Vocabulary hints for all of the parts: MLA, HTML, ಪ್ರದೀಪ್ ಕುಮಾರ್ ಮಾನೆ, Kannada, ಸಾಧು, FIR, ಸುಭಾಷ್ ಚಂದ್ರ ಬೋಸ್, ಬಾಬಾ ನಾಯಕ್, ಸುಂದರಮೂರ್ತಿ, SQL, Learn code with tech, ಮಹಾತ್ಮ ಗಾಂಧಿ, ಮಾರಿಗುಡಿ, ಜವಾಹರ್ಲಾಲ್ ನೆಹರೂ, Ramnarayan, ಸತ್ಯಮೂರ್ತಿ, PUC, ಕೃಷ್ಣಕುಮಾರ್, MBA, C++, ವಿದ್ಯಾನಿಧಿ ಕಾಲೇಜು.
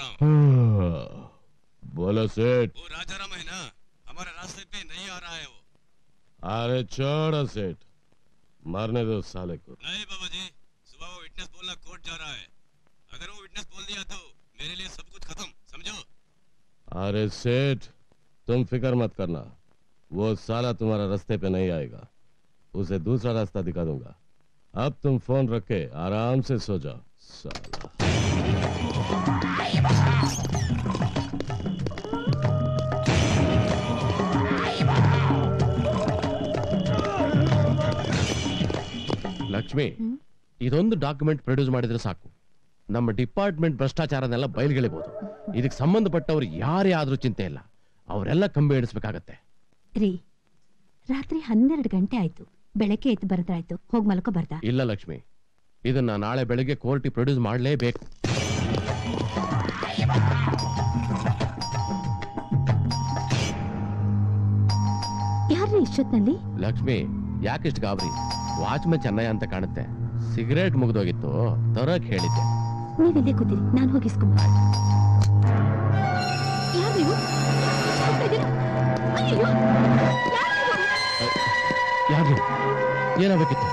राम। बोलो सेठ। वो राजाराम है ना, हमारे रास्ते पे नहीं आ रहा है वो। अरे छोड़ो सेठ, मारने दो साले को। नहीं बाबा जी, सुबह वो विटनेस बोलना कोर्ट जा रहा है, अगर वो विटनेस बोल दिया तो मेरे लिए सब कुछ खत्म, समझो। अरे सेठ तुम फिक्र मत करना, वो साला तुम्हारा रास्ते पे नहीं आएगा, उसे दूसरा रास्ता दिखा दूंगा। अब तुम फोन रख के आराम से सो जाओ साला। लक्ष्मी इदोंदु डॉक्यूमेंट प्रोड्यूस साकु नम्म डिपार्टमेंट भ्रष्टाचारनेल्ल बयलिगेळिबहुदु। इदक्के संबंधपट्टवरु यारे आदरू चिंते इल्ल, अवरेल्ल कंबे एडिसबेकागुत्ते। री रात्रि 12 गंटे आयितु, बेळग्गे एद्दु बरदायितु, होगि मल्को बरदा। इल्ल लक्ष्मी, इदन्न नाळे बेळग्गे कोर्ट प्रोड्यूस माडलेबेकु। यारे इष्टोत्तिनल्ली लक्ष्मी याकिष्ट गाबरी? ವಾಚ್ಮನ್ ಚೆನ್ನಯ್ಯ ಅಂತ ಕಾಣುತ್ತೆ, ಸಿಗರೇಟ್ ಮುಗಿದೋಗಿತ್ತು ತರಕ್ಕೆ ಹೇಳಿದ್ದೆ। ನೀವೆಲ್ಲೇ ಕೂತಿರಿ, ನಾನು ಹೋಗಿ ಇಸ್ಕೊಂಬಾ। ಯಾರು ನೀವು? ಅಯ್ಯೋ ಯಾರು? ಏನಾಗಬೇಕಿತ್ತು?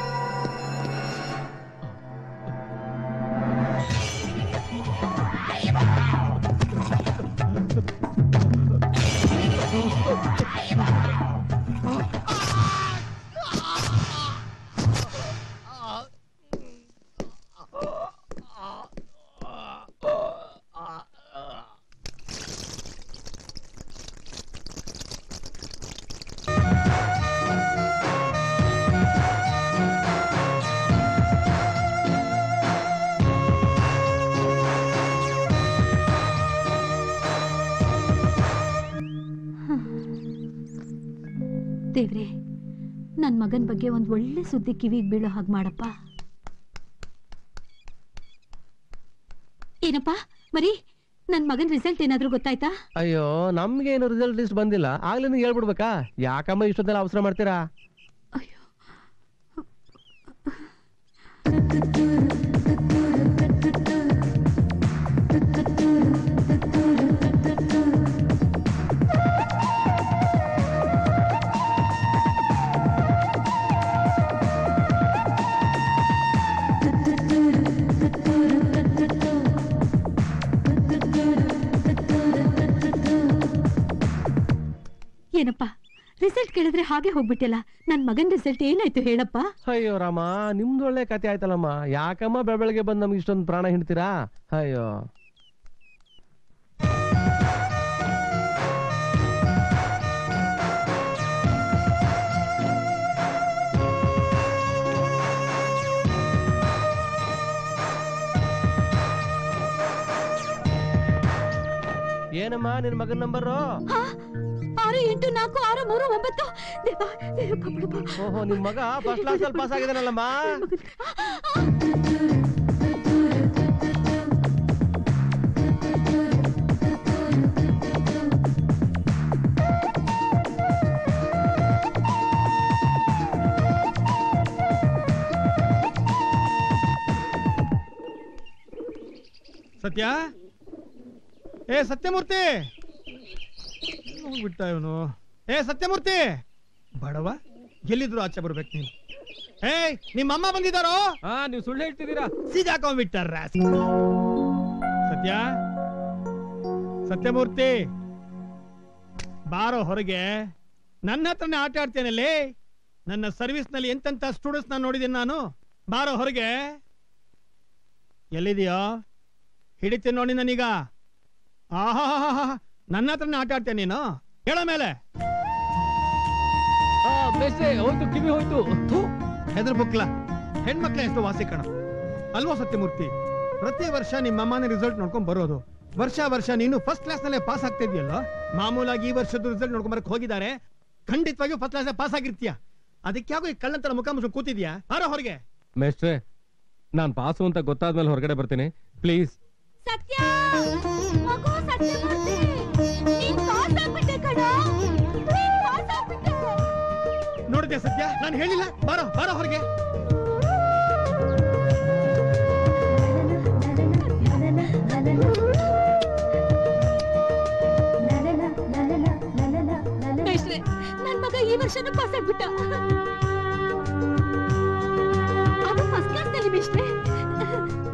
ದೇವ್ರೆ, ನನ್ನ ಮಗನ ಬಗ್ಗೆ ಒಂದು ಒಳ್ಳೆ ಸುದ್ದಿ ಕಿವಿಗೆ ಬೀಳೋ ಹಾಗೆ ಮಾಡಪ್ಪ। ಏನಪ್ಪ ಮರಿ, ನನ್ನ ಮಗನ ರಿಸಲ್ಟ್ ಏನಾದರೂ ಗೊತ್ತಾಯ್ತಾ? ಅಯ್ಯೋ ನಮಗೆ ಏನು ರಿಸಲ್ಟ್ ಲಿಸ್ಟ್ ಬಂದಿಲ್ಲ, ಆಗ್ಲೇ ನಿಮಗೆ ಹೇಳ್ಬಿಡ್ಬೇಕಾ? ಯಾಕಮ್ಮ ಇಷ್ಟೊಂದೆಲ್ಲ ಅವಸರ ಮಾಡ್ತೀರಾ? ಅಯ್ಯೋ ಏನಪ್ಪ ರಿಸಲ್ಟ್ ಕೇಳಿದ್ರೆ ಹಾಗೆ ಹೋಗ್ಬಿಟ್ಟಿಲ್ಲ, ನನ್ನ ಮಗನ ರಿಸಲ್ಟ್ ಏನಾಯ್ತು ಹೇಳಪ್ಪ? ಅಯ್ಯೋ ರಾಮ, ನಿಮ್ದು ಒಳ್ಳೆ ಕತೆ ಆಯ್ತಲ್ಲಮ್ಮ, ಯಾಕಮ್ಮ ಬೆಳಗ್ಗೆ ಬಂದು ನಮ್ಗೆ ಇಷ್ಟೊಂದು ಪ್ರಾಣ ಹಿಡ್ತೀರಾ? ಅಯ್ಯೋ ಏನಮ್ಮ ನಿನ್ನ ಮಗನ ನಂಬರು? 684639। ದೇವಾ ದೇವಾ, ಓಹೋ ನಿಮ್ಮ ಮಗ ಫಸ್ಟ್ ಕ್ಲಾಸ್ ಅಲ್ಲಿ ಪಾಸ್ ಆಗಿದಾನಲ್ಲಮ್ಮ? ಸತ್ಯ, ಏ ಸತ್ಯಮೂರ್ತಿ ಹೋಗ್ಬಿಟ್ಟ ಇವನು. ಏ ಸತ್ಯಮೂರ್ತಿ ಬಡವ, ಎಲ್ಲಿದ್ರು ಆಚೆ ಬರ್ಬೇಕು ನೀನು. ಏ ನಿಮ್ಮಮ್ಮ ಬಂದಿದ್ದಾರೋ? ಹಾ, ನೀವು ಸುಳ್ಳು ಹೇಳ್ತಿದ್ದೀರಾ, ಸೀದಾಕೊಂಡ್ಬಿಟ್ಟಾರ. ಸತ್ಯ, ಸತ್ಯಮೂರ್ತಿ ಬಾರೋ ಹೊರಗೆ, ನನ್ನ ಹತ್ರನೇ ಆಟ ಆಡ್ತೇನಲ್ಲಿ. ನನ್ನ ಸರ್ವಿಸ್ ನಲ್ಲಿ ಎಂತೆಂತ ಸ್ಟೂಡೆಂಟ್ಸ್ ನಾನು ನೋಡಿದ್ದೀನಿ ನಾನು. ಬಾರೋ ಹೊರಗೆ, ಎಲ್ಲಿದೆಯೋ? ಹಿಡಿತೀನಿ ನೋಡಿ ನಾನೀಗ. ಆಹಾ, ನನ್ನ ಹತ್ರನೇ ಆಟ ಆಡ್ತೇನೆ ನೀನು, ಹೇಳ ಮೇಲೆ. ಹೋಯ್ತು ಕಿವಿ, ಹೋಯ್ತು ಹೆದ್ರ ಬುಕ್ಲ. ಹೆಣ್ಮಕ್ಳ ಎಷ್ಟು ವಾಸಿ ಕಣ ಅಲ್ವೋ ಸತ್ಯಮೂರ್ತಿ? ಪ್ರತಿ ವರ್ಷ ನಿಮ್ಮಮ್ಮನ ರಿಸಲ್ಟ್ ನೋಡ್ಕೊಂಡ್ ಬರೋದು, ವರ್ಷ ವರ್ಷ ನೀನು ಫಸ್ಟ್ ಕ್ಲಾಸ್ ನಲ್ಲೇ ಪಾಸ್ ಆಗ್ತಿದ್ಯಲ್ಲ. ಮಾಮೂಲಾಗಿ ಈ ವರ್ಷದ ರಿಸಲ್ಟ್ ನೋಡ್ಕೊಂಡ್ ಬರಕ್ ಹೋಗಿದ್ದಾರೆ, ಖಂಡಿತವಾಗಿಯೂ ಫಸ್ಟ್ ಕ್ಲಾಸ್ ಪಾಸ್ ಆಗಿರ್ತೀಯ. ಅದಕ್ಕೆ ಯಾಕೋ ಈ ಕಳ್ಳಂತರ ಮುಖ ಮುಚ್ಚು ಕೂತಿದ್ಯಾ? ಬಾರ ಹೊರಗೆ. ಮೇಷ್ಟ್ರೆ ನಾನ್ ಪಾಸು ಅಂತ ಗೊತ್ತಾದ್ಮೇಲೆ ಹೊರಗಡೆ ಬರ್ತೀನಿ, ಪ್ಲೀಸ್. ನೋಡಿದೆ ಸತ್ಯ, ನಾನು ಹೇಳಿಲ್ಲ? ಬಾರೋ ಬಾರೋ ಹೊರಗೆ. ಮಾಡಿಬಿಟ್ರೆ ನನ್ನ ಮಗ ಈ ವರ್ಷನೇ ಪಾಸ್ ಆಗಿಬಿಟ್ಟ. ಅವ ಫಸ್ಟ್ ಕ್ಲಾಸ್ ಅಲ್ಲಿ ಬಿಷ್ಟೆ.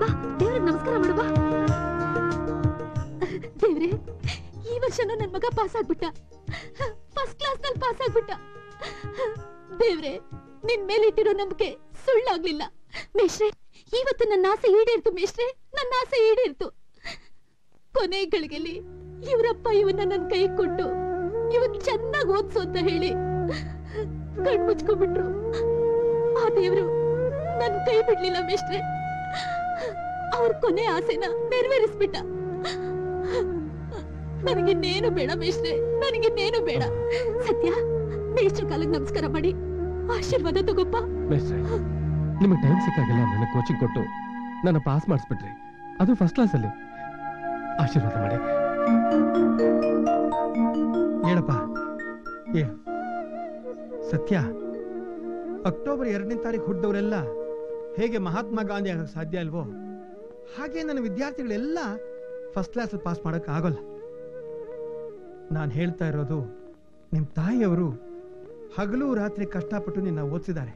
ಬಾ ದೇವರಿಗೆ ನಮಸ್ಕಾರ ಮಾಡು ಬಾ. ದೇವರೇ ಈ ವರ್ಷನೇ ನನ್ನ ಮಗ ಪಾಸ್ ಆಗಿಬಿಟ್ಟ. ಫಸ್ಟ್ ಕ್ಲಾಸ್ ಅಲ್ಲಿ ಪಾಸ್ ಆಗಿಬಿಟ್ಟ. ದೇವರೇ ನಿನ್ನ ಮೇಲೆ ಇಟ್ಟಿರೋ ನಂಬಿಕೆ ಸುಳ್ಳಾಗ್ಲಿಲ್ಲ. ಮೇಷ್ಟ್ರೆ ಇವತ್ತು ನನ್ನ ಆಸೆ ಈಡೇರ್ತು ಮೇಷ್ಟ್ರೆ. ನನ್ನ ಆಸೆ ಈಡೇರ್ತು. ಕೊನೆ ಗಳಿಗೆಲಿ ಇವರಪ್ಪ ಇವನ್ನ ನನ್ನ ಕೈ ಕೊಟ್ಟು ಇವನ್ ಚೆನ್ನಾಗಿ ಓದ್ಸು ಅಂತ ಹೇಳಿ ಕಣ್ಮುಚ್ಕೊಂಡ್ಬಿಟ್ರು. ಆ ದೇವ್ರು ನನ್ ಕೈ ಬಿಡ್ಲಿಲ್ಲ ಮೇಷ್ಟ್ರೆ. ಅವ್ರ ಕೊನೆ ಆಸೆನ ನೆರವೇರಿಸ್ಬಿಟ್ಟ. ನನಗಿನ್ನೇನು ಬೇಡ ಮೇಷ್ಟ್ರೆ, ನನಗಿನ್ನೇನು ಬೇಡ. ಸತ್ಯ ಮೇಷ್ಟ್ರ ಕಾಲಕ್ಕೆ ನಮಸ್ಕಾರ ಮಾಡಿ ಆಶೀರ್ವಾದ ತಗೋಪ್ಪ. ಮೇಷ್ಟ್ರೆ ನಿಮ್ಮ ಟೈಮ್ ಸಿಕ್ಕಾಗೆಲ್ಲ ನನ್ನ ಕೋಚಿಂಗ್ ಕೊಟ್ಟು ನನ್ನ ಪಾಸ್ ಮಾಡಿಸ್ಬಿಟ್ರಿ. ಅದು ಫಸ್ಟ್ ಕ್ಲಾಸ್ ಅಲ್ಲಿ. ಆಶೀರ್ವಾದ ಮಾಡಿ ಹೇಳಪ್ಪ. ಏ ಸತ್ಯ, ಅಕ್ಟೋಬರ್ 2 ಹುಟ್ಟಿದವರೆಲ್ಲ ಹೇಗೆ ಮಹಾತ್ಮ ಗಾಂಧಿ ಆಗಕ್ಕೆ ಸಾಧ್ಯ ಅಲ್ವೋ ಹಾಗೆ ನನ್ನ ವಿದ್ಯಾರ್ಥಿಗಳೆಲ್ಲ ಫಸ್ಟ್ ಕ್ಲಾಸ್ ಪಾಸ್ ಮಾಡೋಕೆ ಆಗೋಲ್ಲ. ನಾನು ಹೇಳ್ತಾ ಇರೋದು, ನಿಮ್ಮ ತಾಯಿಯವರು ಹಗಲು ರಾತ್ರಿ ಕಷ್ಟಪಟ್ಟು ನಿನ್ನ ಓದಿಸಿದ್ದಾರೆ.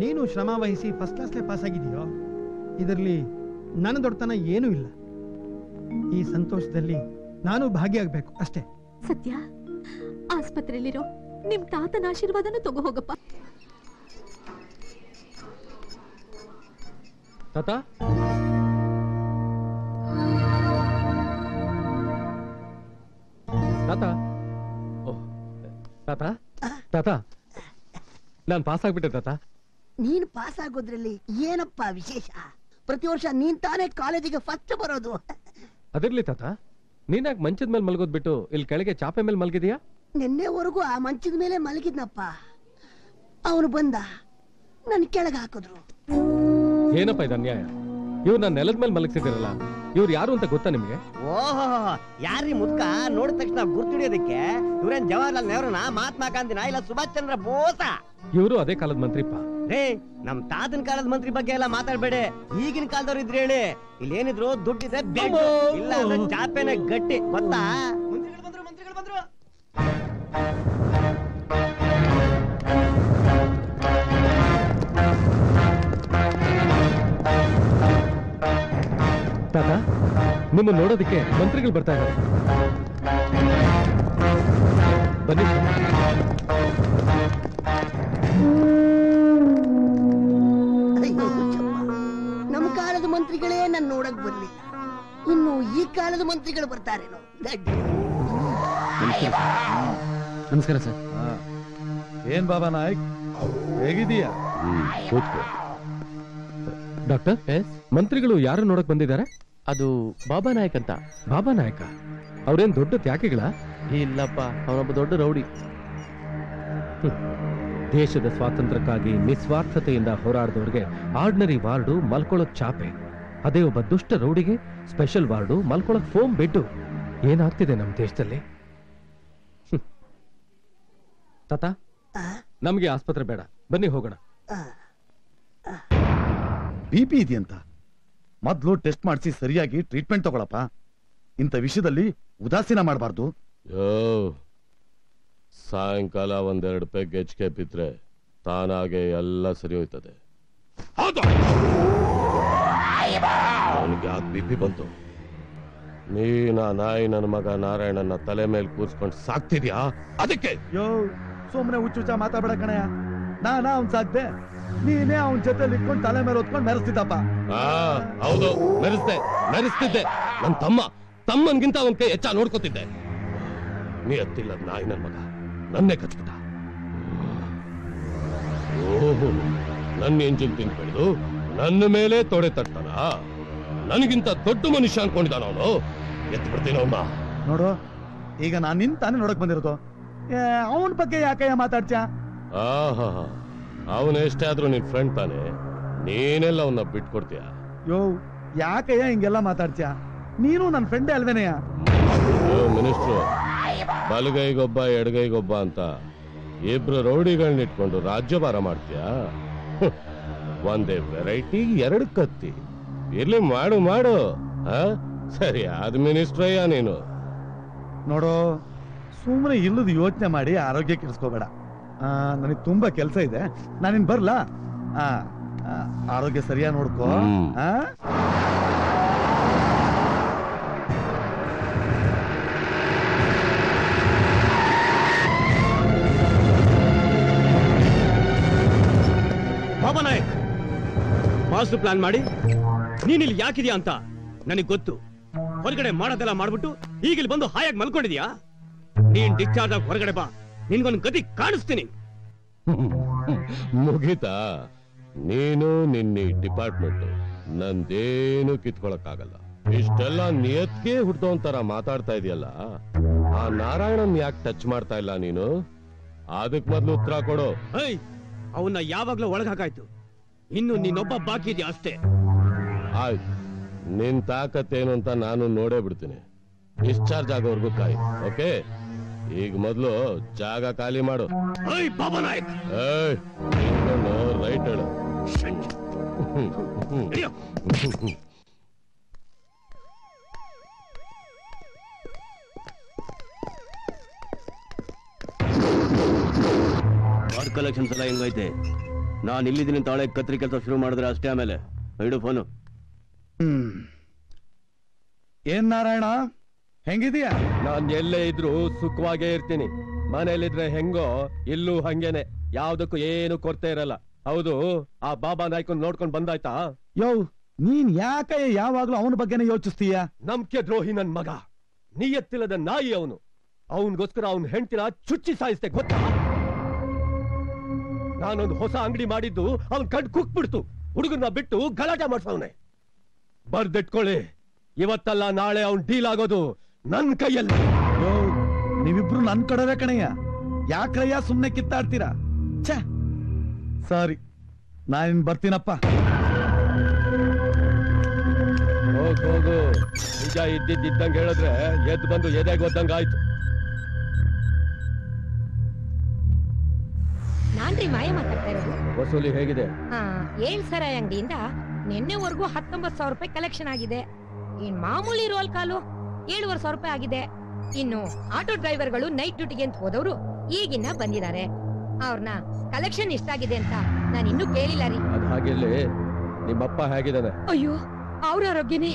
ನೀನು ಶ್ರಮ ವಹಿಸಿ ಫಸ್ಟ್ ಕ್ಲಾಸ್ಲೇ ಪಾಸ್ ಆಗಿದೆಯೋ, ಇದರಲ್ಲಿ ನನ್ನ ದೊಡ್ಡತನ ಏನೂ ಇಲ್ಲ. ಈ ಸಂತೋಷದಲ್ಲಿ ನಾನು ಭಾಗಿಯಾಗಬೇಕು ಅಷ್ಟೇ. ಸತ್ಯ, ಆಸ್ಪತ್ರೆಯಲ್ಲಿರೋ ನಿಮ್ಮ ತಾತನ ಆಶೀರ್ವಾದನ ತಗೋ ಹೋಗಪ್ಪ. ತಾತ, ತಾತ, ಓ ತಾತ, ತಾತ, ನಾನು ಪಾಸ್ ಆಗ್ಬಿಟ್ಟೆ ತಾತ. ನೀನ್ ಪಾಸ್ ಆಗೋದ್ರಲ್ಲಿ ಏನಪ್ಪಾ ವಿಶೇಷ? ಪ್ರತಿ ವರ್ಷ ನೀನ್ ತಾನೇ ಕಾಲೇಜಿಗೆ ಫಸ್ಟ್ ಬರೋದು. ಅದಿರ್ಲಿ ತಾತ, ನೀನಾಗ ಮಂಚದ ಮೇಲೆ ಮಲಗೋದ್ಬಿಟ್ಟು ಇಲ್ಲಿ ಕೆಳಗೆ ಚಾಪೆ ಮೇಲೆ ಮಲಗಿದ್ಯಾ? ನಿನ್ನೆವರೆಗೂ ಆ ಮಂಚದ ಮೇಲೆ ಮಲಗಿದ್ನಪ್ಪ. ಅವನು ಬಂದ ನನ್ ಕೆಳಗೆ ಹಾಕಿದ್ರು. ಏನಪ್ಪ ಇದು ಅನ್ಯಾಯ. ಇವ್ರು ನಾನು ನೆಲದ ಮೇಲೆ ಮಲಗಿಸಿದಿರಲ್ಲ, ಇವ್ರು ಯಾರು ಅಂತ ಗೊತ್ತಾ ನಿಮ್ಗೆ? ಓಹೋ, ಯಾರೀ ಮುದ್ಕ? ನೋಡಿದ ತಕ್ಷಣ ಗುರ್ತಿಡಿಯೋದಕ್ಕೆ ಇವ್ರೇನ್ ಜವಾಹರ್ಲಾಲ್ ನೆಹರೂನ, ಮಹಾತ್ಮ ಗಾಂಧಿನ, ಇಲ್ಲ ಸುಭಾಷ್ ಚಂದ್ರ ಬೋಸ? ಇವರು ಅದೇ ಕಾಲದ ಮಂತ್ರಿಪ್ಪ. ರೇ, ನಮ್ ತಾತನ ಕಾಲದ ಮಂತ್ರಿ ಬಗ್ಗೆ ಎಲ್ಲ ಮಾತಾಡ್ಬೇಡ. ಈಗಿನ ಕಾಲದವ್ರು ಇದ್ರೆ ಹೇಳಿ. ಇಲ್ಲಿ ಏನಿದ್ರು ದುಡ್ಡಿದೆ, ಇಲ್ಲ ಅಂದ್ರೆ ಚಾಪೆನ ಗಟ್ಟಿ. ಗೊತ್ತಾ? ಮಂತ್ರಿಗಳು ಬಂದ್ರು, ಮಂತ್ರಿಗಳು ಬಂದ್ರು. ತಾತ, ನಿಮ್ಮ ನೋಡೋದಕ್ಕೆ ಮಂತ್ರಿಗಳು ಬರ್ತಾ ಇದ್ದಾರೆ. ಬನ್ನಿ. ನಮ್ಮ ಕಾಲದ ಮಂತ್ರಿಗಳೇ ನಾನು ನೋಡಕ್ ಬರ್ಲಿಲ್ಲ, ಇನ್ನು ಈ ಕಾಲದ ಮಂತ್ರಿಗಳು ಬರ್ತಾರೆ. ನಮಸ್ಕಾರ ಸರ್. ಏನ್ ಬಾಬಾ ನಾಯ್ಕ್, ಹೇಗಿದೀಯಾ? ಡಾಕ್ಟರ್, ಮಂತ್ರಿಗಳು ಯಾರು ನೋಡಕ್ ಬಂದಿದ್ದಾರೆ? ಅದು ಬಾಬಾ ನಾಯ್ಕ್ ಅಂತ. ಬಾಬಾ ನಾಯ್ಕ ಅವ್ರೇನ್ ದೊಡ್ಡ ತ್ಯಾಗಿಗಳ? ಇಲ್ಲಪ್ಪ, ಅವನೊಬ್ಬ ದೊಡ್ಡ ರೌಡಿ. ದೇಶದ ಸ್ವಾತಂತ್ರ್ಯಕ್ಕಾಗಿ ನಿಸ್ವಾರ್ಥತೆಯಿಂದ ಹೋರಾಡಿದವರಿಗೆ ಆರ್ಡಿನರಿ ವಾರ್ಡು, ಮಲ್ಕೊಳಕ್ ಚಾಪೆ. ಅದೇ ಒಬ್ಬ ದುಷ್ಟ ರೌಡಿಗೆ ಸ್ಪೆಷಲ್ ವಾರ್ಡು, ಮಲ್ಕೊಳಕ್ ಫೋಮ್ ಬೆಡ್ಡು. ಏನಾಗ್ತಿದೆ ನಮ್ಮ ದೇಶದಲ್ಲಿ? ತಾತ, ನಮಗೆ ಆಸ್ಪತ್ರೆ ಬೇಡ, ಬನ್ನಿ ಹೋಗೋಣ. ಬಿಪಿ ಇದೆಯಂತ ಮೊದಲು ಟೆಸ್ಟ್ ಮಾಡಿಸಿ ಸರಿಯಾಗಿ ಟ್ರೀಟ್ಮೆಂಟ್ ತಗೊಳಪ್ಪ. ಇಂಥ ವಿಷಯದಲ್ಲಿ ಉದಾಸೀನ ಮಾಡಬಾರ್ದು. ಸಾಯಂಕಾಲ ಒಂದೆರಡು ಪೆಗ್ ಹೆಚ್ಚಿಗೆ ಬಿದ್ರೆ ತಾನಾಗೆ ಎಲ್ಲ ಸರಿ ಹೋಯ್ತದೆ. ಅವನಿಗೆ ಯಾಕೆ ಬಿಪಿ ಬಂತು? ನೀನಾ ನಾಯಿ ನನ್ನ ಮಗ ನಾರಾಯಣನ ತಲೆ ಮೇಲೆ ಕೂರಿಸ್ಕೊಂಡು ಸಾಕ್ತಿದ್ಯಾ? ಅದಕ್ಕೆ ಯೋ ಸುಮ್ಮನೆ ಹುಚ್ಚುಚ್ಚ ಮಾತಾಡ್ಬೇಡ ಕಣಯ್ಯ. ನಾನಾ ಅವ್ನ್ ಸಾಕ್ದೆ, ನೀನೇ ಅವನ ಜೊತೆಲಿ ಇಟ್ಕೊಂಡು ತಲೆ ಮೇಲೆ ಹೊತ್ಕೊಂಡು ಮೆರೆಸ್ತಿದ್ದಪ್ಪ. ಹೌದು, ಮೆರೆಸ್ತಿದ್ದೆ. ನನ್ನ ತಮ್ಮನ್ಗಿಂತ ಅವನ ಕೈ ಹೆಚ್ಚ ನೋಡ್ಕೊತಿದ್ದೆ. ನೀ ಎತ್ತಿಲ್ಲ ನಾಯಿ ನನ್ನ ಮಗ ನನ್ನೇ ಕಚ್ಬಿಟ್ಟ. ಓಹೋ, ನನ್ನ ಎಂಜಿನ್ ತಿಂದು ಬೆಳೆದು ನನ್ನ ಮೇಲೆ ತೊಡೆ ತಟ್ತಾನ? ನನಗಿಂತ ದೊಡ್ಡ ಮನುಷ್ಯ ಅನ್ಕೊಂಡಿದ್ದಾನ ಅವನು. ಎತ್ತು ಬಿಡ್ತೀನಿ ಅವನ್ನ. ನೋಡು, ಈಗ ನಾನು ನಿನ್ ತಾನೇ ನೋಡಕ್ ಬಂದಿರೋದು. ಅವನ ಬಗ್ಗೆ ಯಾಕಯ್ಯ ಮಾತಾಡ್ತೀಯ? ಆಹಾ, ಅವನೆಷ್ಟೇ ಆದ್ರೂ ನಿನ್ ಫ್ರೆಂಡ್ ತಾನೆ, ನೀನೆಲ್ಲ ಅವನ್ನ ಬಿಟ್ಕೊಡ್ತೀಯ? ಯೋ ಯಾಕಯ್ಯ ಹಿಂಗೆಲ್ಲ ಮಾತಾಡ್ತೀಯ? ನೀನು ನನ್ನ ಫ್ರೆಂಡೇ ಅಲ್ವೇನಯ್ಯ? ಮಿನಿಸ್ಟ್ರು ಬಲಗೈಗೊಬ್ಬ ಎಡಗೈಗೊಬ್ಬ ಅಂತ ಇಬ್ರು ರೌಡಿಗಳನ್ನ ಇಟ್ಕೊಂಡು ರಾಜ್ಯಭಾರ ಮಾಡ್ತೀಯಾ? ಒಂದೇ ವೆರೈಟಿ ಎರಡು ಕತ್ತಿ. ಇರ್ಲಿ, ಮಾಡು ಮಾಡು. ಸರಿ, ಆದ ಮಿನಿಸ್ಟ್ರಯ್ಯ ನೀನು. ನೋಡು, सूम्ने इल्लद योचने माड़ी आरोग्य केळिस्कोबेड ನನಗೆ ತುಂಬಾ ಕೆಲಸ ಇದೆ ನಾನು ಇನ್ನು ಬರಲಾ ಆರೋಗ್ಯ ಸರಿಯಾಗಿ ನೋಡ್ಕೋ ಬಾಬಾ ನಾಯಕ್ ಮಾಸ್ಟರ್ ಪ್ಲಾನ್ ಮಾಡಿ ನೀನು ಇಲ್ಲಿ ಯಾಕೆ ಇದೀಯಾ ಅಂತ ನನಗೆ ಗೊತ್ತು ಹೊರಗಡೆ ಮಾಡೋದೆಲ್ಲ ಮಾಡ್ಬಿಟ್ಟು ಈಗ ಇಲ್ಲಿ ಬಂದು ಹಾಯಾಗಿ ಮಲ್ಕೊಂಡಿದ್ದೀಯಾ ನೀನು ಡಿಸ್ಚಾರ್ಜ್ ಆಗಿ ಹೊರಗಡೆ ಬಾ ನಿನಗೊಂದು ಗತಿ ಕಾಣಿಸ್ತೀನಿ ಮುಗಿತಾ ನೀನು ನಿನ್ನ ಡಿಪಾರ್ಟ್ಮೆಂಟ್ ನಂದೇನು ಕಿತ್ಕೊಳ್ಳಕ್ಕಾಗಲ್ಲ ಇಷ್ಟೆಲ್ಲ ನಿಯತ್ಗೆ ಹುಡ್ದೋಂತರ ಮಾತಾಡ್ತಾ ಇದೆಯಲ್ಲ ಆ ನಾರಾಯಣನ್ ಯಾಕೆ ಟಚ್ ಮಾಡ್ತಾ ಇಲ್ಲ ನೀನು ಅದಕ್ಕೆ ಮೊದಲು ಉತ್ತರ ಕೊಡು ಅವನ್ನ ಯಾವಾಗಲೂ ಒಳಗಾಕಾಯ್ತು ಇನ್ನು ನೀನೊಬ್ಬ ಬಾಕಿ ಇದೆಯಾ ಅಷ್ಟೇ ಆಯ್ತು ನಿನ್ ತಾಕತ್ತೇನು ಅಂತ ನಾನು ನೋಡೇ ಬಿಡ್ತೀನಿ ಡಿಸ್ಚಾರ್ಜ್ ಆಗೋವರೆಗೂ ಕಾಯಿ ಓಕೆ ಈಗ ಮೊದಲು ಜಾಗ ಖಾಲಿ ಮಾಡು ಏಯ್ ಬಾಬಾ ನಾಯಕ್ ಏಯ್ ನೀನು ರೈಟ್ ಹೇಳು ವಾರ್ ಕಲೆಕ್ಷನ್ಸ್ ಎಲ್ಲ ಹೆಂಗೈತೆ ನಾನು ಇಲ್ಲಿದ್ದೀನಿ ತಾಳೆ ಕತ್ರಿ ಕೆಲಸ ಶುರು ಮಾಡಿದ್ರೆ ಅಷ್ಟೇ ಆಮೇಲೆ ಇಡು ಫೋನು ಏನ್ ನಾರಾಯಣ ಹೆಂಗಿದ್ಯಾ ನಾನು ಎಲ್ಲೇ ಇದ್ರು ಸುಖವಾಗೇ ಇರ್ತೀನಿ ಮನೆಯಲ್ಲಿದ್ರೆ ಹೆಂಗೋ ಇಲ್ಲೂ ಹಂಗೇನೆ ಯಾವ್ದಕ್ಕೂ ಏನು ಕೊರತೆ ಇರಲ್ಲ ಹೌದು ಆ ಬಾಬಾ ನಾಯ್ಕನ್ ನೋಡ್ಕೊಂಡು ಬಂದಾಯ್ತಾ ಯೋ ನೀನ್ ಯಾಕೆ ಯಾವಾಗ್ಲೂ ಅವನ ಬಗ್ಗೆನೇ ಯೋಚಿಸ್ತೀಯ ನಂಬಿಕೆ ದ್ರೋಹಿ ನನ್ ಮಗ ನಿಯತ್ತಿಲ್ಲದ ನಾಯಿ ಅವನು ಅವನಿಗೋಸ್ಕರ ಅವ್ನ ಹೆಂಡ್ತಿನ ಚುಚ್ಚಿ ಸಾಯಿಸ್ತೆ ಗೊತ್ತಾ ನಾನೊಂದು ಹೊಸ ಅಂಗಡಿ ಮಾಡಿದ್ದು ಅವ್ನ್ ಕಣ್ ಕುಕ್ಬಿಡ್ತು ಹುಡುಗರ್ನ ಬಿಟ್ಟು ಗಲಾಟೆ ಮಾಡ್ಸವನೆ ಬರ್ದಿಟ್ಕೊಳ್ಳಿ ಇವತ್ತಲ್ಲ ನಾಳೆ ಅವ್ನ್ ಡೀಲ್ ಆಗೋದು ನನ್ ಕೈಯಲ್ಲಿ ನೀವಿಬ್ರು ನನ್ ಕಡೆಯ ಕಣಯ್ಯ ಯಾಕಯ್ಯ ಸುಮ್ನೆ ಕಿತ್ತಾಡ್ತೀರಾ ಛೇ ಸಾರಿ ನಾನ್ ಬರ್ತೀನಪ್ಪ ಹೋಗೋದು ನಿಜ ಇದ್ದಿದ್ದಂಗೆ ಹೇಳಿದ್ರೆ ಎದ್ದು ಬಂದು ಎದೆಗೆ ಒದ್ದಂಗ ಆಯ್ತು ನಾನ್ರಿ ಮಾಯ ಮಾತಾಡ್ತಾ ಇರೋದು ವಸೂಲಿ ಹೇಗಿದೆ 7 ಸರ ಅಂಗಡಿಯಿಂದ ನಿನ್ನೆವರೆಗೂ 19,000 ರೂಪಾಯಿ ಕಲೆಕ್ಷನ್ ಆಗಿದೆ ಇನ್ ಮಾಮೂಲಿ ರೋಲ್ ಕಾಲು 7,500 ರೂಪಾಯಿ ಆಗಿದೆ ಇನ್ನು ಆಟೋ ಡ್ರೈವರ್ಗಳು ನೈಟ್ ಡ್ಯೂಟಿಗೆ ಅಂತ ಹೋದವರು ಈಗಿನ್ನ ಬಂದಿದ್ದಾರೆ ಅವ್ರನ್ನ ಕಲೆಕ್ಷನ್ ಎಷ್ಟಾಗಿದೆ ಅಂತ ನಾನು ಇನ್ನೂ ಕೇಳಿಲ್ಲ ರೀ ಹಾಗಿರ್ಲಿ ನಿಮ್ಮಪ್ಪ ಹೇಗಿದ್ದಾನೆ ಅಯ್ಯೋ ಅವ್ರ ಆರೋಗ್ಯನೇ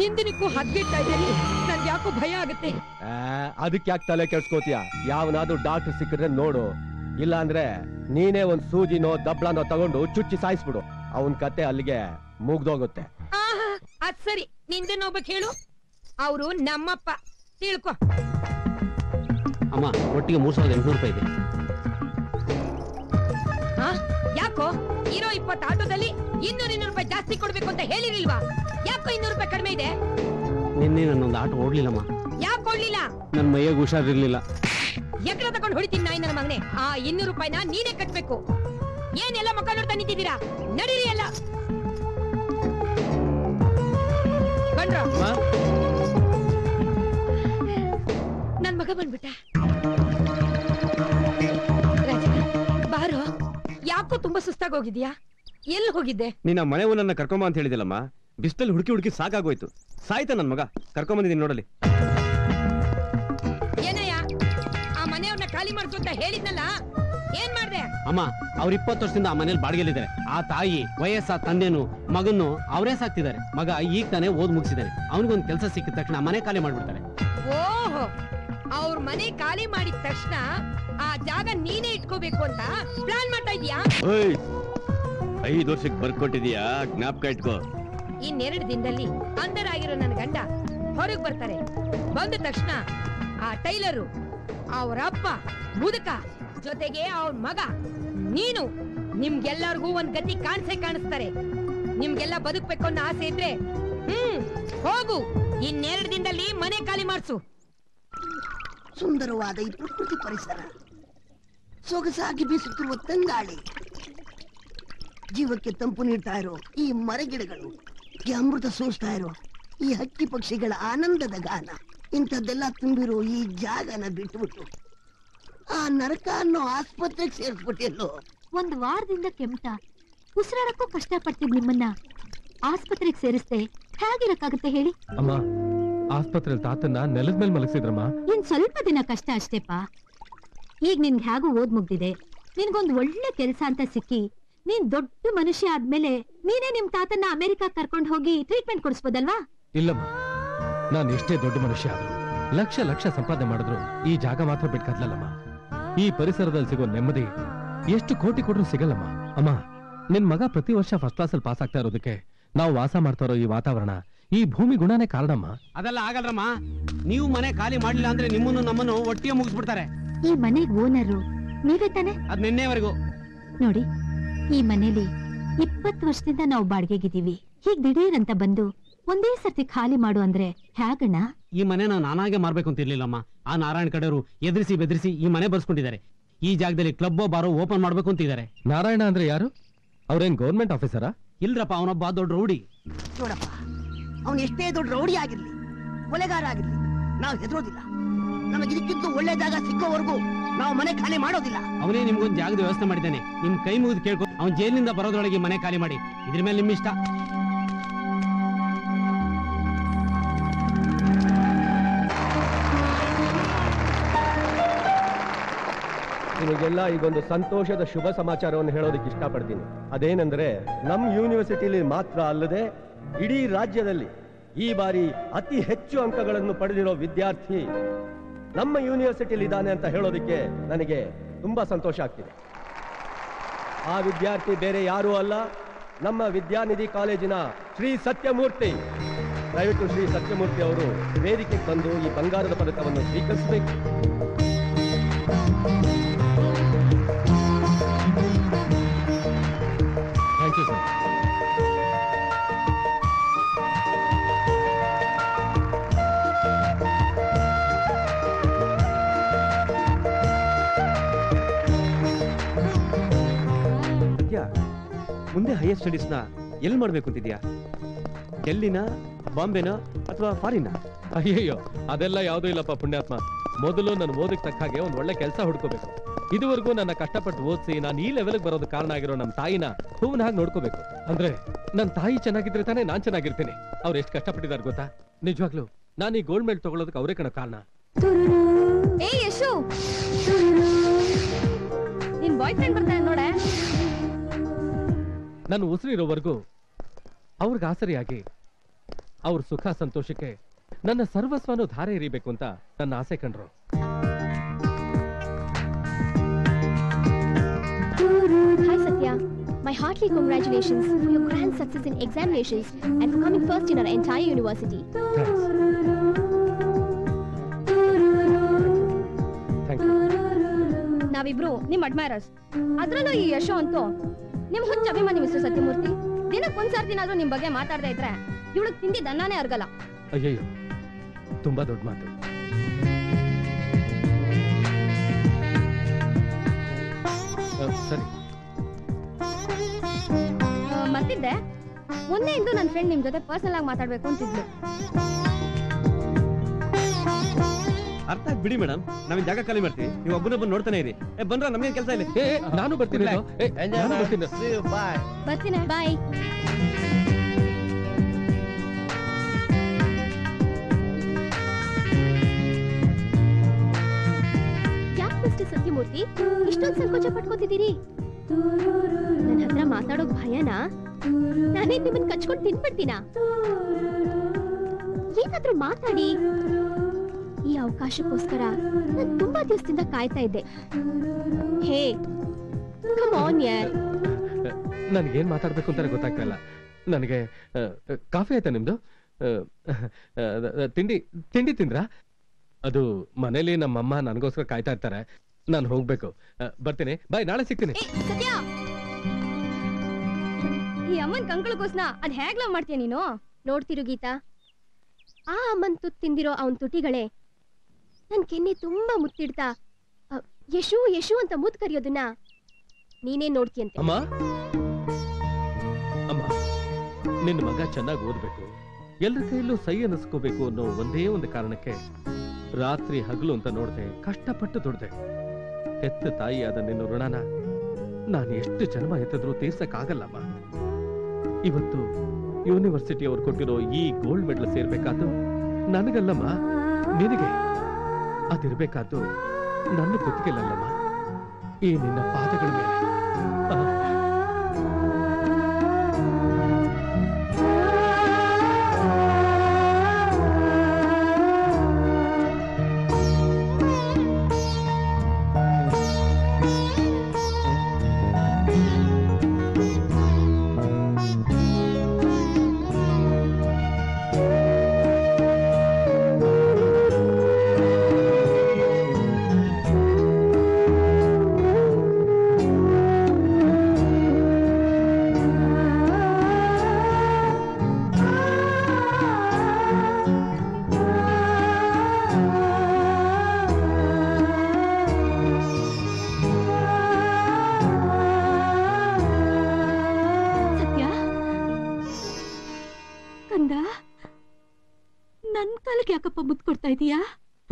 ದಿನಕ್ಕೂ ಹದ್ಗೆಡ್ತಾ ಇದ್ದಾರೆ ನನ್ಗೆ ಯಾಕೋ ಭಯ ಆಗುತ್ತೆ ಅದಕ್ಕೆ ಯಾಕೆ ತಲೆ ಕೆಡ್ಸ್ಕೋತೀಯ ಯಾವನಾದ್ರೂ ಡಾಕ್ಟರ್ ಸಿಕ್ಕಿದ್ರೆ ನೋಡು ಇಲ್ಲ ಅಂದ್ರೆ ನೀನೇ ಒಂದ್ ಸೂಜಿನೋ ದಬ್ಳನೋ ತಗೊಂಡು ಚುಚ್ಚಿ ಸಾಯಿಸ್ಬಿಡು ಅವನ್ ಕತೆ ಅಲ್ಲಿಗೆ ಮುಗ್ದೋಗುತ್ತೆ ಅದ್ ಸರಿ ನಿಂದೇನೋ ಬಗ್ಗೆ ಹೇಳು ಅವರು ನಮ್ಮಪ್ಪ ತಿಳ್ಕೊ ಅಮ್ಮ ಒಟ್ಟಿಗೆ 3,800 ರೂಪಾಯಿ ಇದೆ ಯಾಕೋ ಇರೋ 20 ಆಟೋದಲ್ಲಿ 200-200 ರೂಪಾಯಿ ಜಾಸ್ತಿ ಕೊಡ್ಬೇಕು ಅಂತ ಹೇಳಿರಿಲ್ವಾ ಯಾಕೋ 200 ರೂಪಾಯಿ ಕಡಿಮೆ ಇದೆ ನಿನ್ನೆ ನನ್ನೊಂದು ಆಟೋ ಓಡ್ಲಿಲ್ಲಮ್ಮ ಯಾಕೆ ಓಡ್ಲಿಲ್ಲ ನನ್ನ ಮೈಯಾಗ ಹುಷಾರಿರ್ಲಿಲ್ಲ ಎಕಡ ತಗೊಂಡು ಹೊಡಿತೀನಿ ನಾಯಿ ನನ್ನ ಮಗನೇ ಆ 200 ರೂಪಾಯಿನ ನೀನೇ ಕಟ್ಟಬೇಕು ಏನೆಲ್ಲ ಮಕ್ಕ ನೋಡ್ತಾ ನಿಂತಿದ್ದೀರಾ ನಡೀರಿ ಎಲ್ಲ ನನ್ ಮಗ ಬಂದ್ಬಿಟ್ಟ ಬಾರೋ ಯಾಕೋ ತುಂಬಾ ಸುಸ್ತಾಗಿ ಹೋಗಿದ್ಯಾ ಎಲ್ಲಿ ಹೋಗಿದ್ದೆ ನಿನ್ನ ಮನೆ ಊನನ್ನ ಕರ್ಕೊಂಬ ಅಂತ ಹೇಳಿದಿಲ್ಲಮ್ಮ ಬಿಸ್ತಲ್ಲಿ ಹುಡುಕಿ ಸಾಕಾಗೋಯ್ತು ಸಾಯ್ತಾ ನನ್ ಮಗ ಕರ್ಕೊಂಬಂದಿದ್ದೀನಿ ನೋಡಲಿ ಏನಯ್ಯ ಆ ಮನೆಯವ್ರನ್ನ ಖಾಲಿ ಮಾಡ್ತು ಅಂತ ಹೇಳಿದ್ನಲ್ಲ ಏನ್ ಮಾಡ್ದೆ ಅಮ್ಮ ಅವ್ರ 20 ವರ್ಷದಿಂದ ಆ ಮನೇಲಿ ಬಾಡಿಗೆಲ್ಲಿದ್ದಾರೆ ಆ ತಾಯಿ ವಯಸ್ಸಾದ ತಂದೆನು ಮಗನ್ನು ಅವರೇ ಸಾಕ್ತಿದ್ದಾರೆ ಮಗ ಈಗ ತಾನೇ ಓದ್ ಮುಗಿಸಿದ್ದಾರೆ ಅವನಿಗೊಂದು ಕೆಲಸ ಸಿಕ್ಕಿದ ತಕ್ಷಣ ಮನೆ ಖಾಲಿ ಮಾಡ್ಬಿಡ್ತಾರೆ ಓಹೋ ಅವ್ರ ಮನೆ ಖಾಲಿ ಮಾಡಿದ ತಕ್ಷಣ ಆ ಜಾಗ ನೀನೇ ಇಟ್ಕೋಬೇಕು ಅಂತ ಪ್ಲಾನ್ ಮಾಡ್ತಾ ಇದೀಯಾ 5 ವರ್ಷಕ್ಕೆ ಬರ್ಕೊಟ್ಟಿದ್ಯಾ ಜ್ಞಾಪಕ ಇಟ್ಕೋ ಇನ್ 2 ದಿನದಲ್ಲಿ ಅಂಧರಾಗಿರೋ ನನ್ನ ಗಂಡ ಹೊರಗೆ ಬರ್ತಾರೆ ಬಂದ ತಕ್ಷಣ ಆ ಟೈಲರು ಅವರಪ್ಪ ಮುದುಕ ಜೊತೆಗೆ ಅವ್ರ ಮಗ ನೀನು ನಿಮ್ಗೆಲ್ಲರಿಗೂ ಒಂದ್ ಗತಿ ಕಾಣಿಸೇ ಕಾಣಿಸ್ತಾರೆ ನಿಮ್ಗೆಲ್ಲ ಬದುಕ್ಬೇಕು ಅನ್ನೋ ಆಸೆ ಇದ್ರೆ ಹೋಗು ಇನ್ 2 ದಿನದಲ್ಲಿ ಮನೆ ಖಾಲಿ ಮಾಡಿಸು ಸುಂದರವಾದ ಈ ಪ್ರಕೃತಿ ಪರಿಸರ ಸೊಗಸಾಗಿ ಬೀಸುತ್ತಿರುವ ತಂಗಾಳಿ ಜೀವಕ್ಕೆ ತಂಪು ನೀಡ್ತಾ ಇರೋ ಈ ಮರಗಿಡಗಳು ಅಮೃತ ಸೋಸ್ತಾ ಇರೋ ಈ ಹಕ್ಕಿ ಪಕ್ಷಿಗಳ ಆನಂದದ ಗಾನ ಇಂಥದ್ದೆಲ್ಲ ತುಂಬಿರೋ ಈ ಜಾಗನ ಬಿಟ್ಬಿಟ್ಟು ಆ ನರಕ ಅನ್ನೋ ಆಸ್ಪತ್ರೆಗೆ ಸೇರ್ಸ್ಬಿಟ್ಟಿಲ್ಲೋ 1 ವಾರದಿಂದ ಕೆಮ್ಟ ಉಸಿರಾಡಕ್ಕೂ ಕಷ್ಟ ಪಡ್ತಿದ್ ನಿಮ್ಮನ್ನ ಆಸ್ಪತ್ರೆಗೆ ಸೇರಿಸ್ತೆ ಹೇಗಿರಕ್ಕಾಗತ್ತೆ ಹೇಳಿ ಅಮ್ಮ ಆಸ್ಪತ್ರೆ ತಾತನ್ನ ನೆಲದ ಮೇಲೆ ಮಲಗಿಸಿದ್ರಮ್ಮ. ಇನ್ ಸ್ವಲ್ಪ ದಿನ ಕಷ್ಟ ಅಷ್ಟೇಪ್ಪ. ಈಗ ನಿನ್ಗೆ ಹೇಗೂ ಓದ್ ಮುಗ್ದಿದೆ, ನಿನ್ಗೊಂದು ಒಳ್ಳೆ ಕೆಲಸ ಅಂತ ಸಿಕ್ಕಿ ನೀನ್ ದೊಡ್ಡ ಮನುಷ್ಯ ಆದ್ಮೇಲೆ ನೀನೇ ನಿಮ್ ತಾತನ್ನ ಅಮೆರಿಕಾ ಕರ್ಕೊಂಡು ಹೋಗಿ ಟ್ರೀಟ್ಮೆಂಟ್ ಕೊಡಿಸಬಹುದಲ್ವಾ? ಇಲ್ಲಮ್ಮ, ನಾನು ಎಷ್ಟೇ ದೊಡ್ಡ ಮನುಷ್ಯ ಆದ್ರೂ ಲಕ್ಷ ಲಕ್ಷ ಸಂಪಾದನೆ ಮಾಡಿದ್ರು ಈ ಜಾಗ ಮಾತ್ರ ಬಿಟ್ಕದಲಮ್ಮ. ಈ ಪರಿಸರದಲ್ಲಿ ಸಿಗೋ ನೆಮ್ಮದಿ ಎಷ್ಟು ಕೋಟಿ ಕೊಟ್ರು ಸಿಗಲ್ಲಮ್ಮ. ಅಮ್ಮ, ನಿನ್ ಮಗ ಪ್ರತಿ ವರ್ಷ ಫಸ್ಟ್ ಕ್ಲಾಸ್ ಅಲ್ಲಿ ಪಾಸ್ ಆಗ್ತಾ ಇರೋದಕ್ಕೆ ನಾವು ವಾಸ ಮಾಡ್ತಾ ಇರೋ ಈ ವಾತಾವರಣ, ಈ ಭೂಮಿ ಗುಣನೇ ಕಾರಣಮ್ಮ. ಅದೆಲ್ಲ ಆಗಲ್ರಮ್ಮ, ನೀವು ಮನೆ ಖಾಲಿ ಮಾಡ್ಲಿಲ್ಲ ಅಂದ್ರೆ ನಿಮ್ಮನ್ನು ನಮ್ಮನ್ನು ಒಟ್ಟಿಗೆ ಮುಗಿಸ್ಬಿಡ್ತಾರೆ. ಈ ಮನೆಗೆ ಓನರು ನೀವೇ ತಾನೆ? ಅದ್ ನಿನ್ನೆವರೆಗೂ ನೋಡಿ, ಈ ಮನೇಲಿ 20 ವರ್ಷದಿಂದ ನಾವು ಬಾಡಿಗೆಗಿದ್ದೀವಿ. ಹೀಗ್ ದಿಢೀರಂತ ಬಂದು ಒಂದೇ ಸರ್ತಿ ಖಾಲಿ ಮಾಡು ಅಂದ್ರೆ ಹೇಗಣ್ಣ? ಈ ಮನೆ ನಾನಾಗೆ ಮಾರ್ಬೇಕು ಅಂತ ಇರ್ಲಿಲ್ಲಮ್ಮ. ಆ ನಾರಾಯಣ್ ಕಡೆಯವರು ಎದುರಿಸಿ ಬೆದರಿಸಿ ಈ ಮನೆ ಬರ್ಸ್ಕೊಂಡಿದ್ದಾರೆ. ಈ ಜಾಗದಲ್ಲಿ ಕ್ಲಬ್ ಬಾರೋ ಓಪನ್ ಮಾಡ್ಬೇಕು ಅಂತಿದ್ದಾರೆ. ನಾರಾಯಣ ಅಂದ್ರೆ ಯಾರು? ಅವ್ರೇನ್ ಗೌರ್ಮೆಂಟ್ ಆಫೀಸರಾ? ಇಲ್ರಪ್ಪ, ಅವನೊಬ್ಬ ದೊಡ್ಡ ರೌಡಿ. ನೋಡಪ್ಪ, ಅವನು ಎಷ್ಟೇ ದೊಡ್ಡ ರೌಡಿ ಆಗಿರ್ಲಿ, ಕೊಲೆಗಾರ ಆಗಿರ್ಲಿ, ನಾವು ಹೆದರೋದಿಲ್ಲ. ನಮಗೆ ಇದಕ್ಕಿಂತ ಒಳ್ಳೆ ಜಾಗ ಸಿಕ್ಕೋವರೆಗೂ ನಾವು ಮನೆ ಖಾಲಿ ಮಾಡೋದಿಲ್ಲ. ಅವನೇ ನಿಮ್ಗೊಂದು ಜಾಗದ ವ್ಯವಸ್ಥೆ ಮಾಡಿದ್ದಾನೆ. ನಿಮ್ ಕೈ ಮುಗಿದು ಕೇಳ್ಕೊ, ಅವ್ನು ಜೈಲಿನಿಂದ ಬರೋದ್ರೊಳಗೆ ಮನೆ ಖಾಲಿ ಮಾಡಿ. ಇದ್ರ ಮೇಲೆ ನಿಮ್ ಇಷ್ಟ. ನಿಮಗೆಲ್ಲ ಈಗೊಂದು ಸಂತೋಷದ ಶುಭ ಸಮಾಚಾರವನ್ನು ಹೇಳೋದಕ್ಕೆ ಇಷ್ಟಪಡ್ತೀನಿ. ಅದೇನೆಂದ್ರೆ, ನಮ್ಮ ಯೂನಿವರ್ಸಿಟಿಲಿ ಮಾತ್ರ ಅಲ್ಲದೆ ಇಡೀ ರಾಜ್ಯದಲ್ಲಿ ಈ ಬಾರಿ ಅತಿ ಹೆಚ್ಚು ಅಂಕಗಳನ್ನು ಪಡೆದಿರೋ ವಿದ್ಯಾರ್ಥಿ ನಮ್ಮ ಯೂನಿವರ್ಸಿಟಿಲಿ ಇದ್ದಾನೆ ಅಂತ ಹೇಳೋದಕ್ಕೆ ನನಗೆ ತುಂಬಾ ಸಂತೋಷ ಆಗ್ತಿದೆ. ಆ ವಿದ್ಯಾರ್ಥಿ ಬೇರೆ ಯಾರೂ ಅಲ್ಲ, ನಮ್ಮ ವಿದ್ಯಾನಿಧಿ ಕಾಲೇಜಿನ ಶ್ರೀ ಸತ್ಯಮೂರ್ತಿ. ದಯವಿಟ್ಟು ಶ್ರೀ ಸತ್ಯಮೂರ್ತಿ ಅವರು ವೇದಿಕೆಗೆ ಬಂದು ಈ ಬಂಗಾರದ ಪದಕವನ್ನು ಸ್ವೀಕರಿಸಬೇಕು. ಮುಂದೆ ಹೈಯರ್ ಸ್ಟಡೀಸ್ನ ಎಲ್ಲಿ ಮಾಡಬೇಕು ಅಂತಿದ್ಯಾ? ಡೆಲ್ಲಿನ, ಬಾಂಬೆನ ಅಥವಾ ಫಾರಿನ? ಅಯ್ಯೋ, ಅದೆಲ್ಲ ಯಾವುದೂ ಇಲ್ಲಪ್ಪ ಪುಣ್ಯಾತ್ಮ. ಮೊದಲು ನಾನು ಓದಕ್ಕೆ ತಕ್ಕ ಹಾಗೆ ಒಂದು ಒಳ್ಳೆ ಕೆಲಸ ಹುಡ್ಕೋಬೇಕು. ಇದುವರೆಗೂ ನನ್ನ ಕಷ್ಟಪಟ್ಟು ಓದಿಸಿ ನಾನು ಈ ಲೆವೆಲ್ಗೆ ಬರೋದು ಕಾರಣ ಆಗಿರೋ ನಮ್ಮ ತಾಯಿನ ಹೂವಿನ ಹಾಗೆ ನೋಡ್ಕೋಬೇಕು. ಅಂದ್ರೆ ನನ್ನ ತಾಯಿ ಚೆನ್ನಾಗಿದ್ರೆ ತಾನೇ ನಾನು ಚೆನ್ನಾಗಿರ್ತೇನೆ. ಅವ್ರು ಎಷ್ಟು ಕಷ್ಟಪಟ್ಟಿದ್ದಾರೆ ಗೊತ್ತಾ? ನಿಜವಾಗ್ಲೂ ನಾನು ಈ ಗೋಲ್ಡ್ ಮೆಡಲ್ ತಗೊಳ್ಳೋದಕ್ಕೆ ಅವರೇ ಕಣ ಕಾರಣ. ನೋಡ, ನಾನು ಉಸಿರಿರೋವರೆಗೂ ಅವ್ರಿಗೆ ಆಸರಿಯಾಗಿ ಅವ್ರ ಸುಖ ಸಂತೋಷಕ್ಕೆ ನನ್ನ ಸರ್ವಸ್ವನು ಧಾರೆ ಎರಿಬೇಕು ಅಂತ ನನ್ನ ಆಸೆ ಕಂಡ್ರು. Hi Satya, my heartily congratulations for your grand success in examinations and for coming first in our entire university. Thanks. Thank you. ನಾವಿಬ್ರು ನಿಮ್ಮ ಅಡ್ಮೈರರ್ಸ್. ಅದರಲ್ಲೂ ಈ ಯಶೋ ಅಂತೂ ನಿಮ್ ಹುಚ್ಚ ಅಭಿಮಾನಿ ಮಿಸ್ಟರ್ ಸತ್ಯಮೂರ್ತಿ. ದಿನಕ್ಕೊಂದ್ಸಾರ್ತಿನಾದ್ರೂ ನಿಮ್ ಬಗ್ಗೆ ಮಾತಾಡ್ತಾ ಇದ್ರೆ ಇವಳಗ್ ತಿಂದಿದ್ದ ಅನ್ನನೇ ಅರ್ಗಲ್ಲ. ಅಯ್ಯಯ್ಯೋ, ತುಂಬಾ ದೊಡ್ಡ ಮಾತು. ಸರಿ, ಮತ್ತಿದ್ದೆ ಮೊನ್ನೆ ಇಂದು ನನ್ನ ಫ್ರೆಂಡ್ ನಿಮ್ ಜೊತೆ ಪರ್ಸನಲ್ ಆಗಿ ಮಾತಾಡ್ಬೇಕು ಅಂತಿದ್ಲು. ಅರ್ಥ ಆಗಿ ಬಿಡಿ ಮೇಡಮ್, ನಾವಿನ್ ಜಾಗ ಖಾಲಿ ಮಾಡ್ತೀವಿ. ನೀವು ಒಬ್ಬನೊಬ್ಬನ್ ನೋಡ್ತಾನೆ ಇರಿ. ಬಂದ್ರ ನಮ್ಗೆ ಕೆಲಸ ಇಲ್ಲ. ನಾನು ಬರ್ತೀನಿ. ಬರ್ತೀನಿ, ಬಾಯ್. ಯಾಕೆ ಮಿಸ್ಟರ್ ಸತ್ಯಮೂರ್ತಿ ಇಷ್ಟೊಂದು ಸಂಕೋಚ ಪಟ್ಕೋತಿದ್ದೀರಿ? ನನ್ನ ಹತ್ರ ಮಾತಾಡೋಕ್ ಭಯನಾ? ನಾನೇ ನಿಮ್ಮನ್ ಕಚ್ಕೊಂಡು ತಿನ್ಬಿಡ್ತೀನ? ಏನಾದ್ರೂ ಮಾತಾಡಿ. ಈ ಅವಕಾಶಕ್ಕೋಸ್ಕರ ನಾನು ತುಂಬಾ ದಿವಸದಿಂದ ಕಾಯ್ತಾ ಇದ್ದೆ. ಹೇ, ಕಮ್ ಆನ್ ಯಾರ್. ನನಗೇನ್ ಮಾತಾಡ್ಬೇಕು ಅಂತ ಗೊತ್ತಾಗ್ತಿಲ್ಲ. ನನಗೆ ಕಾಫಿ ಆಯ್ತಾ ನಿಮ್ದು? ತಿಂಡಿ ತಿಂದ್ರಾ? ಅದು ಮನೇಲಿ ನಮ್ಮಮ್ಮ ನನಗೋಸ್ಕರ ಕಾಯ್ತಾ ಇರ್ತಾರೆ. ನಾನು ಹೋಗ್ಬೇಕು, ಬರ್ತೀನಿ. ಬಾಯ್, ನಾಳೆ ಸಿಗ್ತೀನಿ. ಈ ಅಮ್ಮನ್ ಕಂಕಳಗೋಸ್ನ ಅದ್ ಹೇಗ್ಲಾ ಮಾಡ್ತೀಯ ನೀನು? ನೋಡ್ತಿರು ಗೀತಾ, ಆ ಅಮ್ಮನ್ ತುತ್ ತಿಂದಿರೋ ಅವನ್ ತುಟಿಗಳೇ ನನ್ ಕೆನ್ನೆ ತುಂಬಾ ಮುತ್ತಿಡ್ತಾ ಯಶು ಯಶು ಅಂತ ಮುದ್ ಕರೆಯೋದನ್ನ ನೀನೇ ನೋಡ್ತೀಯಂತೆ. ಅಮ್ಮ, ನಿನ್ನ ಮಗ ಚೆನ್ನಾಗಿ ಓದ್ಬೇಕು, ಎಲ್ರ ಕೈಯಲ್ಲೂ ಸೈ ಅನ್ನಿಸ್ಕೋಬೇಕು ಅನ್ನೋ ಒಂದೇ ಒಂದು ಕಾರಣಕ್ಕೆ ರಾತ್ರಿ ಹಗಲು ಅಂತ ನೋಡ್ದೆ, ಕಷ್ಟಪಟ್ಟು ದುಡ್ದೆ. ಹೆತ್ತ ತಾಯಿಯಾದ ನಿನ್ನ ಋಣನ ನಾನು ಎಷ್ಟು ಜನ್ಮ ಎತ್ತಿದ್ರೂ ತೀರ್ಸಕ್ಕಾಗಲ್ಲಮ್ಮ. ಇವತ್ತು ಯೂನಿವರ್ಸಿಟಿ ಅವ್ರು ಕೊಟ್ಟಿರೋ ಈ ಗೋಲ್ಡ್ ಮೆಡಲ್ ಸೇರ್ಬೇಕಾದ್ರು ನನಗಲ್ಲಮ್ಮ ನಿನಗೆ ಅದಿರಬೇಕಾದ್ದು ನನ್ನ ಬದುಕಲ್ಲಮ್ಮ ಈ ನಿನ್ನ ಪಾದಗಳ ಮೇಲೆ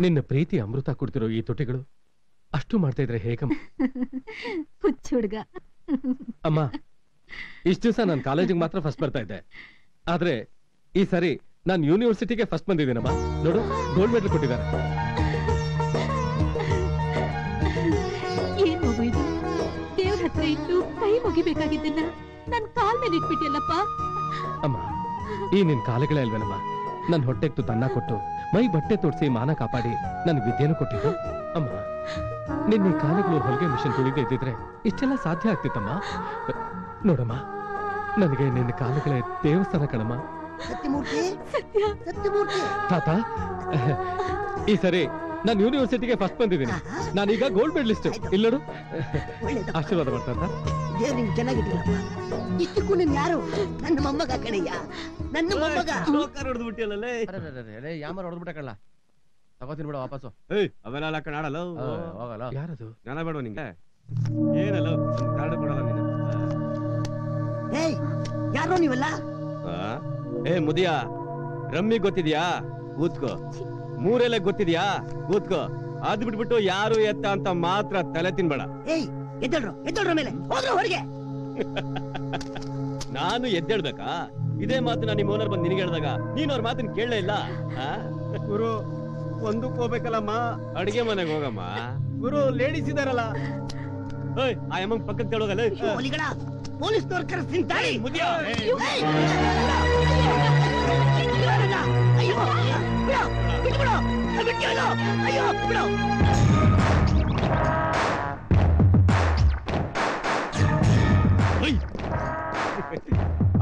ನಿನ್ನ ಪ್ರೀತಿ ಅಮೃತ ಕುಡ್ತಿರೋ ಈ ತೊಟ್ಟಿಗಳು ಅಷ್ಟು ಮಾಡ್ತಾ ಇದ್ರೆ ಹೇಗಮ್ಮ? ಹುಚ್ಚು ಹುಡುಗ. ಅಮ್ಮ ಇಷ್ಟು ದಿವಸ ನಾನು ಕಾಲೇಜಿಗೆ ಮಾತ್ರ ಫಸ್ಟ್ ಬರ್ತಾ ಇದ್ದೆ, ಆದ್ರೆ ಈ ಸಾರಿ ನಾನು ಯೂನಿವರ್ಸಿಟಿಗೆ ಫಸ್ಟ್ ಬಂದಿದ್ದೀನಮ್ಮ. ನೋಡು ಗೋಲ್ಡ್ ಮೆಡಲ್ ಕೊಟ್ಟಿದ್ದಾರೆ. ಏನ್ ಮಗು ಇದು, ದೇವ್ರ ಹತ್ರ ಇಟ್ಟು ಕೈ ಮುಗಿಬೇಕಾಗಿದ್ದನ್ನ ನನ್ನ ಕಾಲ ಮೇಲೆ ಇಟ್ಬಿಟ್ಟಿಯಲ್ಲಪ್ಪ. ಅಮ್ಮ ಈ ನಿನ್ ಕಾಲಗಳೇ ಅಲ್ವೇನಮ್ಮ ನನ್ನ ಹೊಟ್ಟೆಗೆ ತನ್ನ ಕೊಟ್ಟು ಮೈ ಬಟ್ಟೆ ತೋರಿಸಿ ಮಾನ ಕಾಪಾಡಿ ನನ್ ವಿದ್ಯೆಯನ್ನು ಕೊಟ್ಟಿದ್ದು. ಅಮ್ಮ ನಿನ್ನ ಕಾಲಗಳು ಹೊಲಿಗೆ ಮಿಷನ್ ತುಳಿದೇ ಇದ್ದಿದ್ರೆ ಇಷ್ಟೆಲ್ಲ ಸಾಧ್ಯ ಆಗ್ತಿತ್ತಮ್ಮ. ನೋಡಮ್ಮ ನನಗೆ ನಿನ್ನ ಕಾಲಗಳೇ ದೇವಸ್ಥಾನ ಕಣಮ್ಮ. ತಾತ ಈ ಸರಿ ನಾನು ಯೂನಿವರ್ಸಿಟಿಗೆ ಫಸ್ಟ್ ಬಂದಿದ್ದೀನಿ. ನಾನೀಗ ಗೋಲ್ಡ್ ಮೆಡಲಿಸ್ಟ್. ಇಲ್ಲೋಡು ಆಶೀರ್ವಾದ ಮಾಡ್ತಾ. ಮುದಿಯಾ ರಮ್ಮಿ ಗೊತ್ತಿದ್ಯಾ? ಕೂತ್ಕೋ. ಮೂರೆಲ್ಲ ಗೊತ್ತಿದ್ಯಾ? ಕೂತ್ಕೋ. ಅದ್ ಬಿಟ್ಬಿಟ್ಟು ಯಾರು ಎತ್ತ ಅಂತ ಮಾತ್ರ ತಲೆ ತಿನ್ಬೇಡ. ಹೊರಗೆ ನಾನು ಎದ್ದೇಳ್ಬೇಕಾ? ಇದೇ ಮಾತು ನಾನು ನಿಮ್ಮ ಓನರ್ ಬಂದು ನಿನಗೆ ಹೇಳಿದಾಗ ನೀನ್ ಅವ್ರ ಮಾತನ್ನ ಕೇಳಲೇ ಇಲ್ಲ. ಗುರು ಒಂದಕ್ಕೆ ಹೋಗ್ಬೇಕಲ್ಲಮ್ಮ, ಅಡಿಗೆ ಮನೆಗೆ ಹೋಗಮ್ಮ. ಗುರು ಲೇಡೀಸ್ ಇದಾರಲ್ಲ, ಆ ಅಮ್ಮಂಗ್ ಪಕ್ಕಕ್ಕೆ ತೆಳೋಗಲ್ಲ. ಪೊಲೀಸ್ನವ್ರು ಕರೆಸ್ತೀನಿ ತಾಯಿ.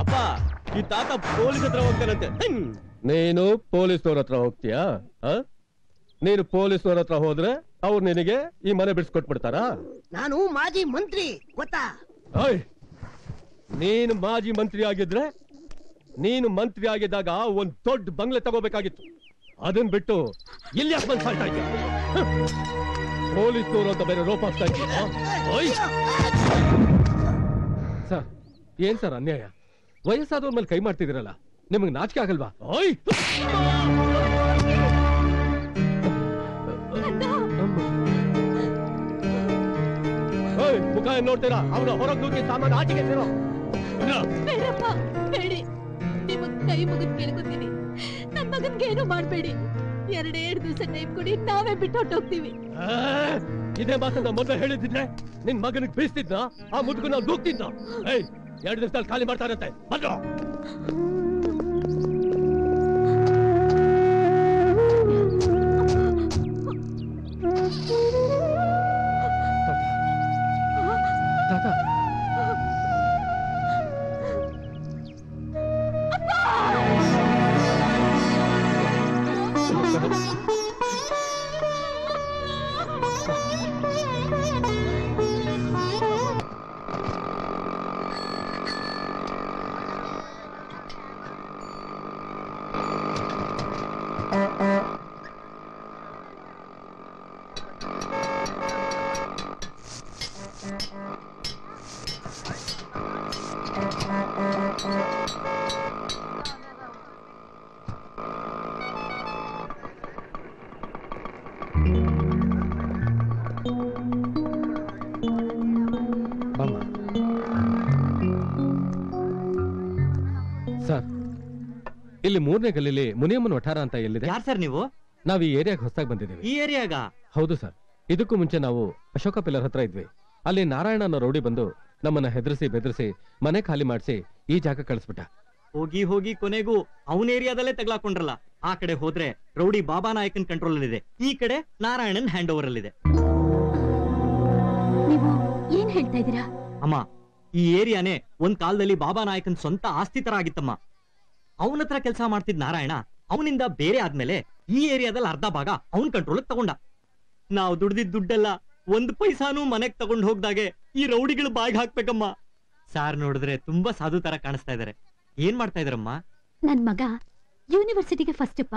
ಅಪ್ಪ ಈ ತಾತ ಪೊಲೀಸ್ ಹತ್ರ ಹೋಗ್ತಾನಂತೆ. ನೀನು ಪೊಲೀಸ್ನವ್ರ ಹತ್ರ ಹೋಗ್ತೀಯಾ? ನೀನು ಪೊಲೀಸ್ನವ್ರ ಹತ್ರ ಹೋದ್ರೆ ಅವ್ರು ನಿನಗೆ ಈ ಮನೆ ಬಿಡಿಸ್ಕೊಟ್ಬಿಡ್ತಾರ? ನಾನು ಮಾಜಿ ಮಂತ್ರಿ ಗೊತ್ತಾ? ನೀನು ಮಾಜಿ ಮಂತ್ರಿ ಆಗಿದ್ರೆ ನೀನು ಮಂತ್ರಿ ಆಗಿದ್ದಾಗ ಒಂದ್ ದೊಡ್ಡ ಬಂಗ್ಲೆ ತಗೋಬೇಕಾಗಿತ್ತು. ಅದನ್ನ ಬಿಟ್ಟು ಇಲ್ಲಿ ಯಾಕೆ ಬಂದ್ ಸಾಯ್ತಾ ಇದ್ದೆ? ಪೊಲೀಸ್ನವ್ರು ಅಂತ ಬೇರೆ ರೋಪ್ ಆಗ್ತಾ ಇದ್ದೆ. ಸರ್ ಏನ್ ಸರ್ ಅನ್ಯಾಯ? ವಯಸ್ಸಾದವ್ರ ಮೇಲೆ ಕೈ ಮಾಡ್ತಿದಿರಲ್ಲ, ನಿಮಗೆ ನಾಚಿಕೆ ಆಗಲ್ವಾ? ಮುಖ ನೋಡ್ತೀರಾ? ಅವರ ಹೊರಗೆ ನುಗ್ಗಿ ಸಾಮಾನು ಆಟಿಗೆ ಸೇರೋ. ಬೇಡಿ, ನಿಮಗ್ ಕೈ ಮುಗಿದ್ ಕೇಳ್ಕೊತೀನಿ, ನನ್ ಮಗನ್ಗೆ ಏನು ಮಾಡ್ಬೇಡಿ. ಎರಡೆರಡು ದಿವಸ ಟೈಮ್ ಕೊಡಿ, ನಾವೇ ಬಿಟ್ಟು ಹೊಟ್ಟೋಗ್ತೀವಿ. ಇದೇ ಮಾತನ್ನ ಮೊದಲು ಹೇಳಿದ್ರೆ ನಿನ್ ಮಗನಿಗೆ ಬೀಸ್ತಿದ್ದ, ಆ ಮುದುಕು ನಾವು ದೂಕ್ತಿದ್ದ. ಎರಡು ದಿವಸದಲ್ಲಿ ಖಾಲಿ ಮಾಡ್ತಾ ಇರತ್ತೆ. ಇಲ್ಲಿ ಮೂರನೇ ಗಲ್ಲಿಯಲ್ಲಿ ಮುನಿಯಮ್ಮನ ವಠಾರ ಅಂತ ಎಲ್ಲಿದೆ? ಯಾರ್ ಸರ್ ನೀವು? ನಾವು ಈ ಏರಿಯಾಗೆ ಹೊಸದಾಗಿ ಬಂದಿದ್ದೀವಿ. ಈ ಏರಿಯಾಗಾ? ಹೌದು ಸರ್. ಇದಕ್ಕೂ ಮುಂಚೆ ನಾವು ಅಶೋಕ ಪಿಲ್ಲರ್ ಹತ್ರ ಇದ್ವಿ. ಅಲ್ಲಿ ನಾರಾಯಣನ ರೌಡಿ ಬಂದು ನಮ್ಮನ್ನ ಹೆದರಿಸಿ ಬೆದರಿಸಿ ಮನೆ ಖಾಲಿ ಮಾಡಿಸಿ ಈ ಜಾಗ ಕಳಿಸ್ಬಿಟ್ಟ. ಹೋಗಿ ಹೋಗಿ ಕೊನೆಗೂ ಅವನ ಏರಿಯಾದಲ್ಲೇ ತಗ್ಲಾಕೊಂಡ್ರಲ್ಲ. ಆ ಕಡೆ ಹೋದ್ರೆ ರೌಡಿ ಬಾಬಾ ನಾಯಕನ್ ಕಂಟ್ರೋಲ್ ಅಲ್ಲಿ ಇದೆ, ಈ ಕಡೆ ನಾರಾಯಣನ್ ಹ್ಯಾಂಡ್ ಓವರ್ ಅಲ್ಲಿ ಇದೆ. ನೀವು ಏನ್ ಹೇಳ್ತಾ ಇದ್ದೀರಾ ಅಮ್ಮ? ಈ ಏರಿಯಾನೇ ಒಂದ್ ಕಾಲದಲ್ಲಿ ಬಾಬಾ ನಾಯಕನ್ ಸ್ವಂತ ಆಸ್ತಿ ತರ ಆಗಿತ್ತಮ್ಮ. ಅವನ ಹತ್ರ ಕೆಲಸ ಮಾಡ್ತಿದ್ ನಾರಾಯಣ ಅವನಿಂದ ಬೇರೆ ಆದ್ಮೇಲೆ ಈ ಏರಿಯಾದಲ್ಲಿ ಅರ್ಧ ಭಾಗ ಅವನ್ ಕಂಟ್ರೋಲ್ ತಗೊಂಡ. ನಾವು ದುಡ್ದಿದ್ ದುಡ್ಡೆಲ್ಲ ಒಂದ್ ಪೈಸಾನು ಮನೆಗ್ ತಗೊಂಡ್ ಹೋಗ್ದಾಗೆ ಈ ರೌಡಿಗಳು ಬಾಯ್ಡ್ ಹಾಕ್ಬೇಕಮ್ಮ. ಸಾರ್ ನೋಡಿದ್ರೆ ತುಂಬಾ ಸಾಧು ತರ ಕಾಣಿಸ್ತಾ ಇದಾರೆ. ಏನ್ ಮಾಡ್ತಾ ಇದಾರಮ್ಮ? ನನ್ ಮಗ ಯೂನಿವರ್ಸಿಟಿಗೆ ಫಸ್ಟ್ ಅಪ್ಪ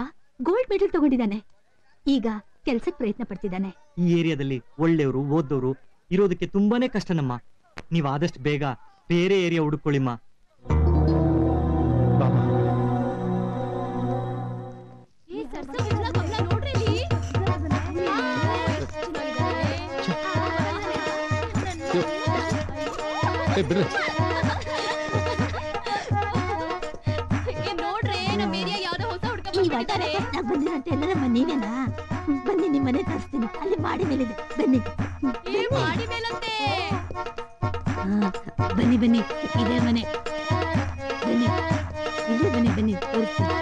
ಗೋಲ್ಡ್ ಮೆಡಲ್ ತಗೊಂಡಿದ್ದಾನೆ. ಈಗ ಕೆಲ್ಸಕ್ಕೆ ಪ್ರಯತ್ನ ಪಡ್ತಿದ್ದಾನೆ. ಈ ಏರಿಯಾದಲ್ಲಿ ಒಳ್ಳೆಯವರು ಓದೋರು ಇರೋದಕ್ಕೆ ತುಂಬಾನೇ ಕಷ್ಟನಮ್ಮ. ನೀವ್ ಆದಷ್ಟು ಬೇಗ ಬೇರೆ ಏರಿಯಾ ಹುಡುಕೊಳ್ಳಿಮ್ಮ. ನೋಡ್ರಿ ನಮ್ ಏರಿಯಾ ಯಾವ್ದೋ ಹೊಸ ಹುಡುಗ ಬಂದಿರಂತೆ. ಎಲ್ಲ ನಮ್ಮ ನೀವೇನಾ? ಬನ್ನಿ ನಿಮ್ ಮನೆ ತರಿಸ್ತೀನಿ, ಅಲ್ಲಿ ಮಾಡಿ ಮೇಲಿದೆ. ಬನ್ನಿ ಮಾಡಿ ಮೇಲಂತೆ. ಬನ್ನಿ ಬನ್ನಿ ಇದೇ ಮನೆ. ಬನ್ನಿ ಇದೇ ಬನ್ನಿ ಬನ್ನಿ ತೋರಿಸ್ತೀನಿ.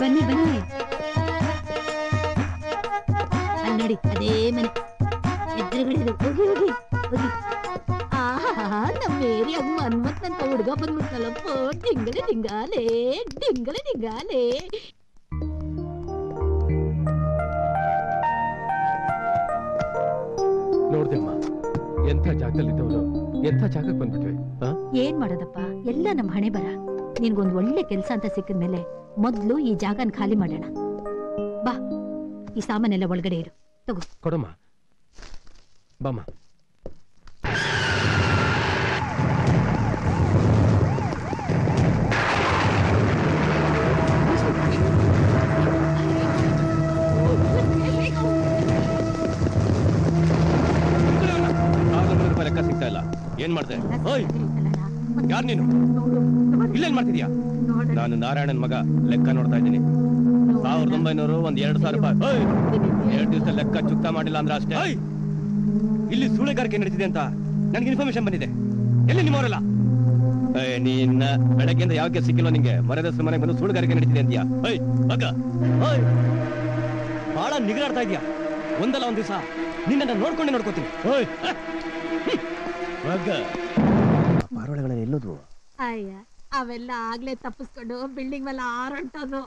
ಬನ್ನಿ ಬನ್ನಿ ಅಲ್ಲಿ ನೋಡಿ ಅದೇ ಮನೆ ಎದುರುಗಡೆ ಇದೆ. ಹೋಗಿ ಹೋಗಿ ಹೋಗಿ. ನಮ್ಮೇರಿಯಾಗ ಮನ್ಮತ್ ಅಂತ ಹುಡುಗ ಬಂದ್ಬಿಟ್ನಲ್ಲಪ್ಪ. ಡಿಂಗಲೆ ಡಿಂಗಾಲೆ ಡಿಂಗಲೆ ಡಿಂಗಾಲೆ. ನೋಡ್ದೆಮ್ಮ ಎಂಥ ಜಾಗದಲ್ಲಿದ್ದವನು ಎಂಥ ಜಾಗಕ್ಕೆ ಬಂದ್ಬಿಟ್ವಿ. ಏನ್ ಮಾಡೋದಪ್ಪ, ಎಲ್ಲ ನಮ್ ಹಣೆ ಬರ. ನಿನ್ಗೊಂದ್ ಒಳ್ಳೆ ಕೆಲ್ಸ ಅಂತ ಸಿಕ್ಕಿದ್ಮೇಲೆ ಮೊದ್ಲು ಈ ಜಾಗನ ಖಾಲಿ ಮಾಡೋಣ ಬಾ. ಈ ಸಾಮಾನೆಲ್ಲ ಒಳಗಡೆ ಇರು, ತಗೋ ಕೊಡಮ್ಮ. ಬಾಮ್ಮ. ಏನ್ ಮಾಡ್ದೆ? ಯಾರ್ ನೀನು? ಇಲ್ಲೇನ್ ಮಾಡ್ತಿದ್ಯಾ? ನಾನು ನಾರಾಯಣನ್ ಮಗ. ಲೆಕ್ಕ ನೋಡ್ತಾ ಇದ್ದೀನಿ. 1900 1,200 ರೂಪಾಯಿ. ಎರಡು ದಿವಸ ಲೆಕ್ಕ ಚುಕ್ತಾ ಮಾಡಿಲ್ಲ ಅಂದ್ರೆ ಅಷ್ಟೇ. ಇಲ್ಲಿ ಸೂಳೆಗಾರಿಕೆ ನಡೀತಿದೆ ಅಂತ ನನ್ಗೆ ಇನ್ಫಾರ್ಮೇಶನ್ ಬಂದಿದೆ. ಎಲ್ಲಿ ನಿಮ್ಮವರೆಲ್ಲ? ನಿನ್ನ ಬೆಳಗ್ಗೆಯಿಂದ ಯಾವಾಗ ಸಿಕ್ಕಿಲ್ಲ ನಿಂಗೆ? ಮರದಷ್ಟು ಮನೆಗೆ ಬಂದು ಸೂಳೆಗಾರಿಕೆ ನಡೀತಿದೆ ಅಂತೀಯಾ? ಬಹಳ ನಿಗರಾಡ್ತಾ ಇದೀಯಾ. ಒಂದಲ್ಲ ಒಂದ್ ದಿವಸ ನಿನ್ನ ನೋಡ್ಕೊಂಡೆ ನೋಡ್ಕೋತೀನಿ. ಅಯ್ಯ ಅವೆಲ್ಲ ಆಗ್ಲೇ ತಪ್ಪಿಸ್ಕೊಂಡು ಬಿಲ್ಡಿಂಗ್ ಮೇಲೆ ಹಾರೋದು.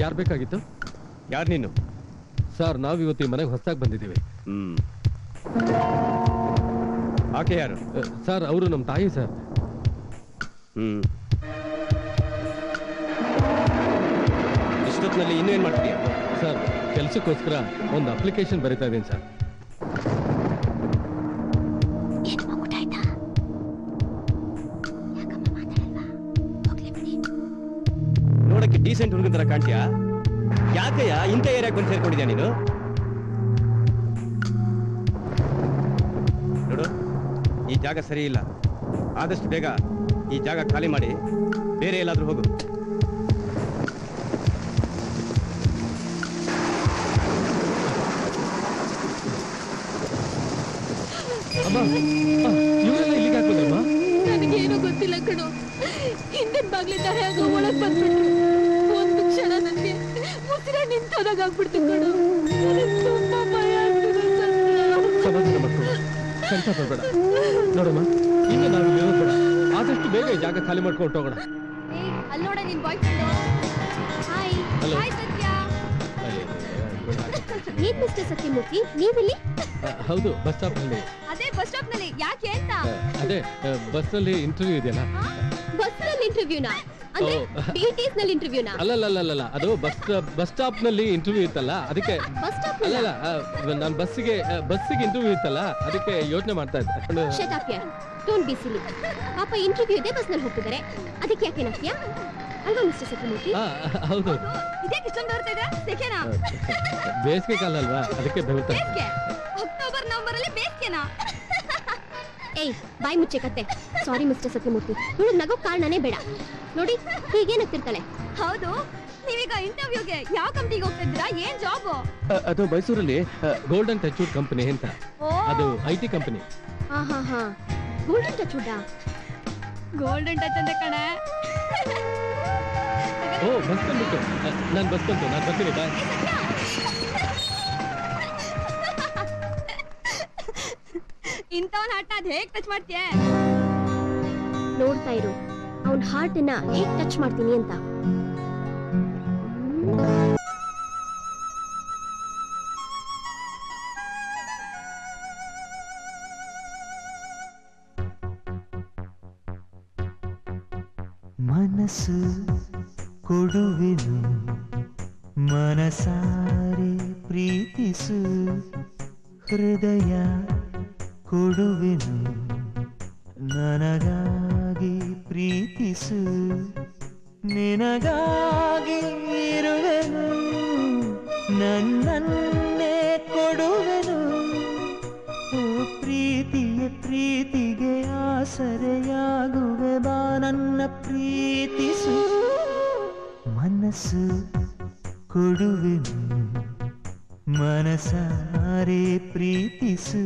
ಯಾರು ಬೇಕಾಗಿತ್ತು? ಯಾರು ನೀನು? ಸರ್, ನಾವಿವತ್ತು ಈ ಮನೆಗೆ ಹೊಸದಾಗಿ ಬಂದಿದ್ದೀವಿ. ಆಕೆ ಯಾರು? ಸರ್, ಅವರು ನಮ್ಮ ತಾಯಿ ಸರ್. ಇಷ್ಟೊತ್ತಿನಲ್ಲಿ ಇನ್ನೇನು ಮಾಡ್ತೀಯ? ಸರ್, ಕೆಲಸಕ್ಕೋಸ್ಕರ ಒಂದು ಅಪ್ಲಿಕೇಶನ್ ಬರೀತಾ ಇದ್ದೀನಿ ಸರ್. ಡೀಸೆಂಟ್ ಹುಡುಗನ ತರ ಕಾಣ್ತೀಯಾ. ಯಾಕೆಯ ಇಂಥ ಏರಿಯಾಗ ಬಂದು ಸೇರ್ಕೊಂಡಿದ್ಯಾ ನೀನು? ನೋಡು, ಈ ಜಾಗ ಸರಿ ಇಲ್ಲ. ಆದಷ್ಟು ಬೇಗ ಈ ಜಾಗ ಖಾಲಿ ಮಾಡಿ ಬೇರೆ ಎಲ್ಲಾದ್ರೂ ಹೋಗು. ನನಗೇನು ಗೊತ್ತಿಲ್ಲ ಕಣೋ. ಹಿಂದಿನ ಬಾಗ್ಲಿಂದ ಹೇಗೋ ಒಳಗೆ ಬಂದ್ಬಿಟ್ಟು ಒಂದು ಕ್ಷಣ ನನಗೆ ಮುತ್ತಿರ ನಿಂತೋದಾಗ್ಬಿಡ್ತು ಕಣೋ. ತುಂಬಾ ಭಯ ಆಗ್ತದೆ. ಸಂತ ಬರ್ಬೇಡ ನೋಡಮ್ಮ. ಇನ್ನು ನಾವು ಬೇಡ, ಆದಷ್ಟು ಬೇಗ ಈ ಜಾಗ ಖಾಲಿ ಮಾಡ್ಕೊಂಡು ಹೋಗೋಣ. ಅಲ್ಲಿ ನೋಡ ನಿನ್ ಬಾಯ್ ಫ್ರೆಂಡ್. ಹಾಯ್ ಹಾಯ್ ಸತ್ಯ. ಏನ್ ಮಿಸ್ಟರ್ ಸತ್ಯಮೂರ್ತಿ ನೀವಿಲ್ಲಿ? ಹೌದು, ಬಸ್ ಸ್ಟಾಪ್ ನಲ್ಲಿ. ಅದೇ ಬಸ್ ಸ್ಟಾಪ್ ನಲ್ಲಿ ಯಾಕೆ ಅಂತ? ಅದೇ ಬಸ್ ನಲ್ಲಿ ಇಂಟರ್ವ್ಯೂ ಇದೆಯಲ್ಲ, ಬಸ್ನಲ್ಲಿ ಇಂಟರ್ವ್ಯೂನಾ ಅಂದ್ರೆ ಬಿಟಿಎಸ್ ನಲ್ಲಿ ಇಂಟರ್ವ್ಯೂನಾ? ಅಲ್ಲ ಅದು ಬಸ್ ಸ್ಟಾಪ್ ನಲ್ಲಿ ಇಂಟರ್ವ್ಯೂ ಇತ್ತಲ್ಲ ಅದಕ್ಕೆ. ಬಸ್ ಸ್ಟಾಪ್ ಅಲ್ಲ, ನಾನು ಬಸ್ಸಿಗೆ ಇಂಟರ್ವ್ಯೂ ಇತ್ತಲ್ಲ ಅದಕ್ಕೆ ಯೋಚನೆ ಮಾಡ್ತಾ ಇದ್ದೆ. ಶಟ್ ಅಪ್ ಯಾ, ಡೋಂಟ್ ಬಿ ಸಿಲಿ. ಪಾಪ ಇಂಟರ್ವ್ಯೂ ಇದೆ ಬಸ್ ನಲ್ಲಿ ಹೋಗ್ತಿದ್ದಾರೆ ಅದಕ್ಕೆ ಯಾಕೆ ನಕ್ಯಾ ಅಲ್ವಾ ಮಿಸ್ಟರ್ ಸೆಕ್ಯೂರಿಟಿ? ಹೌದು, ಇದಕ್ಕೆ ಇಷ್ಟೊಂದು ಬರ್ತಾ ಇದೆ ಸೆಕೆನಾ? ಬೇಸಿಗೆ ಕಾಲ ಅಲ್ವಾ ಅದಕ್ಕೆ ಬರುತ್ತೆ. ಅಕ್ಟೋಬರ್ ನವೆಂಬರ್ ಅಲ್ಲಿ ಬೇಸಿಗೆನಾ? ಏಯ್ ಬಾಯಿ ಮುಚ್ಚೆ ಕತ್ತೆ. ಸಾರಿ ಮಿಸ್ಟರ್ ಸತ್ಯಮೂರ್ತಿ, ಇವಳು ನಗೋ ಕಾರಣನೇ ಬೇಡ. ನೋಡಿ ಹೀಗೇನಾಗ್ತಿರ್ತಾಳೆ. ಹೌದು, ನೀವೀಗ ಇಂಟರ್ವ್ಯೂಗೆ ಯಾವ ಕಂಪ್ನಿಗೆ ಹೋಗ್ತಿದ್ದೀರಾ? ಏನ್ ಜಾಬ್ ಅದು? ಮೈಸೂರಲ್ಲಿ ಗೋಲ್ಡನ್ ಟಚ್ವುಡ್ ಕಂಪನಿ ಅಂತ, ಅದು IT company. Golden Touchwood? Golden Touch ಅಂತ ಕಣೆ. ಓ ಬಸ್ ಬಂದ್ಬಿಟ್ಟು, ನಾನು ಬರ್ತೀನಿ. ಬಾಯ್. ಇಂಥವನ್ ಹಾರ್ಟ್ ಅದ್ ಹೇಗ್ ಟಚ್ ಮಾಡ್ತೀಯ ನೋಡ್ತಾ ಇರು, ಅವನ್ ಹಾರ್ಟ್ ಅನ್ನ ಹೇಗ್ ಟಚ್ ಮಾಡ್ತೀನಿ ಅಂತ. ಮನಸ್ಸು ಕೊಡುವೆನು ಮನಸಾರೆ ಪ್ರೀತಿಸು, ಹೃದಯ ಕೊಡುವೆನು ನನಗಾಗಿ ಪ್ರೀತಿಸು, ನಿನಗಾಗಿ ಇರುವೆನು ನನ್ನನ್ನೇ ಕೊಡುವೆನು, ಪ್ರೀತಿಗೆ ಆಸರೆಯಾಗುವೆ ಬಾ ನನ್ನ ಪ್ರೀತಿಸು, ಮನಸ್ಸು ಕೊಡುವೆನು ಮನಸಾರೆ ಪ್ರೀತಿಸು.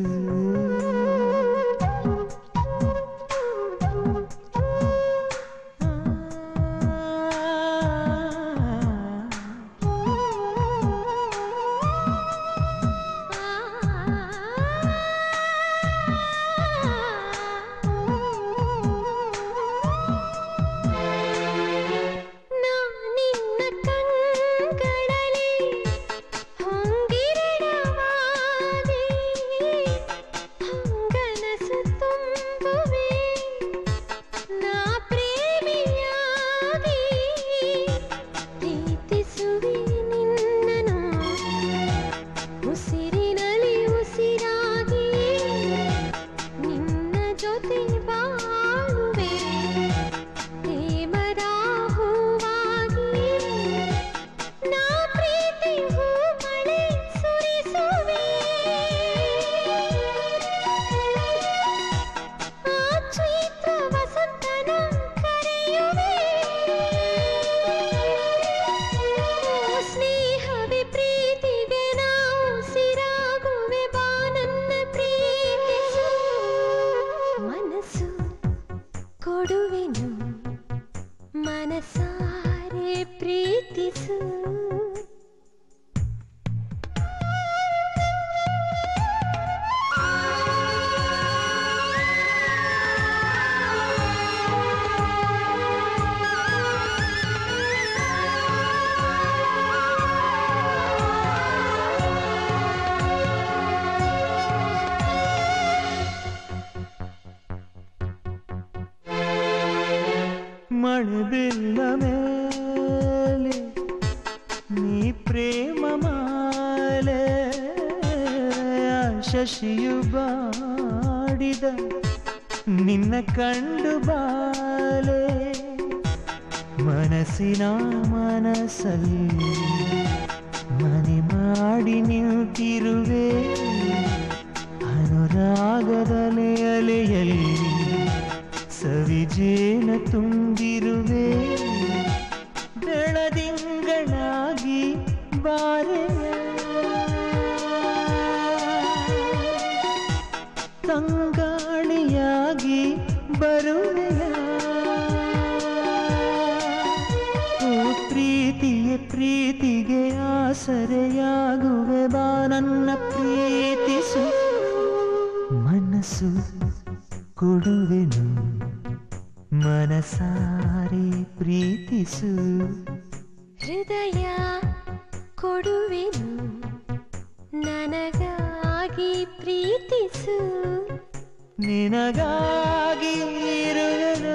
ನಿನಗಾಗಿ ಇರುವೆನು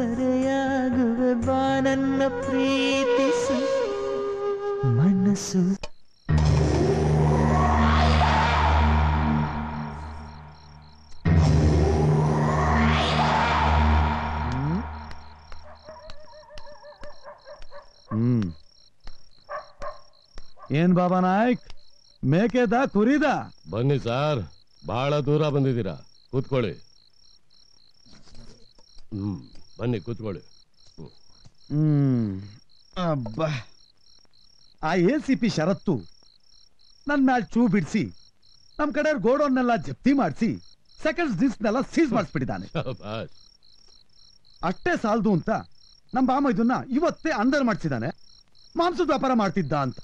ಸರೆಯಾಗುವ ಬಾನನ್ನ ಪ್ರೀತಿಸು ಮನಸು ಏನ್ ಬಾಬಾ ನಾಯ್ಕ್ ಮೇಕೆದಾ ಕುರಿದಾ ಬನ್ನಿ ಸರ್ ಬಹಳ ದೂರ ಬಂದಿದ್ದೀರಾ ಕೂತ್ಕೊಳ್ಳಿ ಬನ್ನಿ ಕೂತ್ಕೊಳ್ಳಿ ಅಬ್ಬಾ ಆ ಎಸಿಪಿ ಶರತ್ತು ನನ್ನ ಮ್ಯಾಲ್ ಚೂ ಬಿಡಿಸಿ ನಮ್ಮ ಕಡೆ ಗೋಡೋನ್ನೆಲ್ಲ ಜಪ್ತಿ ಮಾಡಿಸಿ ಸೆಕೆಂಡ್ಸ್ ದಿಸ್ನೆಲ್ಲ ಸೀಸ್ ಮಾಡಿಸ್ಬಿಟ್ಟಿದ್ದಾನೆ ಅಷ್ಟೇ ಸಾಲದು ಅಂತ ನಮ್ಮ ಬಾಮ ಇದನ್ನ ಇವತ್ತೇ ಅಂದರ್ ಮಾಡಿಸಿದ್ದಾನೆ ಮಾಂಸದ ವ್ಯಾಪಾರ ಮಾಡ್ತಿದ್ದ ಅಂತ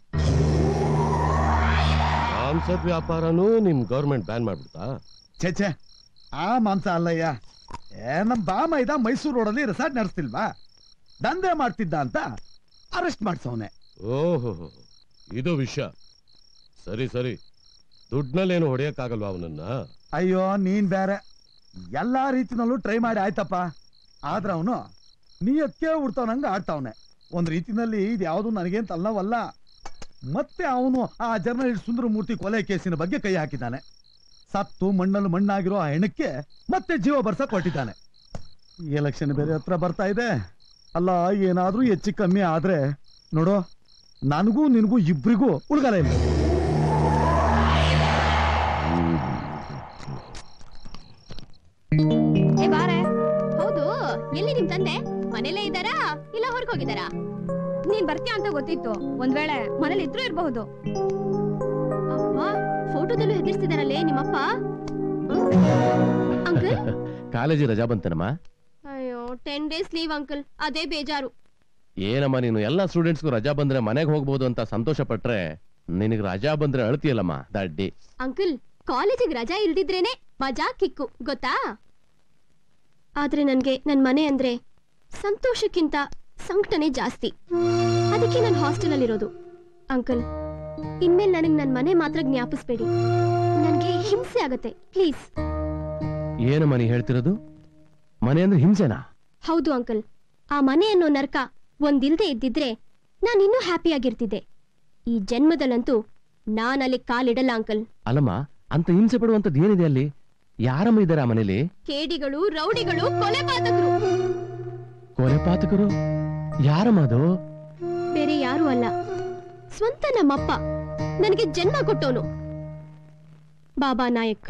ಮಾಂಸದ ವ್ಯಾಪಾರನೂ ನಿಮ್ ಗೌರ್ಮೆಂಟ್ ಬ್ಯಾನ್ ಮಾಡ್ಬಿಡ್ತಾ ಛೇ ಛೇ ಆ ಮಾಂಸ ಅಲ್ಲಯ್ಯ ನಮ್ಮ ಬಾಮೈದ ಮೈಸೂರು ರೋಡಲ್ಲಿ ರೆಸಾರ್ಟ್ ನಡೆಸ್ತಿಲ್ವಾ ದಂಧೆ ಮಾಡ್ತಿದ್ದ ಅಂತ ಅರೆಸ್ಟ್ ಮಾಡ್ಸವನೆ ಓಹೋ ಇದು ವಿಷಯ ಸರಿ ಸರಿ ದುಡ್ಡಲ್ಲೇನು ಹೊಡೆಯಕ್ಕಾಗಲ್ವಾ ಅವನನ್ನ ಅಯ್ಯೋ ನೀನ್ ಬೇರೆ ಎಲ್ಲಾ ರೀತಿನಲ್ಲೂ ಟ್ರೈ ಮಾಡಿ ಆಯ್ತಪ್ಪ ಆದ್ರೆ ಅವನು ನೀಯಕ್ಕೆ ಉಡ್ತವನಂಗ ಆಡ್ತಾವನೆ ಒಂದ್ ರೀತಿನಲ್ಲಿ ಇದು ಯಾವುದು ನನಗೇನ್ ತಲ್ಲವಲ್ಲ ಮತ್ತೆ ಅವನು ಆ ಜರ್ನಲಿಸ್ಟ್ ಸುಂದರಮೂರ್ತಿ ಕೊಲೆ ಕೇಸಿನ ಬಗ್ಗೆ ಕೈ ಹಾಕಿದ್ದಾನೆ ಸತ್ತು ಮಣ್ಣಲ್ಲಿ ಮಣ್ಣಾಗಿರೋ ಆ ಹೆಣಕ್ಕೆ ಮತ್ತೆ ಜೀವ ಬರ್ಸಕ್ ಹೊಟ್ಟಿದ್ದಾನೆ ಎಲೆಕ್ಷನ್ ಬೇರೆ ಹತ್ರ ಬರ್ತಾ ಇದೆ ಅಲ್ಲ ಏನಾದ್ರೂ ಹೆಚ್ಚು ಕಮ್ಮಿ ಆದ್ರೆ ನೋಡು ನನಗೂ ನಿನಗೂ ಇಬ್ರಿಗೂ ಉಳ್ಗಾಲ ಇಲ್ಲ ಹೌದು ಎಲ್ಲಿ ನಿಮ್ ತಂದೆ ಮನೇಲೇ ಇದ್ದಾರಾ ಇಲ್ಲ ಹೊರಗೋಗಿದ್ದಾರಾ ನೀನ್ ಬರ್ತೀಯ ಅಂತ ಗೊತ್ತಿತ್ತು ಒಂದ್ ವೇಳೆ ಮನೇಲಿ ಇದ್ರೂ ಇರಬಹುದು ಫೋಟೋದಲ್ಲೂ ಹೆದರ್ಸ್ತಿದಾರಲ್ಲೇ ನಿಮ್ಮಪ್ಪ ಅಂಕಲ್ ಕಾಲೇಜ್ ರಜಾ ಬಂತನಮ್ಮ ಅಯ್ಯೋ 10 days ಲೀವ್ ಅಂಕಲ್ ಅದೇ ಬೇಜಾರು ಏನಮ್ಮ ನೀನು ಎಲ್ಲ ಸ್ಟೂಡೆಂಟ್ಸ್ಗೂ ರಜಾ ಬಂದ್ರೆ ಮನೆಗೆ ಹೋಗ್ಬಹುದು ಅಂತ ಸಂತೋಷ ಪಟ್ರೆ ನಿನಗೆ ರಜಾ ಬಂದ್ರೆ ಅಳ್ತಿಯಲ್ಲಮ್ಮ ದಡ್ಡಿ ಅಂಕಲ್ ಕಾಲೇಜಿಗೆ ರಜಾ ಇಲ್ದಿದ್ರೇನೆ ಮಜಾ ಕಿಕ್ಕು ಗೊತ್ತಾ ಆದ್ರೆ ನನ್ಗೆ ನನ್ ಮನೆ ಅಂದ್ರೆ ಸಂತೋಷಕ್ಕಿಂತ ಸಂಕಟನೇ ಜಾಸ್ತಿ ಅದಕ್ಕೆ ನಾನು ಹಾಸ್ಟೆಲ್ ಅಲ್ಲಿರೋದು ಅಂಕಲ್ ಇನ್ಮೇಲೆ ನನಗೆ ನನ್ನ ಮನೆ ಮಾತ್ರ ಜ್ಞಾಪಿಸಬೇಡಿ ನನಗೆ ಹಿಂಸೆ ಆಗುತ್ತೆ ಪ್ಲೀಸ್ ಏನು ಮನೆ ಹೇಳ್ತಿರೋದು ಮನೆ ಅಂದ್ರೆ ಹಿಂಸೆನಾ ಹೌದು ಅಂಕಲ್ ಆ ಮನೆ ಅನ್ನೋ ನರಕ ಒಂದಿಲ್ಲದೆ ಇದ್ದಿದ್ರೆ ನಾನು ಇನ್ನೂ ಹ್ಯಾಪಿಯಾಗಿರ್ತಿದ್ದೆ ಈ ಜನ್ಮದಲ್ಲಂತೂ ನಾನು ಅಲ್ಲಿ ಕಾಲಿಡಲ್ಲ ಅಂಕಲ್ ಅಲ್ಲಮ್ಮ ಅಂತ ಹಿಂಸೆ ಪಡುವಂತದ್ದು ಏನಿದೆ ಅಲ್ಲಿ ಯಾರಮ್ಮ ಇದ್ದಾರೆ ಆ ಮನೇಲಿ ಕೇಡಿಗಳು ರೌಡಿಗಳು ಕೊಲೆಪಾತಕರು ಯಾರಮ್ಮ ಅದು ಬೇರೆ ಯಾರು ಅಲ್ಲ ಸ್ವಂತ ನಮ್ಮಪ್ಪ ನನಗೆ ಜನ್ಮ ಕೊಟ್ಟೋನು ಬಾಬಾ ನಾಯಕ್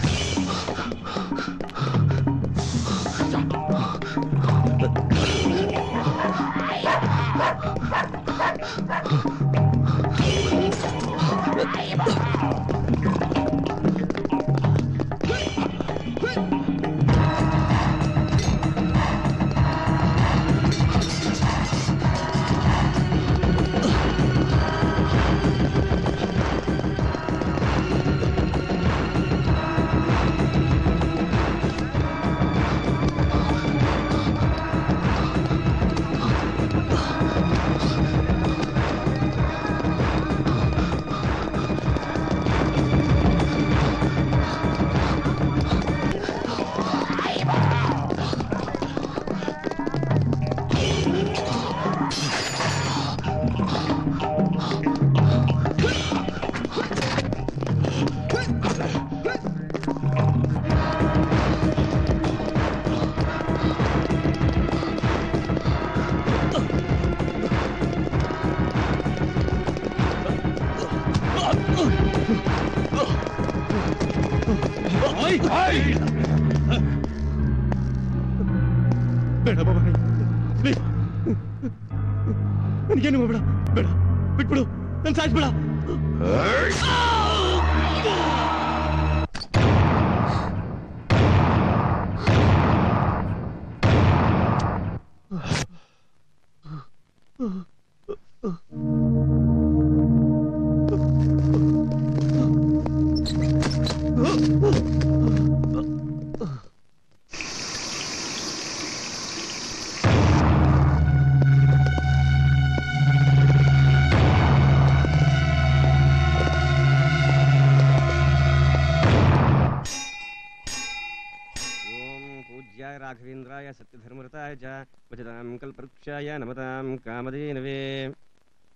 सत्यव्रताय सत्यधर्मरताय च भजतां कल्पवृक्षाय नमतां कामधेनवे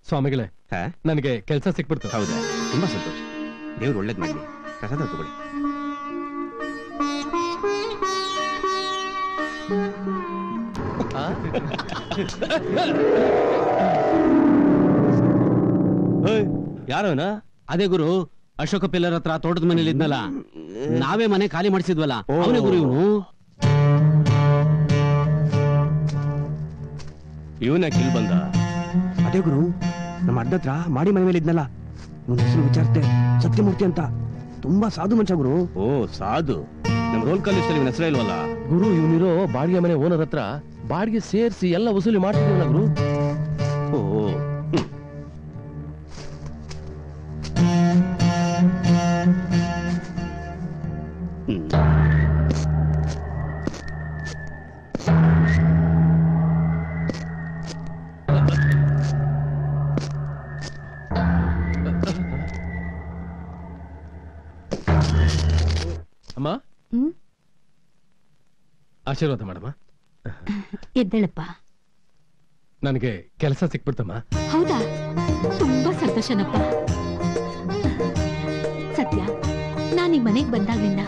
स्वामिगळे ನನಗೆ ಕೆಲಸ ಸಿಕ್ಬಿಡ್ತು ಹೌದಾ ತುಂಬಾ ಸಂತೋಷ ದೇವರು ಒಳ್ಳೆಯದು ಮಾಡಲಿ ಪ್ರಸಾದ ತಗೊಳ್ಳಿ ಏಯ್ ಯಾರೋನಾ ಅದೇ ಗುರು ಅಶೋಕ ಪಿಲ್ಲರ್ ಹತ್ರ ತೋಟದ ಮನೆಯಲ್ಲಿ ಇದ್ನಲ್ಲ ನಾವೇ ಮನೆ ಖಾಲಿ ಮಾಡಿಸಿದ್ವಲ್ಲ ಅವನೇ ಗುರು ಇವನು ಇವನೇ ಕಿಲ್ ಬಂದ ಅದೇ ಗುರು ನಮ್ಮ ಅಡ್ಡತ್ರ ಮಾಡಿ ಮನೆ ಮೇಲೆ ಇದ್ನಲ್ಲ ಇವನ ಹೆಸರು ವಿಚಾರತೆ ಸತ್ಯಮೂರ್ತಿ ಅಂತ ತುಂಬಾ ಸಾಧು ಮನುಷ್ಯ ಗುರು ಓ ಸಾಧು ನಮ್ಮ ರೋಲ್ ಕಾಲೇಜಲ್ಲಿ ಇವನ ಹೆಸರು ಇಲ್ವಲ್ಲ ಗುರು ಇವನಿರೋ ಬಾಡಿಗೆ ಮನೆ ಓನರ್ ಹತ್ರ ಬಾಡಿಗೆ ಸೇರಿಸಿ ಎಲ್ಲ ವಸೂಲಿ ಮಾಡ್ತಿದ್ನಲ್ಲ ಗುರು ಓ ಅಮ್ಮ ಆಶೀರ್ವಾದ ಮಾಡಮ್ಮ ಎದ್ದಳಪ್ಪ ನನಗೆ ಕೆಲಸ ಸಿಕ್ಬಿಡ್ತಮ್ಮ ಹೌದಾ ತುಂಬಾ ಸಂತೋಷನಪ್ಪ ಸತ್ಯ ನಾನು ಈ ಮನೆಗೆ ಬಂದಾಗಿಂದ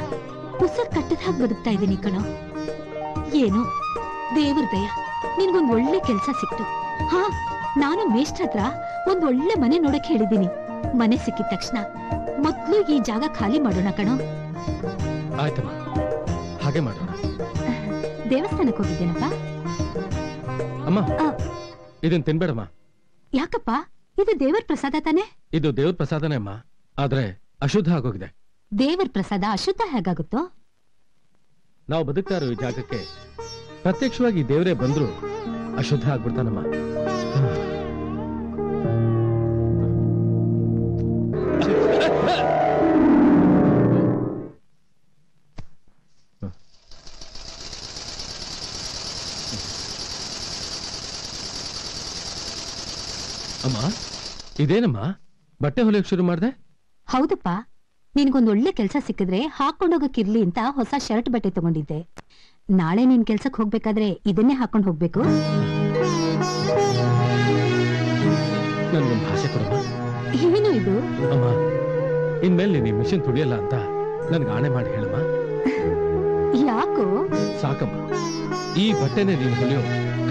ಹೊಸ ಕಟ್ಟದ ಹಾಗೆ ಬದುಕ್ತಾ ಇದ್ದೀನಿ ಕಣೋ ಏನು ದೇವರ ದಯ ನಿನಗೊಂದು ಒಳ್ಳೆ ಕೆಲಸ ಸಿಕ್ತು ಹಾ ನಾನು ಮೇಷ್ಟ್ರ ಹತ್ರ ಒಂದು ಒಳ್ಳೆ ಮನೆ ನೋಡಕ್ಕೆ ಹೇಳಿದ್ದೀನಿ ಮನೆ ಸಿಕ್ಕಿದ ತಕ್ಷಣ ಮೊದಲು ಈ ಜಾಗ ಖಾಲಿ ಮಾಡೋಣ ಕಣೋ ಆಯ್ತಮ್ಮ ಹಾಗೆ ಮಾಡೋಣ ದೇವಸ್ಥಾನಕ್ಕೆ ಹೋಗಿದ್ದೇನಪ್ಪ ಅಮ್ಮ ಇದನ್ನ ತಿನ್ಬೇಡಮ್ಮ ಯಾಕಪ್ಪ ಇದು ದೇವರ ಪ್ರಸಾದ ತಾನೆ ಇದು ದೇವರ ಪ್ರಸಾದನೇ ಅಮ್ಮ ಆದ್ರೆ ಅಶುದ್ಧ ಆಗೋಗಿದೆ ದೇವರ ಪ್ರಸಾದ ಅಶುದ್ಧ ಹೇಗಾಗುತ್ತೋ ನಾವು ಬದುಕ್ತಾ ಇರೋ ಈ ಜಾಗಕ್ಕೆ ಪ್ರತ್ಯಕ್ಷವಾಗಿ ದೇವರೇ ಬಂದ್ರು ಅಶುದ್ಧ ಆಗ್ಬಿಡ್ತಾನಮ್ಮ ಅಮ್ಮ ಇದೇನಮ್ಮ ಬಟ್ಟೆ ಹೊಲಿಯಕ್ಕೆ ಶುರು ಮಾಡಿದೆ ಹೌದಪ್ಪ ನಿನ್ಗೊಂದು ಒಳ್ಳೆ ಕೆಲಸ ಸಿಕ್ಕಿದ್ರೆ ಹಾಕೊಂಡೋಗಕ್ಕಿರ್ಲಿ ಅಂತ ಹೊಸ ಶರ್ಟ್ ಬಟ್ಟೆ ತಗೊಂಡಿದ್ದೆ ನಾಳೆ ನಿನ್ ಕೆಲ್ಸಕ್ಕೆ ಹೋಗ್ಬೇಕಾದ್ರೆ ಇದನ್ನೇ ಹಾಕೊಂಡು ಹೋಗ್ಬೇಕು ಏನು ಇದು ಅಮ್ಮ ಇನ್ಮೇಲೆ ನೀನು ಮಿಷನ್ ತುಳಿಯಲ್ಲ ಅಂತ ನನ್ಗೆ ಆಣೆ ಮಾಡಿ ಹೇಳಮ್ಮ ಯಾಕೋ ಸಾಕಮ್ಮ ಈ ಬಟ್ಟೆನೇ ನೀನು ಹೊಲಿಯೋ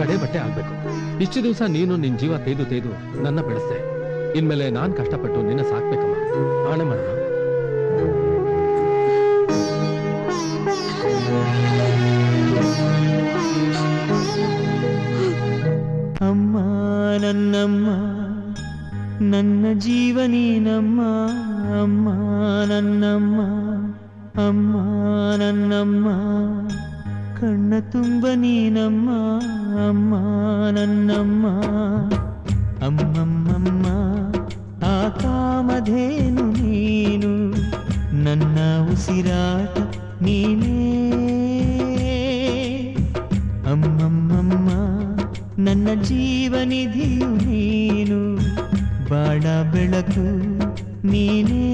ಕಡೆ ಬಟ್ಟೆ ಆಗ್ಬೇಕು ಇಷ್ಟು ದಿವಸ ನೀನು ನಿನ್ ಜೀವ ತೇದು ತೇದು ನನ್ನ ಬೆಳೆಸ್ದೆ ಇನ್ಮೇಲೆ ನಾನ್ ಕಷ್ಟಪಟ್ಟು ನಿನ್ನ ಸಾಕ್ಬೇಕಮ್ಮ ಆಣೆ ಮಾಡಮ್ಮ ಅಮ್ಮ ನನ್ನಮ್ಮ ನನ್ನ ಜೀವನೀನಮ್ಮ ಅಮ್ಮ ನನ್ನಮ್ಮ ಅಮ್ಮ ನನ್ನಮ್ಮ ಕಣ್ಣ ತುಂಬ ನೀನಮ್ಮ ಅಮ್ಮ ನನ್ನಮ್ಮ ಅಮ್ಮಮ್ಮಮ್ಮ ಆ ಕಾಮಧೇನು ನೀನು ನನ್ನ ಉಸಿರಾಟ ನೀನೇ ಅಮ್ಮಮ್ಮಮ್ಮ ನನ್ನ ಜೀವನಿಧಿಯು ನೀನು ಬಾಳ ಬೆಳಕು ನೀನೇ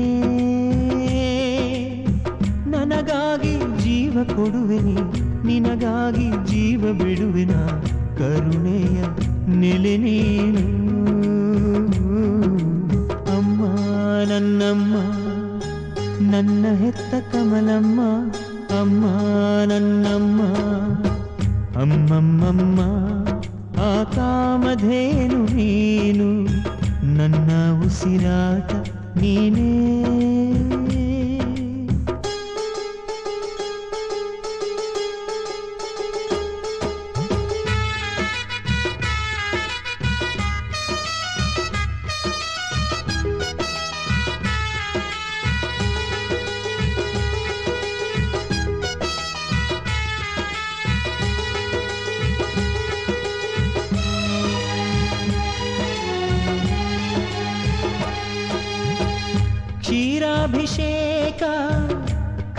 ನನಗಾಗಿ ಜೀವ ಕೊಡುವೆನಿ ನಿನಗಾಗಿ ಜೀವ ಬಿಡುವೆನ ಕರುಣೆಯ ನೆಲೆ ನೀನು ಅಮ್ಮ ನನ್ನಮ್ಮ ನನ್ನ ಹೆತ್ತ ಕಮಲಮ್ಮ ಅಮ್ಮ ನನ್ನಮ್ಮ ಅಮ್ಮಮ್ಮಮ್ಮ ಆ ಕಾಮಧೇನು ನೀನು ನನ್ನ ಉಸಿರಾಟ ನೀನೇ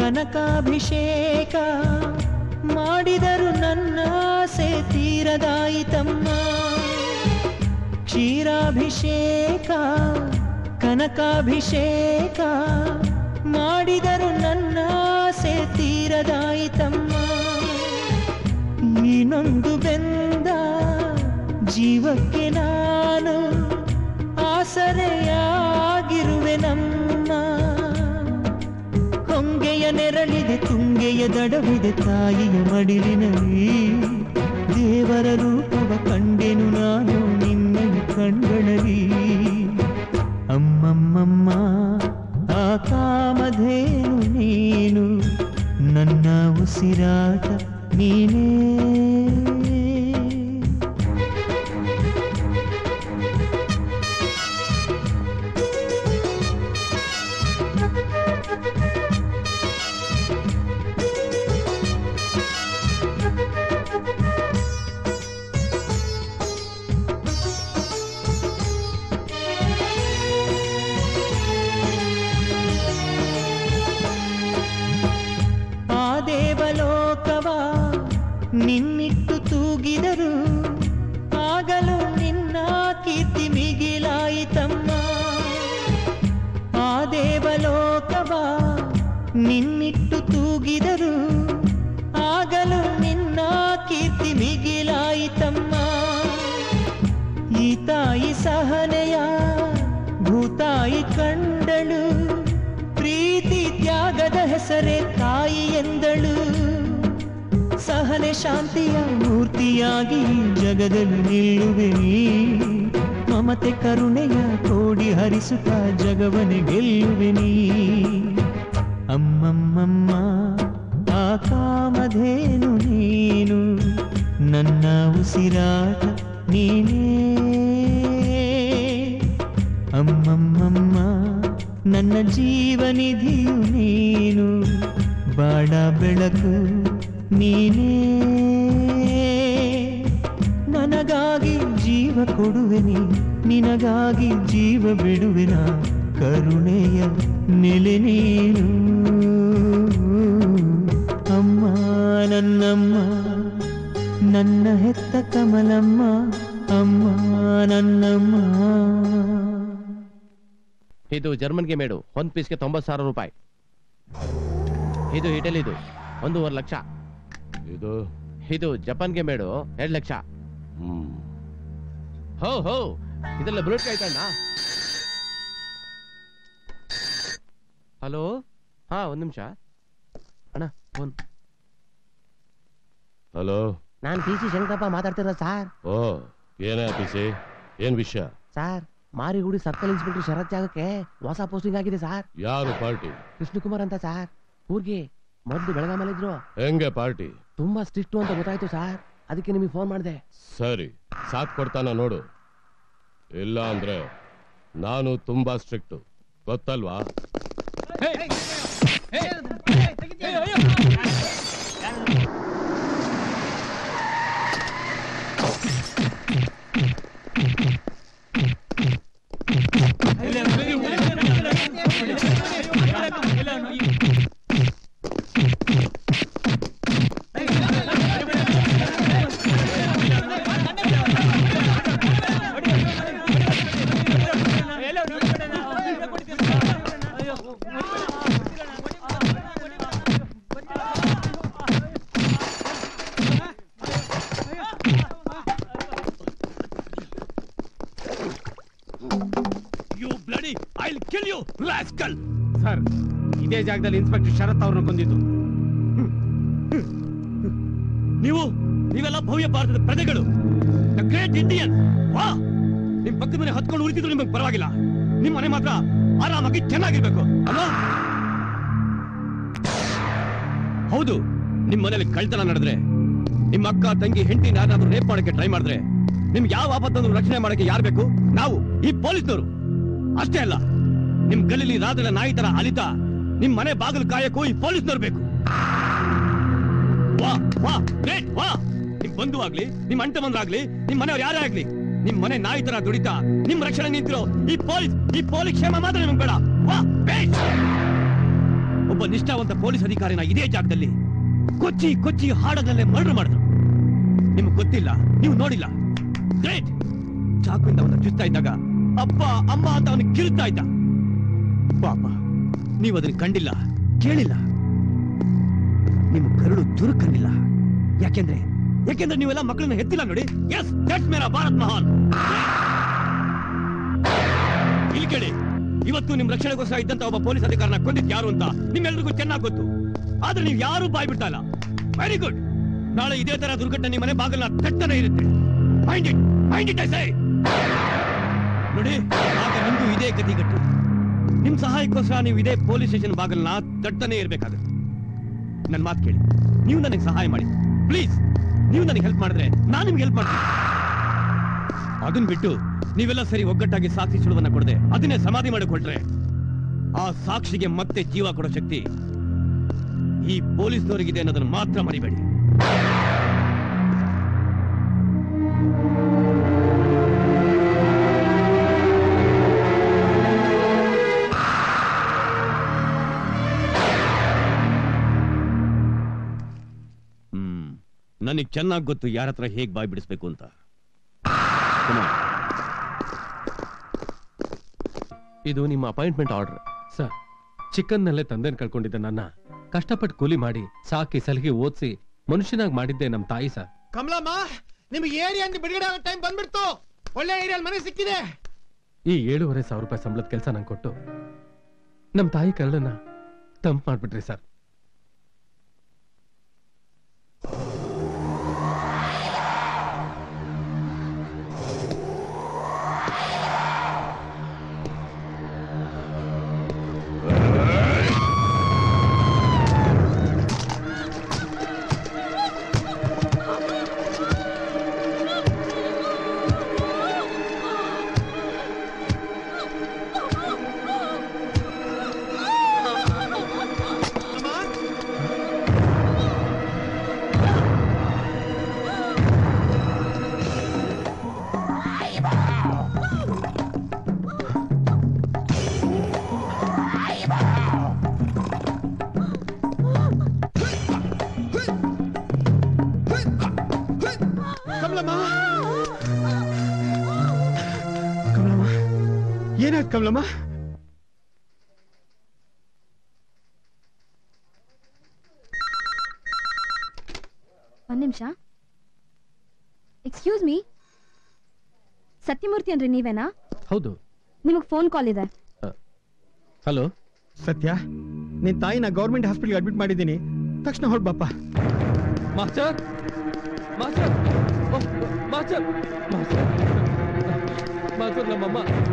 ಕನಕಾಭಿಷೇಕ ಮಾಡಿದರು ನನ್ನ ಆಸೆ ತೀರದಾಯಿತಮ್ಮ ಕ್ಷೀರಾಭಿಷೇಕ ಕನಕಾಭಿಷೇಕ ಮಾಡಿದರು ನನ್ನ ಆಸೆ ತೀರದಾಯಿತಮ್ಮ ಈ ನೀನೊಂದು ಬೆಂದ ಜೀವಕ್ಕೆ ನಾನು ಆಸರೆಯಾಗಿರುವೆ. ನಮ್ಮ ಕೊಂಗೆಯ ನೆರಳಿದೆ, ತುಂಗೆಯ ದಡವಿದೆ, ತಾಯಿಯ ಮಡಿಲಿನಲ್ಲಿ ದೇವರ ರೂಪವ ಕಂಡೆನು ನಾನು ನಿನ್ನ ಕಣ್ಗಳಲ್ಲಿ. ಅಮ್ಮಮ್ಮಮ್ಮ ಆ ಕಾಮಧೇನು ನೀನು, ನನ್ನ ಉಸಿರಾಟ ನೀನೇ. ನಿನ್ನಿಟ್ಟು ತೂಗಿದರು ಆಗಲೂ ನಿನ್ನ ಕೀರ್ತಿ ಮಿಗಿಲಾಯಿತಮ್ಮ. ಆ ದೇವಲೋಕವ ನಿನ್ನಿಟ್ಟು ತೂಗಿದರು ಆಗಲೂ ನಿನ್ನ ಕೀರ್ತಿ ಮಿಗಿಲಾಯಿತಮ್ಮ. ಈ ತಾಯಿ ಸಹನೆಯ ಭೂತಾಯಿ ಕಂಡಳು, ಪ್ರೀತಿ ತ್ಯಾಗದ ಹೆಸರೇ ತಾಯಿ ಎಂದಳು. ಸಹನೆ ಶಾಂತಿಯ ಮೂರ್ತಿಯಾಗಿ ಜಗದಲ್ಲಿ ನಿಲ್ಲುವೆ, ಮಮತೆ ಕರುಣೆಯ ಕೋಡಿ ಹರಿಸುತ್ತ ಜಗವನೆ ಗೆಲ್ಲುವೆ ನೀ. ಅಮ್ಮಮ್ಮಮ್ಮ ಆ ಕಾಮಧೇನು ನೀನು, ನನ್ನ ಉಸಿರಾಟ ನೀನೇ. ಅಮ್ಮಮ್ಮಮ್ಮ ನನ್ನ ಜೀವನಿಧಿಯು ನೀನು, ಬಾಳ ಬೆಳಕು ನೀನೇ. ನನಗಾಗಿ ಜೀವ ಕೊಡುವೆ ನೀ, ನಿನಗಾಗಿ ಜೀವ ಬಿಡುವೆ ನಾ, ಕರುಣೆಯ ನೆಲೆ ನೀನು. ಅಮ್ಮ ನನ್ನಮ್ಮ ನನ್ನ ಹೆತ್ತ ಕಮಲಮ್ಮ, ಅಮ್ಮ ನನ್ನಮ್ಮ. ಇದು ಜರ್ಮನ್ಗೆ ಮೇಡು, ಒಂದು ಪೀಸ್ಗೆ 90,000 ರೂಪಾಯಿ. ಇದು ಇಟಲಿದು 1.5 ಲಕ್ಷ. ಇದು ಇದು ಜಪಾನ್ಗೆ ಮೇಡು 2 ಲಕ್ಷ. ಹೋ ಹೋ ಇದೆಲ್ಲ ಬ್ಲೂಟ್ ಕಾಯ್ತಣ್ಣ. ಹಲೋ, ಹಾ ಒಂದ್ ನಿಮಿಷ ಅಣ್ಣ ಫೋನ್. ಹಲೋ, ನಾನು ಪಿ ಸಿ ಶಂಕರಪ್ಪ ಮಾತಾಡ್ತಿರೋ ಸಾರ್. ಓ ಏನ ಪಿ ಸಿ, ಏನ್ ವಿಷಯ sir? ಮಾರಿಗುಡಿ circle inspector Sharath ಜಾಗಕ್ಕೆ ಹೊಸ ಪೋಸ್ಟಿಂಗ್ ಆಗಿದೆ ಸಾರ್. ಯಾರು ಪಾರ್ಟಿ? ಕೃಷ್ಣಕುಮಾರ್ ಅಂತ ಸಾರ್, ಊರ್ಗೆ ಮೊದ್ಲು ಬೆಳಗಾಮಲ್ಲಿ ಇದ್ರು. ಹೆಂಗೆ ಪಾರ್ಟಿ? ತುಂಬಾ ಸ್ಟ್ರಿಕ್ಟ್ ಅಂತ ಗೊತ್ತಾಯ್ತು ಸರ್, ಅದಕ್ಕೆ ನಿಮಗೆ ಫೋನ್ ಮಾಡಿದೆ. ಸರಿ, ಸಾಥ್ ಕೊಡ್ತಾನ ನೋಡು, ಇಲ್ಲ ಅಂದ್ರೆ ನಾನು ತುಂಬಾ ಸ್ಟ್ರಿಕ್ಟ್ ಗೊತ್ತಲ್ವಾ. ಸರ್, ಇದೇ ಜಾಗದಲ್ಲಿ ಇನ್ಸ್ಪೆಕ್ಟರ್ ಶರತ್ ಅವ್ರನ್ನ ಕೊಂದಿದ್ದು ನೀವು. ನೀವೆಲ್ಲ ಭವ್ಯ ಭಾರತದ ಪ್ರಜೆಗಳು, ದ ಗ್ರೇಟ್ ಇಂಡಿಯನ್. ನಿಮ್ ಪಕ್ಕದ ಮನೆ ಹತ್ಕೊಂಡು ಉಳಿತಿದ್ರು ನಿಮಗೆ ಪರವಾಗಿಲ್ಲ, ನಿಮ್ ಮನೆ ಮಾತ್ರ ಆರಾಮಾಗಿ ಚೆನ್ನಾಗಿರ್ಬೇಕು. ಹೌದು, ನಿಮ್ ಮನೇಲಿ ಕಳ್ತನ ನಡೆದ್ರೆ, ನಿಮ್ಮ ಅಕ್ಕ ತಂಗಿ ಹೆಂಡತಿ ಯಾರಾದ್ರೂ ರೇಪ್ ಮಾಡಕ್ಕೆ ಟ್ರೈ ಮಾಡಿದ್ರೆ, ನಿಮ್ಗೆ ಯಾವ ಆಪತ್ತನ್ನು ರಕ್ಷಣೆ ಮಾಡಕ್ಕೆ ಯಾರು ಬೇಕು? ನಾವು, ಈ ಪೊಲೀಸ್ನವರು. ಅಷ್ಟೇ ಅಲ್ಲ, ನಿಮ್ ಗಲೀಲಿ ರಾತ್ರಿ ನಾಯಿ ತರ ಅಲಿತಾ ನಿಮ್ ಮನೆ ಬಾಗಿಲು ಕಾಯಕ್ಕೂ ಈ ಪೊಲೀಸ್ನವ್ರು ಬೇಕು. ವಾ ವಾ ಗ್ರೇಟ್ ವಾ! ನಿಮ್ ಬಂಧು ಆಗ್ಲಿ, ನಿಮ್ ಅಂಟ ಬಂದ್ರಾಗ್ಲಿ, ನಿಮ್ ಮನೆಯವ್ರು ಯಾರೇ ಆಗ್ಲಿ, ನಿಮ್ ಮನೆ ನಾಯಿ ತರ ದುಡಿತಾ ನಿಮ್ ರಕ್ಷಣೆ ನಿಂತಿರೋ ಈ ಪೊಲೀಸ್ ಕ್ಷೇಮ ಮಾತ್ರ ನಿಮ್ಗೆ ಬೇಡ. ವಾ ಬೇಟ್! ಒಬ್ಬ ನಿಷ್ಠಾವಂತ ಪೊಲೀಸ್ ಅಧಿಕಾರಿನ ಇದೇ ಜಾಗದಲ್ಲಿ ಕೊಚ್ಚಿ ಕೊಚ್ಚಿ ಹಾಡದಲ್ಲೇ ಮರ್ಡರ್ ಮಾಡಿದ್ರು. ನಿಮ್ಗೆ ಗೊತ್ತಿಲ್ಲ, ನೀವು ನೋಡಿಲ್ಲ. ಗ್ರೇಟ್! ಚಾಕುವಿಂದ ಅವನ್ನ ಚುಚ್ತಾ ಇದ್ದಾಗ ಅಪ್ಪ ಅಮ್ಮ ಅಂತ ಅವನು ಕಿರುತ್ತಾ ಇದ್ದ. ಪಾಪ, ನೀವು ಅದನ್ನ ಕಂಡಿಲ್ಲ, ಕೇಳಿಲ್ಲ, ನಿಮ್ಮ ಕರುಳು ಚುರುಕನ್ನಿಲ್ಲ. ಯಾಕೆಂದ್ರೆ ಯಾಕೆಂದ್ರೆ ನೀವೆಲ್ಲ ಮಕ್ಕಳನ್ನ ಹೆತ್ತಿಲ್ಲ ನೋಡಿ. ಎಸ್ ದಟ್ ಮೇರಾ ಭಾರತ್ ಮಹಾನ್. ಇಲ್ಲಿ ಕೇಳಿ, ಇವತ್ತು ನಿಮ್ಮ ರಕ್ಷಣೆಗೋಸ್ಕರ ಇದ್ದಂತ ಒಬ್ಬ ಪೊಲೀಸ್ ಅಧಿಕಾರಿನ ಕೊಂದಿದ್ದು ಯಾರು ಅಂತ ನಿಮ್ಮೆಲ್ಲರಿಗೂ ಚೆನ್ನಾಗಿ ಗೊತ್ತು. ಆದ್ರೆ ನೀವು ಯಾರು ಬಾಯ್ ಬಿಡ್ತಾ ಇಲ್ಲ. Very good. ನಾಳೆ ಇದೇ ತರ ದುರ್ಘಟನೆ ನಿಮ್ಮ ಮನೆ ಬಾಗಿಲ ತಟ್ಟನೇ ಇರುತ್ತೆ. Find it I say. ನೋಡಿ, ಆಗ ನಿಮ್ದು ಇದೇ ಗತಿಗಟ್ಟು. ನಿಮ್ಮ ಸಹಾಯಕ್ಕೋಸ್ಕರ ನೀವು ಇದೇ ಪೊಲೀಸ್ ಸ್ಟೇಷನ್ ಬಾಗಿಲನ್ನ ತಟ್ಟನೇ ಇರಬೇಕಾಗುತ್ತೆ. ನನ್ನ ಮಾತು ಕೇಳಿ, ನೀವು ನನಗೆ ಸಹಾಯ ಮಾಡಿ ಪ್ಲೀಸ್. ನೀವು ನನಗೆ ಹೆಲ್ಪ್ ಮಾಡಿದ್ರೆ ನಾನು ನಿಮ್ಗೆ ಹೆಲ್ಪ್ ಮಾಡ್ತೀನಿ. ಅದನ್ನ ಬಿಟ್ಟು ನೀವೆಲ್ಲ ಸರಿ ಒಗ್ಗಟ್ಟಾಗಿ ಸಾಕ್ಷಿ ಸುಳುವನ್ನ ಕೊಡದೆ ಅದನ್ನೇ ಸಮಾಧಿ ಮಾಡಿಕೊಟ್ರೆ ಆ ಸಾಕ್ಷಿಗೆ ಮತ್ತೆ ಜೀವ ಕೊಡೋ ಶಕ್ತಿ ಈ ಪೊಲೀಸ್ನವರಿಗಿದೆ ಅನ್ನೋದನ್ನ ಮಾತ್ರ ಮರಿಬೇಡಿ. ನನಗೆ ಚೆನ್ನಾಗಿ ಗೊತ್ತು ಯಾರ ಹತ್ರ ಹೇಗೆ ಬಾಯಿ ಬಿಡಿಸ್ಬೇಕು ಅಂತ. ಇದು ನಿಮ್ಮ ಅಪಾಯಿಂಟ್ಮೆಂಟ್ ಆರ್ಡರ್ ಸರ್. ಚಿಕ್ಕನ್ನಲ್ಲೇ ತಂದೆನ ಕಳ್ಕೊಂಡಿದ್ದ ನನ್ನ ಕಷ್ಟಪಟ್ಟು ಕೂಲಿ ಮಾಡಿ ಸಾಕಿ ಸಲಹೆ ಓದಿಸಿ ಮನುಷ್ಯನಾಗಿ ಮಾಡಿದ್ದೆ ನಮ್ಮ ತಾಯಿ ಸರ್. ಕಮಲಮ್ಮ, ನಿಮ್ಗೆ ಏರಿಯಾ ಅಂದ್ರೆ ಬಿಡುಗಡೆ ಆಗೋ ಟೈಮ್ ಬಂದ್ಬಿಡ್ತು. ಒಳ್ಳೆ ಏರಿಯಾ ಮನೆ ಸಿಕ್ಕಿದೆ. ಈ 7,500 ರೂಪಾಯಿ ಸಂಬಳದ ಕೆಲಸ ನಂಗೆ ಕೊಟ್ಟು ನಮ್ಮ ತಾಯಿ ಕರಳನ್ನ ತಂಪು ಮಾಡ್ಬಿಟ್ರಿ ಸರ್. ಕಮಲಮ್ಮ, ಒಂದ್ ನಿಮಿಷ. ಎಕ್ಸ್ಕ್ಯೂಸ್ ಮೀ, ಸತ್ಯಮೂರ್ತಿ ಅಂದ್ರೆ ನೀವೇನಾ? ಹೌದು. ನಿಮಗೆ ಫೋನ್ ಕಾಲ್ ಇದೆ. ಹಲೋ ಸತ್ಯ, ನಿನ್ ತಾಯಿನ ಗೌರ್ಮೆಂಟ್ ಹಾಸ್ಪಿಟಲ್ಗೆ ಅಡ್ಮಿಟ್ ಮಾಡಿದ್ದೀನಿ, ತಕ್ಷಣ ಹೊರಡ್ಬಪ್ಪ. Master master master master master,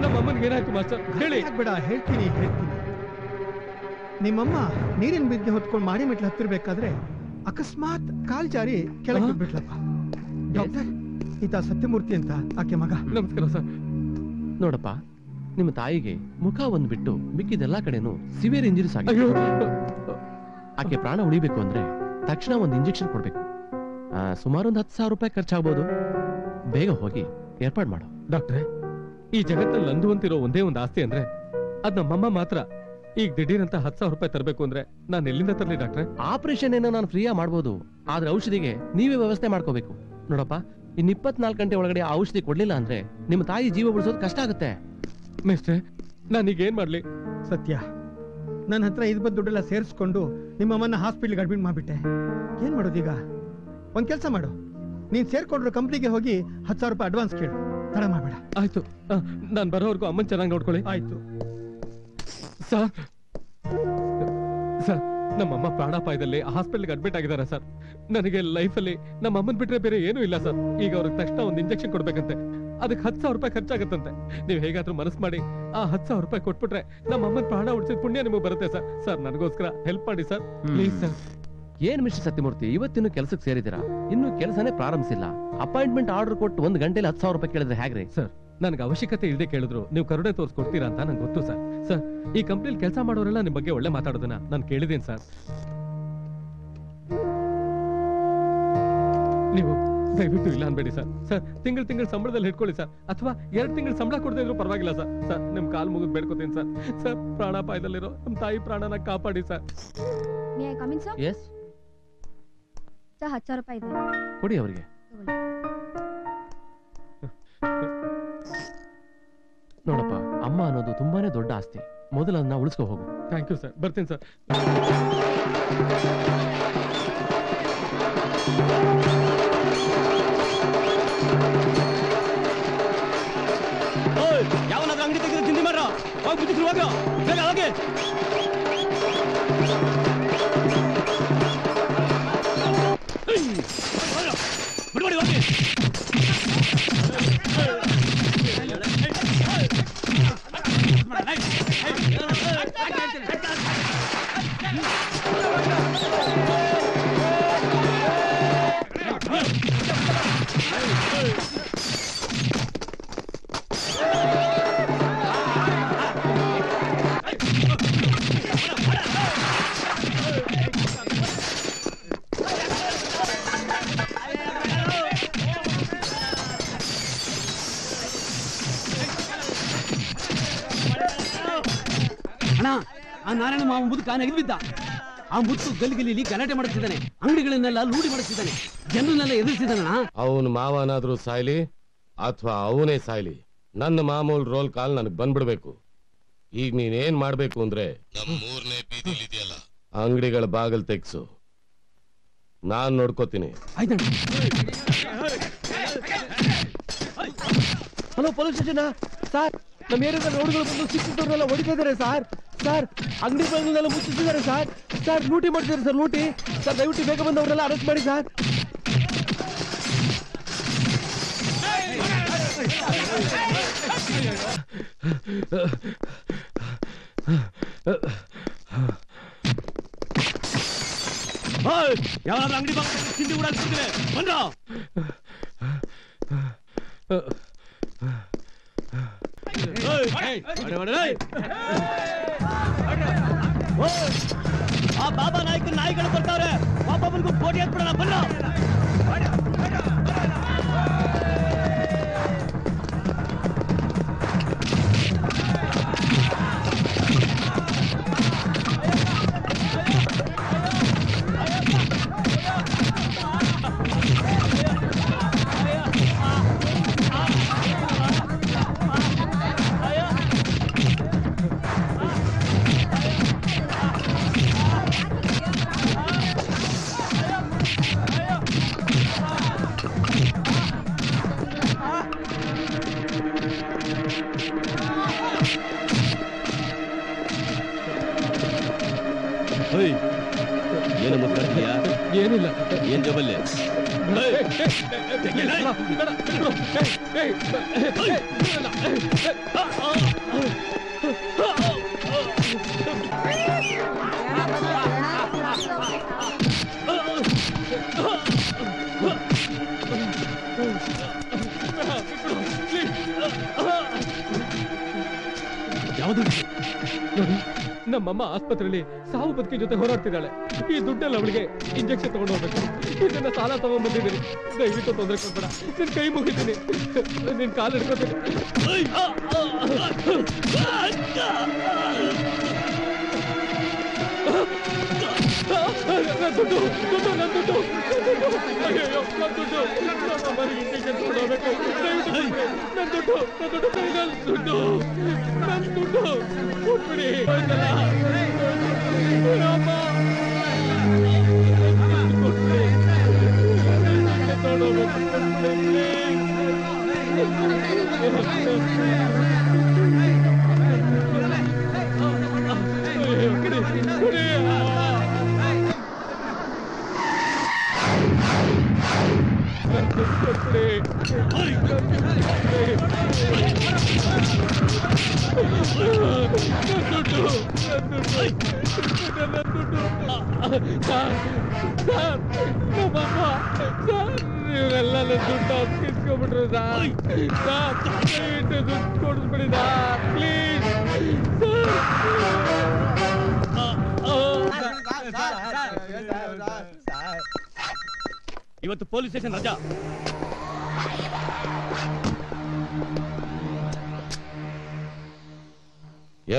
ನಮ್ಮಮ್ಮನಿಗೆ ಏನಾಯ್ತು ಮಾಸ್ಟರ್? ಹೇಳಿ ಬೇಡ, ಹೇಳ್ತೀನಿ. ನಿಮ್ಮಮ್ಮ ನೀರಿನ ಬಿದ್ದೆ ಹೊತ್ಕೊಂಡು ಮಾಡಿ ಮೆಟ್ಲು ಹತ್ತಿರ್ಬೇಕಾದ್ರೆ ಅಕಸ್ಮಾತ್ ಕಾಲ್ ಜಾರಿ ಕೆಳಗೆ ಬಿಟ್ಲಪ್ಪ. ಡಾಕ್ಟರ್, ಈತ ಸತ್ಯಮೂರ್ತಿ ಅಂತ ಆಕೆ ಮಗ. ನಮಸ್ಕಾರ ಸರ್. ನೋಡಪ್ಪ, ನಿಮ್ಮ ತಾಯಿಗೆ ಮುಖ ಒಂದು ಬಿಟ್ಟು ಮಿಕ್ಕಿದೆಲ್ಲಾ ಕಡೆನೂ ಸಿವಿಯರ್ ಇಂಜುರೀಸ್ ಆಗಿದೆ. ಆಕೆ ಪ್ರಾಣ ಉಳಿಬೇಕು ಅಂದ್ರೆ ತಕ್ಷಣ ಒಂದು ಇಂಜೆಕ್ಷನ್ ಕೊಡ್ಬೇಕು. ಸುಮಾರು ಒಂದು 10,000 ರೂಪಾಯಿ ಖರ್ಚಾಗ್ಬೋದು. ಬೇಗ ಹೋಗಿ ಏರ್ಪಾಡು ಮಾಡು. ಡಾಕ್ಟ್ರೆ, ಈ ಜಗತ್ತಲ್ಲಿ ಅಂದುವಂತಿರೋ ಒಂದೇ ಒಂದು ಆಸ್ತಿ ಅಂದ್ರೆ ಅದ್ ನಮ್ಮಮ್ಮ ಮಾತ್ರ. ಈಗ ದಿಢೀರಂತ 10,000 ರೂಪಾಯಿ ತರಬೇಕು ಅಂದ್ರೆ ನಾನು ಎಲ್ಲಿಂದ ತರಲಿ ಡಾಕ್ಟ್ರೆ? ಆಪರೇಷನ್ ಏನೋ ನಾನು ಫ್ರೀಯಾಗಿ ಮಾಡ್ಬೋದು, ಆದ್ರೆ ಔಷಧಿಗೆ ನೀವೇ ವ್ಯವಸ್ಥೆ ಮಾಡ್ಕೋಬೇಕು. ನೋಡಪ್ಪ, ಇನ್ನು 24 ಗಂಟೆ ಒಳಗಡೆ ಆ ಔಷಧಿ ಕೊಡ್ಲಿಲ್ಲ ಅಂದ್ರೆ ನಿಮ್ಮ ತಾಯಿ ಜೀವ ಉಳಿಸೋದು ಕಷ್ಟ ಆಗುತ್ತೆ. ಮಿಸ್ಟ್ರೆ, ನಾನೀಗ ಏನ್ ಮಾಡ್ಲಿ? ಸತ್ಯ, ನನ್ನ ಹತ್ರ ಇದ್ಬದ್ದು ದುಡ್ಡೆಲ್ಲ ಸೇರಿಸ್ಕೊಂಡು ನಿಮ್ಮಮ್ಮನ ಹಾಸ್ಪಿಟ್ಲ್ಗೆ ಅಡ್ಮಿಟ್ ಮಾಡ್ಬಿಟ್ಟೆ. ಏನ್ ಮಾಡೋದೀಗ? ಒಂದ್ ಕೆಲಸ ಮಾಡು, ನೀನ್ ಸೇರ್ಕೊಂಡ್ರೆ ಕಂಪ್ನಿಗೆ ಹೋಗಿ 10,000 ರೂಪಾಯಿ ಅಡ್ವಾನ್ಸ್ ಕೇಳು. ತಡ ಮಾಡಬೇಡ. ಆಯ್ತು, ನಾನು ಬರೋವರೆಗೂ ಅಮ್ಮನ್ ಚೆನ್ನಾಗಿ ನೋಡ್ಕೊಳ್ಳಿ. ಆಯ್ತು ಸರ್. ಸರ್, ನಮ್ಮಮ್ಮ ಪ್ರಾಣಾಪಾಯದಲ್ಲಿ ಹಾಸ್ಪಿಟಲ್ಗೆ ಅಡ್ಮಿಟ್ ಆಗಿದ್ದಾರೆ ಸರ್. ನನಗೆ ಲೈಫಲ್ಲಿ ನಮ್ಮಮ್ಮನ್ ಬಿಟ್ರೆ ಬೇರೆ ಏನೂ ಇಲ್ಲ ಸರ್. ಈಗ ಅವ್ರಿಗೆ ತಕ್ಷಣ ಒಂದು ಇಂಜೆಕ್ಷನ್ ಕೊಡ್ಬೇಕಂತೆ, ಅದಕ್ಕೆ 10,000 ರೂಪಾಯಿ ಖರ್ಚಾಗತ್ತಂತೆ. ನೀವು ಹೇಗಾದ್ರೂ ಮನಸ್ಸು ಮಾಡಿ ಆ 10,000 ರೂಪಾಯಿ ಕೊಟ್ಬಿಟ್ರೆ ನಮ್ಮಮ್ಮನ ಪ್ರಾಣ ಉಳಿಸಿದ ಪುಣ್ಯ ನಿಮಗೆ ಬರುತ್ತೆ ಸರ್. ಸರ್, ನನಗೋಸ್ಕರ ಹೆಲ್ಪ್ ಮಾಡಿ ಸರ್, ಪ್ಲೀಸ್ ಸರ್. ಏನ್ ಮಿಸ್ಟರ್ ಸತ್ಯಮೂರ್ತಿ, ಇವತ್ತಿನ ಕೆಲಸಕ್ಕೆ ಸೇರಿದಿರಾ? ಇನ್ನು ಕೆಲಸನೇ ಪ್ರಾರಂಭಿಸಿಲ್ಲ. ಅಪಾಯಿಂಟ್ಮೆಂಟ್ ಆರ್ಡರ್ ಕೊಟ್ಟು ಒಂದು ಗಂಟೆಲಿ 10,000 ರೂಪಾಯಿ ಕೇಳಿದ್ರೆ ಹೇಗ್ರಿ ಸರ್? ನನಗೆ ಅವಶ್ಯಕತೆ ಇಲ್ಲದೆ ಕೇಳಿದ್ರು ನೀವು ಕರುಣೆ ತೋರಿಸ್ಕೊಡ್ತೀರಾ ಅಂತ ನಂಗೆ ಗೊತ್ತು ಸರ್. ಸರ್, ಈ ಕಂಪ್ನಿಲಿ ಕೆಲಸ ಮಾಡೋರೆಲ್ಲ ನಿಮ್ಮ ಬಗ್ಗೆ ಒಳ್ಳೆ ಮಾತಾಡೋದನ್ನ ನಾನು ಕೇಳಿದ್ದೀನಿ ಸರ್. ನೀವು ದಯವಿಟ್ಟು ಇಲ್ಲ ಅನ್ಬೇಡಿ ಸರ್. ಸರ್, ತಿಂಗಳ ಸಂಬಳದಲ್ಲಿ ಇಟ್ಕೊಳ್ಳಿ ಸರ್, ಅಥವಾ 2 ತಿಂಗಳ ಸಂಬಳ ಕೊಡದೇ ಇದ್ರು ಪರವಾಗಿಲ್ಲ ಸರ್. ಸರ್, ನಿಮ್ ಕಾಲ್ ಮುಗಿದ್ ಬೇಡ್ಕೋತೀನಿ ಸರ್. ಸರ್, ಪ್ರಾಣಾಪಾಯದಲ್ಲಿರೋ ನಮ್ಮ ತಾಯಿ ಪ್ರಾಣನ ಕಾಪಾಡಿ ಸರ್. ಎಸ್ ಸರ್, 10,000 ರೂಪಾಯಿ ಇದೆ, ಕೊಡಿ ಅವರಿಗೆ. ನೋಡಪ್ಪ, ಅಮ್ಮ ಅನ್ನೋದು ತುಂಬಾನೇ ದೊಡ್ಡ ಆಸ್ತಿ. ಮೊದಲು ಅದನ್ನ ಉಳಿಸ್ಕೊ ಹೋಗು. ಥ್ಯಾಂಕ್ ಯು ಸರ್, ಬರ್ತೀನಿ ಸರ್. ಯಾವನಾದ್ರೂ ಅಂಗಡಿ ತೆಗೆದ್ರೆ ಚಿಂತೆ ಮಾಡ್ರ ಹೋಗಿ ಬಿಟ್ಟಿದ್ರು ಹೋಗ್ರ ಬೇಗ ಹಾಗೆ ಬಿಡ್ಬೇಡಿ ಹೋಗಿ ಗಲಿಗಲಿಯಲ್ಲಿ ಗಲಾಟೆ ಮಾಡುತ್ತಿದ್ದಾನೆ, ಅಂಗಡಿಗಳನ್ನೆಲ್ಲ ಲೂಟಿ ಮಾಡುತ್ತಿದ್ದಾನೆ, ಜನರನ್ನೆಲ್ಲ ಎದುರಿಸಿದಾನ. ಅವನು ಮಾವನಾದ್ರೂ ಸಾಯ್ಲಿ ಅಥವಾ ಅವನೇ ಸಾಯ್ಲಿ, ನನ್ನ ಮಾಮೂಲ್ ರೋಲ್ ಕಾಲ್ ನನಗೆ ಬಂದ್ಬಿಡ್ಬೇಕು. ಈಗ ನೀನೇನ್ ಮಾಡ್ಬೇಕು ಅಂದ್ರೆ ಅಂಗಡಿಗಳ ಬಾಗಿಲು ತೆಗ್ಸು, ನಾನ್ ನೋಡ್ಕೋತೀನಿ. ಹಲೋ ಪೊಲೀಸ್ ಸ್ಟೇಷನ್ ಸರ್, ನಮ್ಮ ಏರಿಯಾದ ರೋಡ್ಗಳು ಬಂದು ಸಿಕ್ಕಿದ್ದವ್ರನ್ನೆಲ್ಲ ಹೊಡಿತಾ ಇದ್ದಾರೆ ಸರ್. ಸರ್ ಅಂಗಡಿ ಬಾಗಿಲನ್ನೆಲ್ಲ ಮುಚ್ಚಿಸಿದ್ದಾರೆ ಸರ್. ಸರ್ ಲೂಟಿ ಮಾಡ್ತಿದ್ದಾರೆ ಸರ್, ಲೂಟಿ ಸರ್. ದಯವಿಟ್ಟು ಬೇಗ ಬಂದವರೆಲ್ಲ ಅರೆಸ್ಟ್ ಮಾಡಿ ಸರ್. ಯಾವ್ದಾದ್ರು ಅಂಗಡಿ ಬಾಗಿಲು ತಿಂಡಿ ಉಡಾಕ್ತಿದ್ರೆ ಬಂದ್ರ ಬಾಬಾ ನಾಯ್ಕ ನಾಯಿಗಳು ಬರ್ತಾವ್ರೆ, ಪಾಪನಿಗೂ ಕೋಟಿ ಹಾಕ್ಬಿಡೋಣ ಬನ್ನ. ನಮ್ಮಮ್ಮ ಆಸ್ಪತ್ರೆಯಲ್ಲಿ ಸಾವು ಬದುಕಿ ಜೊತೆ ಹೋರಾಡ್ತಿದ್ದಾಳೆ. ಈ ದುಡ್ಡಲ್ಲಿ ಅವಳಿಗೆ ಇಂಜೆಕ್ಷನ್ ತಗೊಂಡು ಹೋಗ್ಬೇಕು. ಇದನ್ನ ಸಾಲ ತಗೊಂಡ್ಬಂದಿದ್ದೀನಿ, ದಯವಿಟ್ಟು ತೊಂದರೆ ಕೊಡ್ಬೇಡ. ನಿನ್ ಕೈ ಮುಗಿತೀನಿ, ನಿನ್ ಕಾಲು ಹಿಡ್ಕೋತೀನಿ. ದುಡ್ಡು ದುಡ್ಡು ನನ್ನ ದುಡ್ಡು ಅಯ್ಯೋ ನನ್ನ ದುಡ್ಡು, ನಮ್ಮಮ್ಮನಿಗೆ ಇಂಜೆಕ್ಷನ್ ತಗೊಂಡು ಹೋಗ್ಬೇಕು. ದಯವಿಟ್ಟು ನನ್ನ ದುಡ್ಡು, ನನ್ನ ದುಡ್ಡು, ನನ್ನ ದುಡ್ಡು, ನನ್ನ ದುಡ್ಡು ಕೊಟ್ಬಿಡಿ. ಇವತ್ತು ಪೊಲೀಸ್ ಸ್ಟೇಷನ್ ರಜಾ.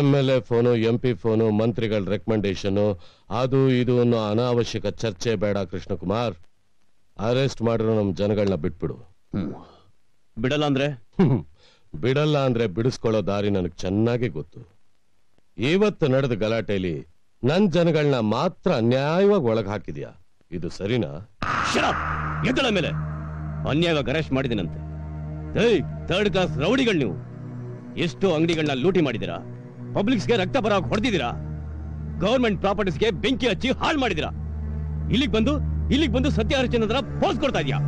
MLA ಫೋನು, MP ಫೋನು, ಮಂತ್ರಿಗಳ ರೆಕಮೆಂಡೇಶನು, ಅದು ಇದು ಅನ್ನೋ ಅನಾವಶ್ಯಕ ಚರ್ಚೆ ಬೇಡ ಕೃಷ್ಣಕುಮಾರ್. ಅರೆಸ್ಟ್ ಮಾಡಿರೋ ನಮ್ಮ ಜನಗಳನ್ನ ಬಿಟ್ಬಿಡು. ಬಿಡಲ್ಲ ಅಂದ್ರೆ ಬಿಡಿಸ್ಕೊಳ್ಳೋ ದಾರಿ ನನಗೆ ಚೆನ್ನಾಗಿ ಗೊತ್ತು. ಇವತ್ತು ನಡೆದ ಗಲಾಟೆಯಲ್ಲಿ ನನ್ನ ಜನಗಳನ್ನ ಮಾತ್ರ ಅನ್ಯಾಯವಾಗಿ ಒಳಗೆ ಹಾಕಿದ್ಯಾ, ಇದು ಸರಿನಾ? ಎದ್ದಳ ಮೇಲೆ ಅನ್ಯಾಯವಾಗಿ ಅರೆಸ್ಟ್ ಮಾಡಿದಿನಂತೆ. ಥರ್ಡ್ ಕ್ಲಾಸ್ ರೌಡಿಗಳು ನೀವು. ಎಷ್ಟು ಅಂಗಡಿಗಳನ್ನು ಲೂಟಿ ಮಾಡಿದಿರಾ, ಪಬ್ಲಿಕ್ಸ್ ಗೆ ರಕ್ತ ಬರಕ್ಕೆ ಹೊಡೆದಿದಿರಾ, ಗವರ್ನಮೆಂಟ್ ಪ್ರಾಪರ್ಟೀಸ್ ಗೆ ಬೆಂಕಿ ಹಚ್ಚಿ ಹಾಳು ಮಾಡಿದಿರಾ, ಇಲ್ಲಿಗೆ ಬಂದು ಸತ್ಯ ಹರಿಚಂದ್ರ ಪೋಸ್ ಕೊಡ್ತಾ ಇದೀಯಾ?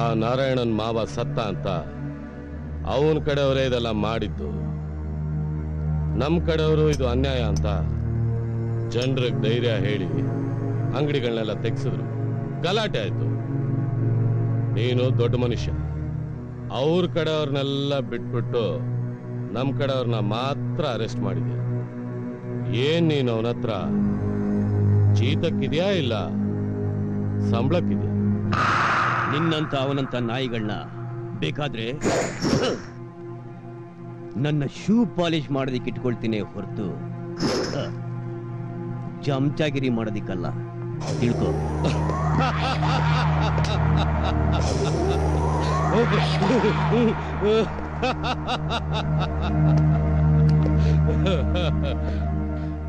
ಆ ನಾರಾಯಣನ್ ಮಾವ ಸತ್ತ ಅಂತ ಅವನ ಕಡೆಯವರೇ ಇದೆಲ್ಲ ಮಾಡಿದ್ದು, ನಮ್ ಕಡೆಯವರು ಇದು ಅನ್ಯಾಯ ಅಂತ ಜನರಿಗೆ ಧೈರ್ಯ ಹೇಳಿ ಅಂಗಡಿಗಳನ್ನೆಲ್ಲ ತೆಗೆಸಿದ್ರು, ಗಲಾಟೆ ಆಯ್ತು. ನೀನು ದೊಡ್ಡ ಮನುಷ್ಯ, ಅವ್ರ ಕಡೆಯವ್ರನ್ನೆಲ್ಲ ಬಿಟ್ಬಿಟ್ಟು ನಮ್ ಕಡೆಯವ್ರನ್ನ ಮಾತ್ರ ಅರೆಸ್ಟ್ ಮಾಡಿದ್ಯಾ. ಏನ್ ನೀನು ಅವನ ಹತ್ರ ಚೀತಕ್ಕಿದ್ಯಾ ಇಲ್ಲ ಸಂಬಳಕ್ಕಿದ್ಯಾ? ನಿನ್ನಂತ ಅವನಂತ ನಾಯಿಗಳನ್ನ ಬೇಕಾದ್ರೆ ನನ್ನ ಶೂ ಪಾಲಿಶ್ ಮಾಡೋದಿಕ್ಕೆ ಇಟ್ಕೊಳ್ತೀನಿ ಹೊರತು ಚಮಚಾಗಿರಿ ಮಾಡೋದಿಕ್ಕಲ್ಲ, ತಿಳ್ಕೋ.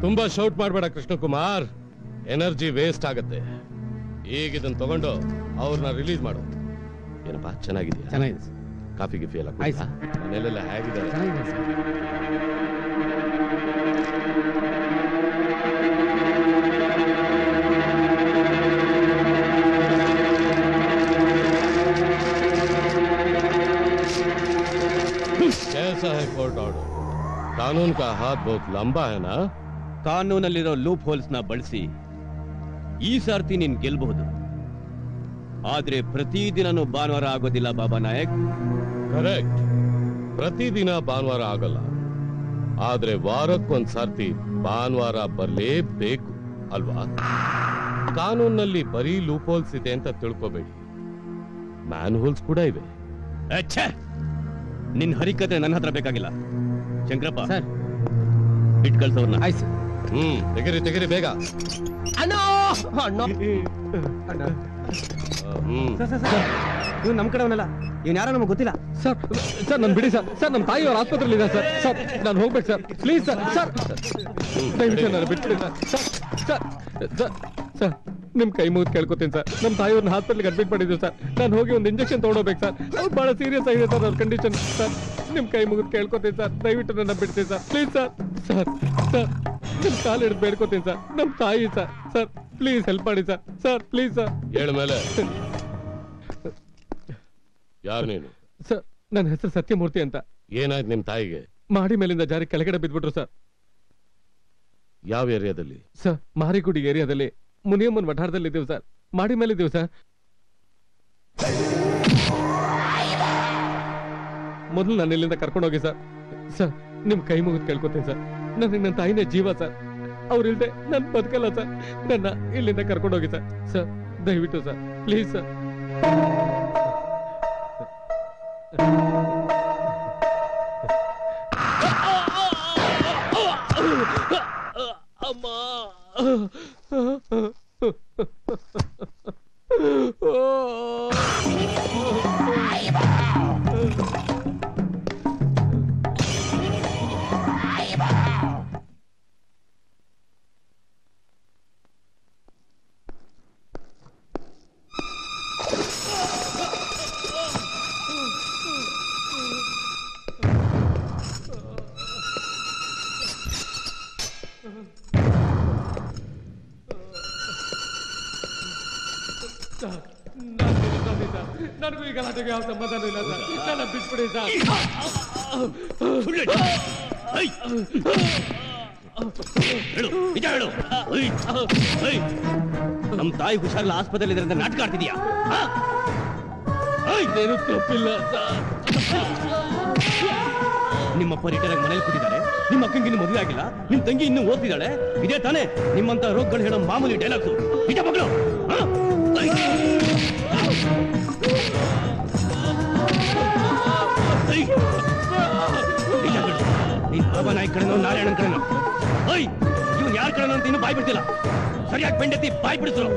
ತುಂಬಾ ಶೌಟ್ ಮಾಡಬೇಡ ಕೃಷ್ಣಕುಮಾರ್, ಎನರ್ಜಿ ವೇಸ್ಟ್ ಆಗುತ್ತೆ. ಈಗ ಇದನ್ನ ತಗೊಂಡು ಅವ್ರನ್ನ ರಿಲೀಸ್ ಮಾಡು. ಏನಪ್ಪಾ, ಚೆನ್ನಾಗಿದೆಯಾ? ಚೆನ್ನಾಗಿದೆ ಸರ್. ಕಾಫಿ ಗಿಫಿ ಎಲ್ಲ ಆಯ್ತಾ? ಮನೇಲೆಲ್ಲ ಹೇಗಿದ್ದಾರೆ? ಚೆನ್ನಾಗಿದೆ ಸರ್. कैसा है कोर्ट ऑर्डर? कानून का हाथ बहुत लंबा है ना? ಕಾನೂನಲ್ಲಿರೋ ಲೂಪ್ ಹೋಲ್ಸ್ ನ ಬಳಸಿ ಈ ಸಾರ್ತಿ ನೀನ್ ಗೆಲ್ಬಹುದು, ಆದ್ರೆ ಪ್ರತಿದಿನನೂ ಭಾನುವಾರ ಆಗೋದಿಲ್ಲ ಬಾಬಾ ನಾಯಕ್. ಕರೆಕ್ಟ್, ಪ್ರತಿದಿನ ಭಾನುವಾರ ಆಗಲ್ಲ, ಆದ್ರೆ ವಾರಕ್ಕೊಂದ್ ಸಾರ್ತಿ ಭಾನುವಾರ ಬರಲೇಬೇಕು ಅಲ್ವಾ? ಕಾನೂನಲ್ಲಿ ಬರೀ ಲೂಪ್ ಹೋಲ್ಸ್ ಇದೆ ಅಂತ ತಿಳ್ಕೋಬೇಡಿ, ಮ್ಯಾನ್ ಹೋಲ್ಸ್ ಕೂಡ ಇವೆ. ಅಚ್ಚಾ, ನಿನ್ ಹರಿಕತೆ ನನ್ನ ಹತ್ರ ಬೇಕಾಗಿಲ್ಲ. ಶಂಕರಪ್ಪ ಸರ್, ಬಿಟ್ ಕಳ್ಸೋರ್ನ. ಆಯ್ತು. ತೆಗೀರಿ ತೆಗೀರಿ ಬೇಗ. ಇವ್ ನಮ್ ಕಡೆವನಲ್ಲ, ಇವ್ನ ಯಾರೋ ನಮ್ಗೆ ಗೊತ್ತಿಲ್ಲ. ಸರ್ ಸರ್ ನನ್ ಬಿಡಿ ಸರ್. ಸರ್ ನಮ್ ತಾಯಿಯವ್ರ ಆಸ್ಪತ್ರೆಯಲ್ಲಿ ಇದೆ ಸರ್. ಸರ್ ನಾನು ಹೋಗ್ಬೇಕು ಸರ್, ಪ್ಲೀಸ್ ಸರ್. ಸರ್ ಬಿಟ್ಬಿಡಿ ಸರ್. ಸರ್ ಸರ್ ಸರ್ ನಿಮ್ ಕೈ ಮುಗಿದು ಕೇಳ್ಕೊತೀನಿ ಸರ್, ನಮ್ ತಾಯಿಯವ್ರನ್ನ ಹಾಸ್ಪಿಟಲ್ಗೆ ಅಡ್ಮಿಟ್ ಮಾಡಿದ್ರು ಸರ್. ನಾನು ಹೋಗಿ ಒಂದು ಇಂಜೆಕ್ಷನ್ ತೊಗೊಂಡೋಗ್ಬೇಕು ಸರ್, ಬಹಳ ಸೀರಿಯಸ್ ಆಗಿದೆ ಸರ್ ಅವ್ರ ಕಂಡೀಷನ್. ಸರ್ ನಿಮ್ ಕೈ ಮುಗಿದು ಕೇಳ್ಕೊತೀನಿ ಸರ್, ದಯವಿಟ್ಟು ನನ್ನ ಬಿಡ್ತೀನಿ sir, please sir. Sir sir ನಿಮ್ ಕಾಲು ಹಿಡಿದು ಬೇಡ್ಕೊತೀನಿ ಸರ್, ನಮ್ ತಾಯಿ ಸರ್. ಸರ್ ಪ್ಲೀಸ್ ಹೆಲ್ಪ್ ಮಾಡಿ ಸರ್. Sir please sir. ಹೇಳಮೇಲೆ ಯಾರು ನೀನು? ಸರ್ ನನ್ನ ಹೆಸರು ಸತ್ಯಮೂರ್ತಿ ಅಂತ. ಏನಾಯ್ತು ನಿಮ್ ತಾಯಿಗೆ? ಮಾಡಿ ಮೇಲಿಂದ ಜಾರಿ ಕೆಳಗಡೆ ಬಿದ್ಬಿಟ್ರು ಸರ್. ಯಾವ ಏರಿಯಾದಲ್ಲಿ? ಸರ್ ಮಾರಿಗುಡಿ ಏರಿಯಾದಲ್ಲಿ ಮುನಿಯಮ್ಮನ್ ವಠಾರದಲ್ಲಿ ಇದ್ದೀವಿ ಸರ್, ಮಾಡಿ ಮೇಲೆ ಇದ್ದೀವಿ ಸರ್. ಮೊದಲು ನಾನು ಇಲ್ಲಿಂದ ಕರ್ಕೊಂಡೋಗಿ ಸರ್. ಸರ್ ನಿಮ್ ಕೈ ಮುಗಿದು ಕೇಳ್ಕೊತೀನಿ ಸರ್, ನನಗೆ ನನ್ನ ತಾಯಿನೇ ಜೀವ ಸರ್, ಅವ್ರಿಲ್ದೆ ನನ್ ಬದುಕಲ್ಲ ಸರ್. ನನ್ನ ಇಲ್ಲಿಂದ ಕರ್ಕೊಂಡೋಗಿ ಸರ್. ಸರ್ ದಯವಿಟ್ಟು ಸರ್, ಪ್ಲೀಸ್ ಸರ್. ಅಮ್ಮ ನಮ್ ತಾಯಿ ಹುಷಾರಿಲ್ಲ ಆಸ್ಪತ್ರೆಯಲ್ಲಿ ಇದರಿಂದ ನಾಟಕ ಆಡ್ತಿದ್ಯಾ? ಏನು ತಪ್ಪಿಲ್ಲ. ನಿಮ್ಮಪ್ಪ ರಿಟೈರ್ ಆಗಿ ಮನೇಲಿ ಕೂತಿದ್ದಾರೆ, ನಿಮ್ಮ ಅಕ್ಕಂಗೆ ಇನ್ನು ಮದುವೆ ಆಗಿಲ್ಲ, ನಿಮ್ ತಂಗಿ ಇನ್ನೂ ಓದ್ತಿದ್ದಾಳೆ. ಇದೇ ತಾನೇ ನಿಮ್ಮಂತ ರೋಗಗಳು ಹೇಳೋ ಮಾಮೂಲಿ ಡೈಲಾಗ್ಸು? ನಿಜ ಮಗಳು ಬಾಬಾ ನಾಯಕ್ ಕಡೆನೋ ನಾರಾಯಣನ್ ಕಡೆನೋ ಐ ಇವನ್ ಯಾರ ಕಡೆನೋ ಅಂತ ಇನ್ನು ಬಾಯ್ ಬಿಡ್ತಿಲ್ಲ. ಸರಿಯಾಗಿ ಬೆಂಡೆತ್ತಿ ಬಾಯ್ ಬಿಡಿದ್ರು.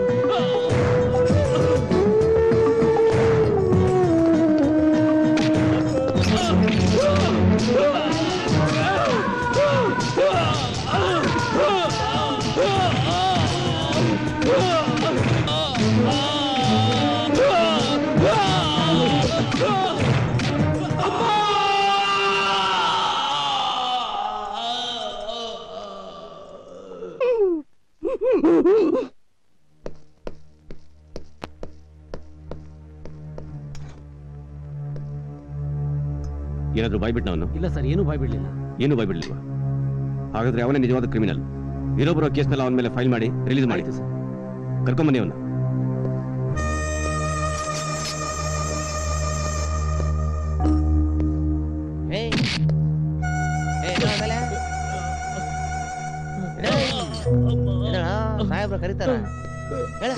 ಏನಾದರೂ ಭಯಬಿಟ್ಟನವನು? ಇಲ್ಲ ಸರ್, ಏನು ಭಯಬಿಡಲಿಲ್ಲ. ಏನು ಭಯಬಿಡಲಿಲ್ಲ? ಹಾಗಾದ್ರೆ ಅವನೇ ನಿಜವಾದ ಕ್ರಿಮಿನಲ್. ಇರೋಬರೋ ಕೇಸ್ನಲ್ಲಿ ಅವನ ಮೇಲೆ ಫೈಲ್ ಮಾಡಿ ರಿಲೀಸ್ ಮಾಡಿ ಸರ್. ಕರ್ಕೊಂಡು ಬನ್ನಿ ಅವನ. ಸಾಹೇಬ್ರ ಕರೀತಾರ ಹೇಳ.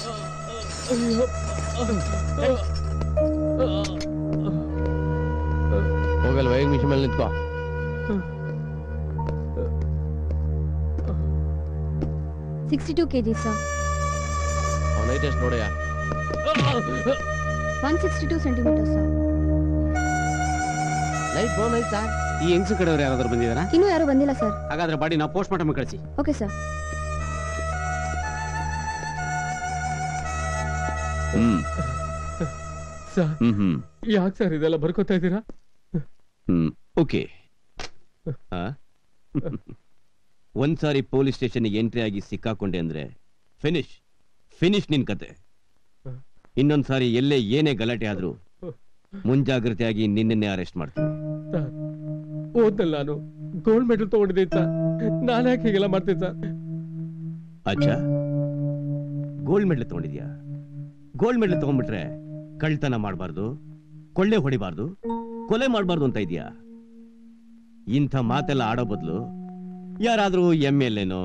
ಹೋಗಲ್ವ? ಹೇಗೆ ಮಿಷನ್ ಮೇಲೆ ನಿಂತ್ಕೋ. ಈ ಹೆಂಗಸು ಕಡೆಯವರು ಯಾರಾದರೂ ಬಂದಿದ್ದಾರಾ? ಇನ್ನೂ ಯಾರು ಬಂದಿಲ್ಲ ಸರ್. ಹಾಗಾದ್ರೆ ಬಾಡಿ ನಾವು ಪೋಸ್ಟ್ ಮಾರ್ಟಮ್ ಕಳಿಸಿ. Okay sir. ಯಾಕೆ ಸರ್ ಇದೆಲ್ಲ ಬರ್ಕೋತಾ ಇದ್ದೀರಾ? ಓಕೆ, ಒಂದ್ಸಾರಿ ಪೊಲೀಸ್ ಸ್ಟೇಷನ್ ಎಂಟ್ರಿ ಆಗಿ ಸಿಕ್ಕಾಕೊಂಡೆ ಅಂದ್ರೆ ಫಿನಿಶ್ ಫಿನಿಶ್ ನಿನ್ ಕತೆ. ಇನ್ನೊಂದ್ಸಾರಿ ಎಲ್ಲೇ ಏನೇ ಗಲಾಟೆ ಆದ್ರೂ ಮುಂಜಾಗ್ರತೆಯಾಗಿ ನಿನ್ನೆ ಅರೆಸ್ಟ್ ಮಾಡ್ತೀನಿ. ಓದಲ್ಲ, ನಾನು ಗೋಲ್ಡ್ ಮೆಡಲ್ ತಗೊಂಡಿದ್ದೆ ಸರ್. ನಾನು ಯಾಕೆ ಹೀಗೆಲ್ಲ ಮಾಡ್ತೀನಿ ಸರ್? ಅಚ್ಚಾ, ಗೋಲ್ಡ್ ಮೆಡಲ್ ತಗೊಂಡಿದ್ಯಾ? ಗೋಲ್ಡ್ ಮೆಡಲ್ ತಗೊಂಡ್ಬಿಟ್ರೆ ಕಳ್ತನ ಮಾಡಬಾರ್ದು, ಕೊಳ್ಳೆ ಹೊಡಿಬಾರ್ದು, ಕೊಲೆ ಮಾಡಬಾರ್ದು ಅಂತ ಇದೆಯಾ? ಇಂಥ ಮಾತೆಲ್ಲ ಆಡೋ ಬದಲು ಯಾರಾದ್ರೂ MLAನೋ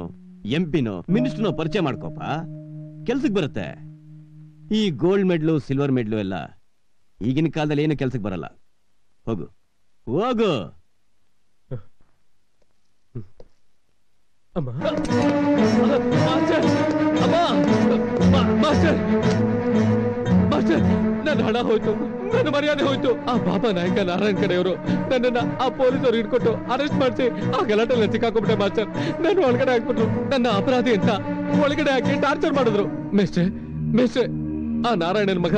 MP ನೋ ಮಿನಿಸ್ಟರ್ನೋ ಪರಿಚಯ ಮಾಡ್ಕೋಪ, ಕೆಲ್ಸಕ್ಕೆ ಬರುತ್ತೆ. ಈ ಗೋಲ್ಡ್ ಮೆಡ್ಲು ಸಿಲ್ವರ್ ಮೆಡ್ಲು ಎಲ್ಲ ಈಗಿನ ಕಾಲದಲ್ಲಿ ಏನು ಕೆಲ್ಸಕ್ಕೆ ಬರಲ್ಲ. ಹೋಗು ಹೋಗು. ನನ್ನ ಹಣ ಹೋಯ್ತು, ನನ್ನ ಮರ್ಯಾದೆ ಹೋಯ್ತು. ಆ ಬಾಬಾ ನಾಯಕ ನಾರಾಯಣ್ ಕಡೆಯವರು ನನ್ನನ್ನ ಆ ಪೊಲೀಸರು ಹಿಡ್ಕೊಟ್ಟು ಅರೆಸ್ಟ್ ಮಾಡಿಸಿ ಆ ಗಲಾಟೆಲ್ಲ ಸಿಕ್ಕಾಕೊಂಡ್ಬಿಟ್ಟೆ ಮಾಸ್ಟರ್. ನನ್ನ ಒಳಗಡೆ ಹಾಕ್ಬಿಟ್ರು, ನನ್ನ ಅಪರಾಧಿ ಅಂತ ಒಳಗಡೆ ಹಾಕಿ ಟಾರ್ಚರ್ ಮಾಡಿದ್ರು. ಮೇಷ್ಟ್ರೆ, ಆ ನಾರಾಯಣನ ಮಗ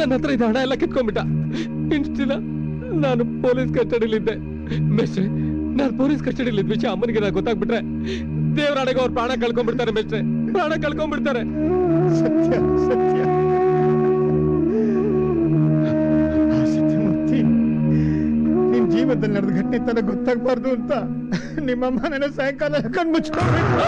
ನನ್ನ ಹತ್ರ ಇದು ಹಣ ಎಲ್ಲ ಕಿತ್ಕೊಂಡ್ಬಿಟ್ಟ. ಇನ್ಸ್ಟಿಲ್ಲ ನಾನು ಪೊಲೀಸ್ ಕಸ್ಟಡಿಲಿದ್ದೆ ಮೇಷ್ಟ್ರೆ. ನಾನು ಪೊಲೀಸ್ ಕಸ್ಟಡಿಲಿದ್ದ ವಿಷಯ ಅಮ್ಮನಿಗೆ ಗೊತ್ತಾಗ್ಬಿಟ್ರೆ ದೇವರಾಣೆಗೆ ಅವ್ರು ಪ್ರಾಣ ಕಳ್ಕೊಂಡ್ಬಿಡ್ತಾರೆ ಮೇಷ್ಟ್ರೆ, ಪ್ರಾಣ ಕಳ್ಕೊಂಡ್ಬಿಡ್ತಾರೆ. ಸತ್ಯ ಸತ್ಯ ಜೀವನದಲ್ಲಿ ನಡೆದ ಘಟನೆ ತನಗೆ ಗೊತ್ತಾಗಬಾರ್ದು ಅಂತ ನಿಮ್ಮಮ್ಮ ನನ್ನ ಸಾಯಂಕಾಲ ಕಣ್ಮುಚ್ಚಿಕೊಂಡು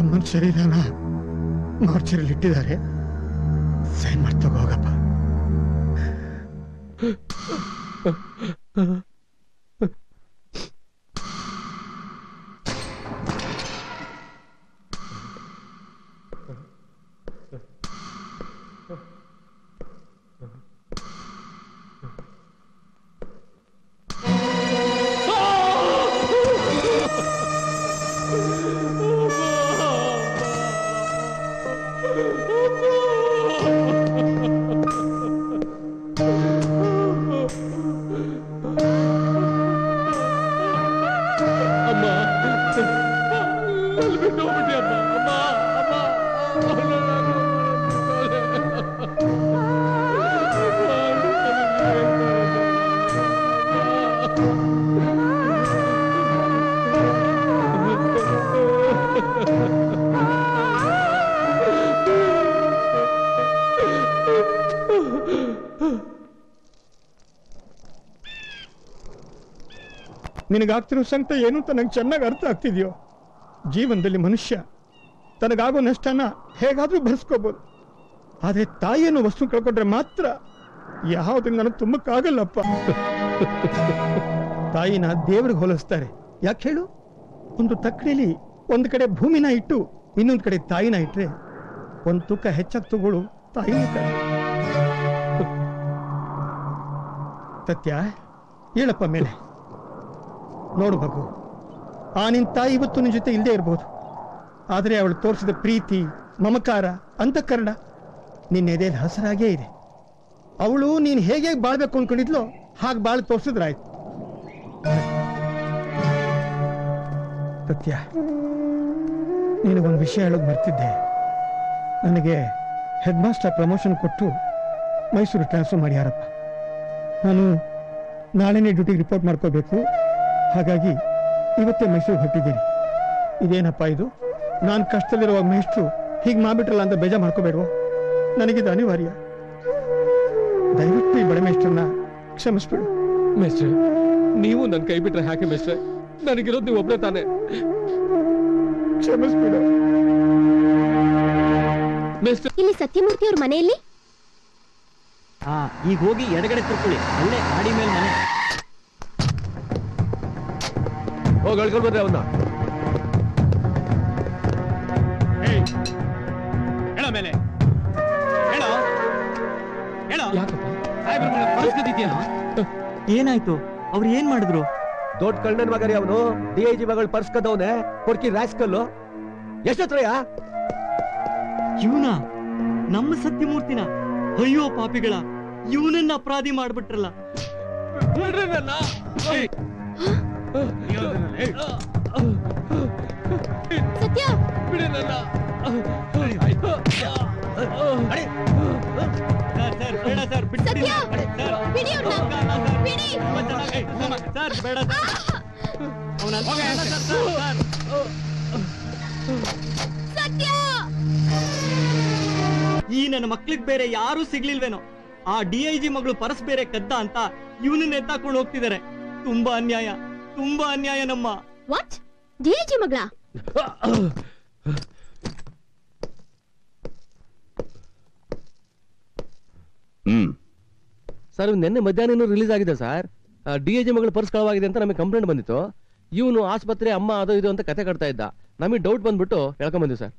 ಅಮ್ಮನ ಶರೀರನ ಮಾರ್ಚರಿಯಲ್ಲಿ ಇಟ್ಟಿದ್ದಾರೆ. ಸೈನ್ ಮಾಡ್ತಾ ಹೋಗಪ್ಪ. ನಿನಗಾಗ್ತಿರೋ ಸಂಕಟ ಏನು ಅಂತ ನಂಗೆ ಚೆನ್ನಾಗಿ ಅರ್ಥ ಆಗ್ತಿದೆಯೋ. ಜೀವನದಲ್ಲಿ ಮನುಷ್ಯ ತನಗಾಗೋ ನಷ್ಟನ ಹೇಗಾದರೂ ಭರಿಸ್ಕೋಬೋದು, ಆದರೆ ತಾಯಿಯನ್ನು ವಸ್ತು ಕಳ್ಕೊಂಡ್ರೆ ಮಾತ್ರ ಯಾವುದನ್ನು ತುಂಬಕ್ಕಾಗಲ್ಲಪ್ಪ. ತಾಯಿನ ದೇವರಿಗೆ ಹೋಲಿಸ್ತಾರೆ. ಯಾಕೆ ಹೇಳು? ಒಂದು ತಕ್ಕಡಿಲಿ ಒಂದು ಕಡೆ ಭೂಮಿನ ಇಟ್ಟು ಇನ್ನೊಂದು ಕಡೆ ತಾಯಿನ ಇಟ್ಟರೆ ಒಂದು ತೂಕ ಹೆಚ್ಚಾಗಿ ತಗೊಳ್ಳು ತಾಯಿನ ಕಡೆ. ಸತ್ಯ ಹೇಳಪ್ಪ ಮೇಲೆ ನೋಡು ಮಗು, ಆ ನಿನ್ನ ತಾಯಿ ಇವತ್ತು ನಿನ್ನ ಜೊತೆ ಇಲ್ಲದೆ ಇರ್ಬೋದು, ಆದರೆ ಅವಳು ತೋರಿಸಿದ ಪ್ರೀತಿ, ಮಮಕಾರ, ಅಂತಃಕರಣ ನಿನ್ನ ಎದೆಯಲ್ಲಿ ಹಸರಾಗೇ ಇದೆ. ಅವಳು ನೀನು ಹೇಗೆ ಬಾಳ್ಬೇಕು ಅಂದ್ಕೊಂಡಿದ್ಲೋ ಹಾಗೆ ಬಾಳು ತೋರಿಸಿದ್ರಾಯ್ತು. ಸತ್ಯ, ನಿನಗೊಂದು ವಿಷಯ ಹೇಳೋದು ಬರ್ತಿದ್ದೆ. ನನಗೆ ಹೆಡ್ ಮಾಸ್ಟರ್ ಪ್ರಮೋಷನ್ ಕೊಟ್ಟು ಮೈಸೂರು ಟ್ರಾನ್ಸ್ಫರ್ ಮಾಡಿ ಯಾರಪ್ಪ. ನಾನು ನಾಳೆನೇ ಡ್ಯೂಟಿಗೆ ರಿಪೋರ್ಟ್ ಮಾಡ್ಕೋಬೇಕು, ಹಾಗಾಗಿ ಇವತ್ತೇ ಮೈಸೂರಿಗೆ ಹೊರಟಿದ್ದೀನಿ. ಇದೇನಪ್ಪ ಇದು? ನಾನು ಕಷ್ಟದಲ್ಲಿರುವ ಮೇಷ್ಟ್ರು ಹೀಗೆ ಮಾಡಿಬಿಟ್ರಲ್ಲ ಅಂತ ಬೇಜಾರು ಮಾಡ್ಕೋಬೇಡೋ, ನನಗಿದು ಅನಿವಾರ್ಯ. ದಯವಿಟ್ಟು ಈ ಬಡ ಮೇಷ್ಟ್ರನ್ನ ಕ್ಷಮಿಸ್ಬಿಡು. ಮೇಷ್ಟ್ರೆ, ನೀವು ನನ್ನ ಕೈ ಬಿಟ್ರೆ ಹಾಕಿ ಮೇಷ್ಟ್ರೆ, ನನಗಿರೋದು ನೀವು ಒಬ್ಬರೇ ತಾನೆ, ಕ್ಷಮಿಸ್ಬಿಡು. ಇಲ್ಲಿ ಸತ್ಯಮೂರ್ತಿ ಅವ್ರ ಮನೆಯಲ್ಲಿ ಈಗ ಹೋಗಿ ಎಡಗಡೆ ಕೂತ್ಕೊಳ್ಳಿ, ಅಲ್ಲೇ ಗಾಡಿ ಮೇಲೆ ಮನೆ. ಹೋಗಿ ಅಳ್ಕೊಳ್ಬೋದ್ರೆ ಅವನ್ನ ಹೇಳ ಮೇಲೆ ಹೇಳ ಹೇಳ. ಯಾಕಪ್ಪ ಪರಿಸ್ಥಿತಿದ್ಯಾ? ಏನಾಯ್ತು? ಅವ್ರು ಏನ್ ಮಾಡಿದ್ರು? ದೊಡ್ಡ ಕಳ್ಳನ ಮಗರಿ ಅವನು, ಡಿಐಜಿ ಮಗಳು ಪರ್ಸ್ ಕದ್ದವನೆ, ಕೊರ್ಕಿ ರಾಸ್ಕಲ್ಲು. ಎಷ್ಟತ್ರಯ್ಯ ಇವನ? ನಮ್ಮ ಸತ್ಯಮೂರ್ತಿನ? ಅಯ್ಯೋ ಪಾಪಿಗಳ, ಇವನನ್ನ ಅಪರಾಧಿ ಮಾಡ್ಬಿಟ್ರಲ್ಲ. ಸತ್ಯ ಈ ನನ್ನ ಮಕ್ಳಿಗೆ ಬೇರೆ ಯಾರು ಸಿಗ್ಲಿಲ್ವೇನೋ. ಆ ಡಿಐಜಿ ಮಗಳು ಪರಸ್ ಬೇರೆ ಕದ್ದ ಅಂತ ಇವನನ್ನ ಎತ್ತಾಕೊಂಡು ಹೋಗ್ತಿದ್ದಾರೆ. ತುಂಬಾ ಅನ್ಯಾಯ, ತುಂಬಾ ಅನ್ಯಾಯ. ನಮ್ಮ ಡಿಐಜಿ ಮಗಳ ಸರ್ ನಿನ್ನೆ ಮಧ್ಯಾಹ್ನ ರಿಲೀಸ್ ಆಗಿದೆ ಸರ್. ಡಿಐಜಿ ಮಗಳು ಪರ್ಸ್ ಕಳವಾಗಿದೆ ಅಂತ ನಮಗೆ ಕಂಪ್ಲೇಂಟ್ ಬಂದಿತ್ತು. ಇವನು ಆಸ್ಪತ್ರೆ ಅಮ್ಮ ಅದು ಇದು ಅಂತ ಕತೆ ಕಟ್ತಾ ಇದ್ದ. ನಮಗೆ ಡೌಟ್ ಬಂದ್ಬಿಟ್ಟು ಹೇಳ್ಕೊಂಡ್ಬಂದ್ವಿ ಸರ್.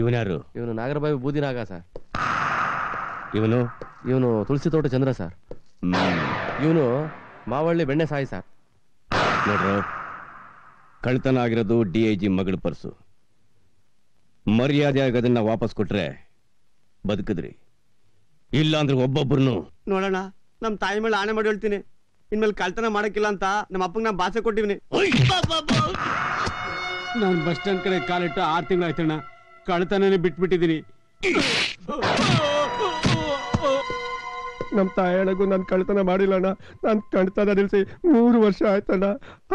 ಇವನ್ಯಾರು? ಇವನು ನಾಗರಬಾವಿ ಬೂದಿನಾಗ ಸರ್. ಇವನು ಇವನು ತುಳಸಿ ತೋಟ ಚಂದ್ರ ಸರ್. ಇವನು ಮಾವಳ್ಳಿ ಬೆಣ್ಣೆ ಸಾಯಿ ಸರ್. ನೋಡ್ರು, ಕಳ್ತನ ಆಗಿರೋದು ಡಿಐಜಿ ಮಗಳ ಪರ್ಸು. ಮರ್ಯಾದೆ ಆಗೋದನ್ನ ವಾಪಸ್ ಕೊಟ್ರೆ ಬದುಕಿದ್ರಿ, ಇಲ್ಲ ಅಂದ್ರೆ ಒಬ್ಬೊಬ್ಬರನ್ನು ನೋಡೋಣ. ನಮ್ಮ ತಾಯಿ ಮೇಲೆ ಆಣೆ ಮಾಡಿ ಹೇಳ್ತೀನಿ, ಇನ್ಮೇಲೆ ಕಳ್ತನ ಮಾಡಕ್ಕಿಲ್ಲ ಅಂತ ನಮ್ಮ ಅಪ್ಪಂಗೆ ನಾನು ಭಾಷೆ ಕೊಟ್ಟಿವ್ನಿ. ನಾನು ಬಸ್ ಸ್ಟ್ಯಾಂಡ್ ಕಡೆ ಕಾಲಿಟ್ಟು 6 ತಿಂಗಳು ಆಯ್ತಣ್ಣ. ಕಳ್ತನೇ ಬಿಟ್ಬಿಟ್ಟಿದ್ದೀನಿ. ನಮ್ಮ ತಾಯಿಗೂ ನಾನು ಕಳ್ತನ ಮಾಡಿಲ್ಲಣ್ಣ. ನಾನು ಕಳ್ತನ ನಿಲ್ಸಿ 3 ವರ್ಷ ಆಯ್ತಣ್ಣ.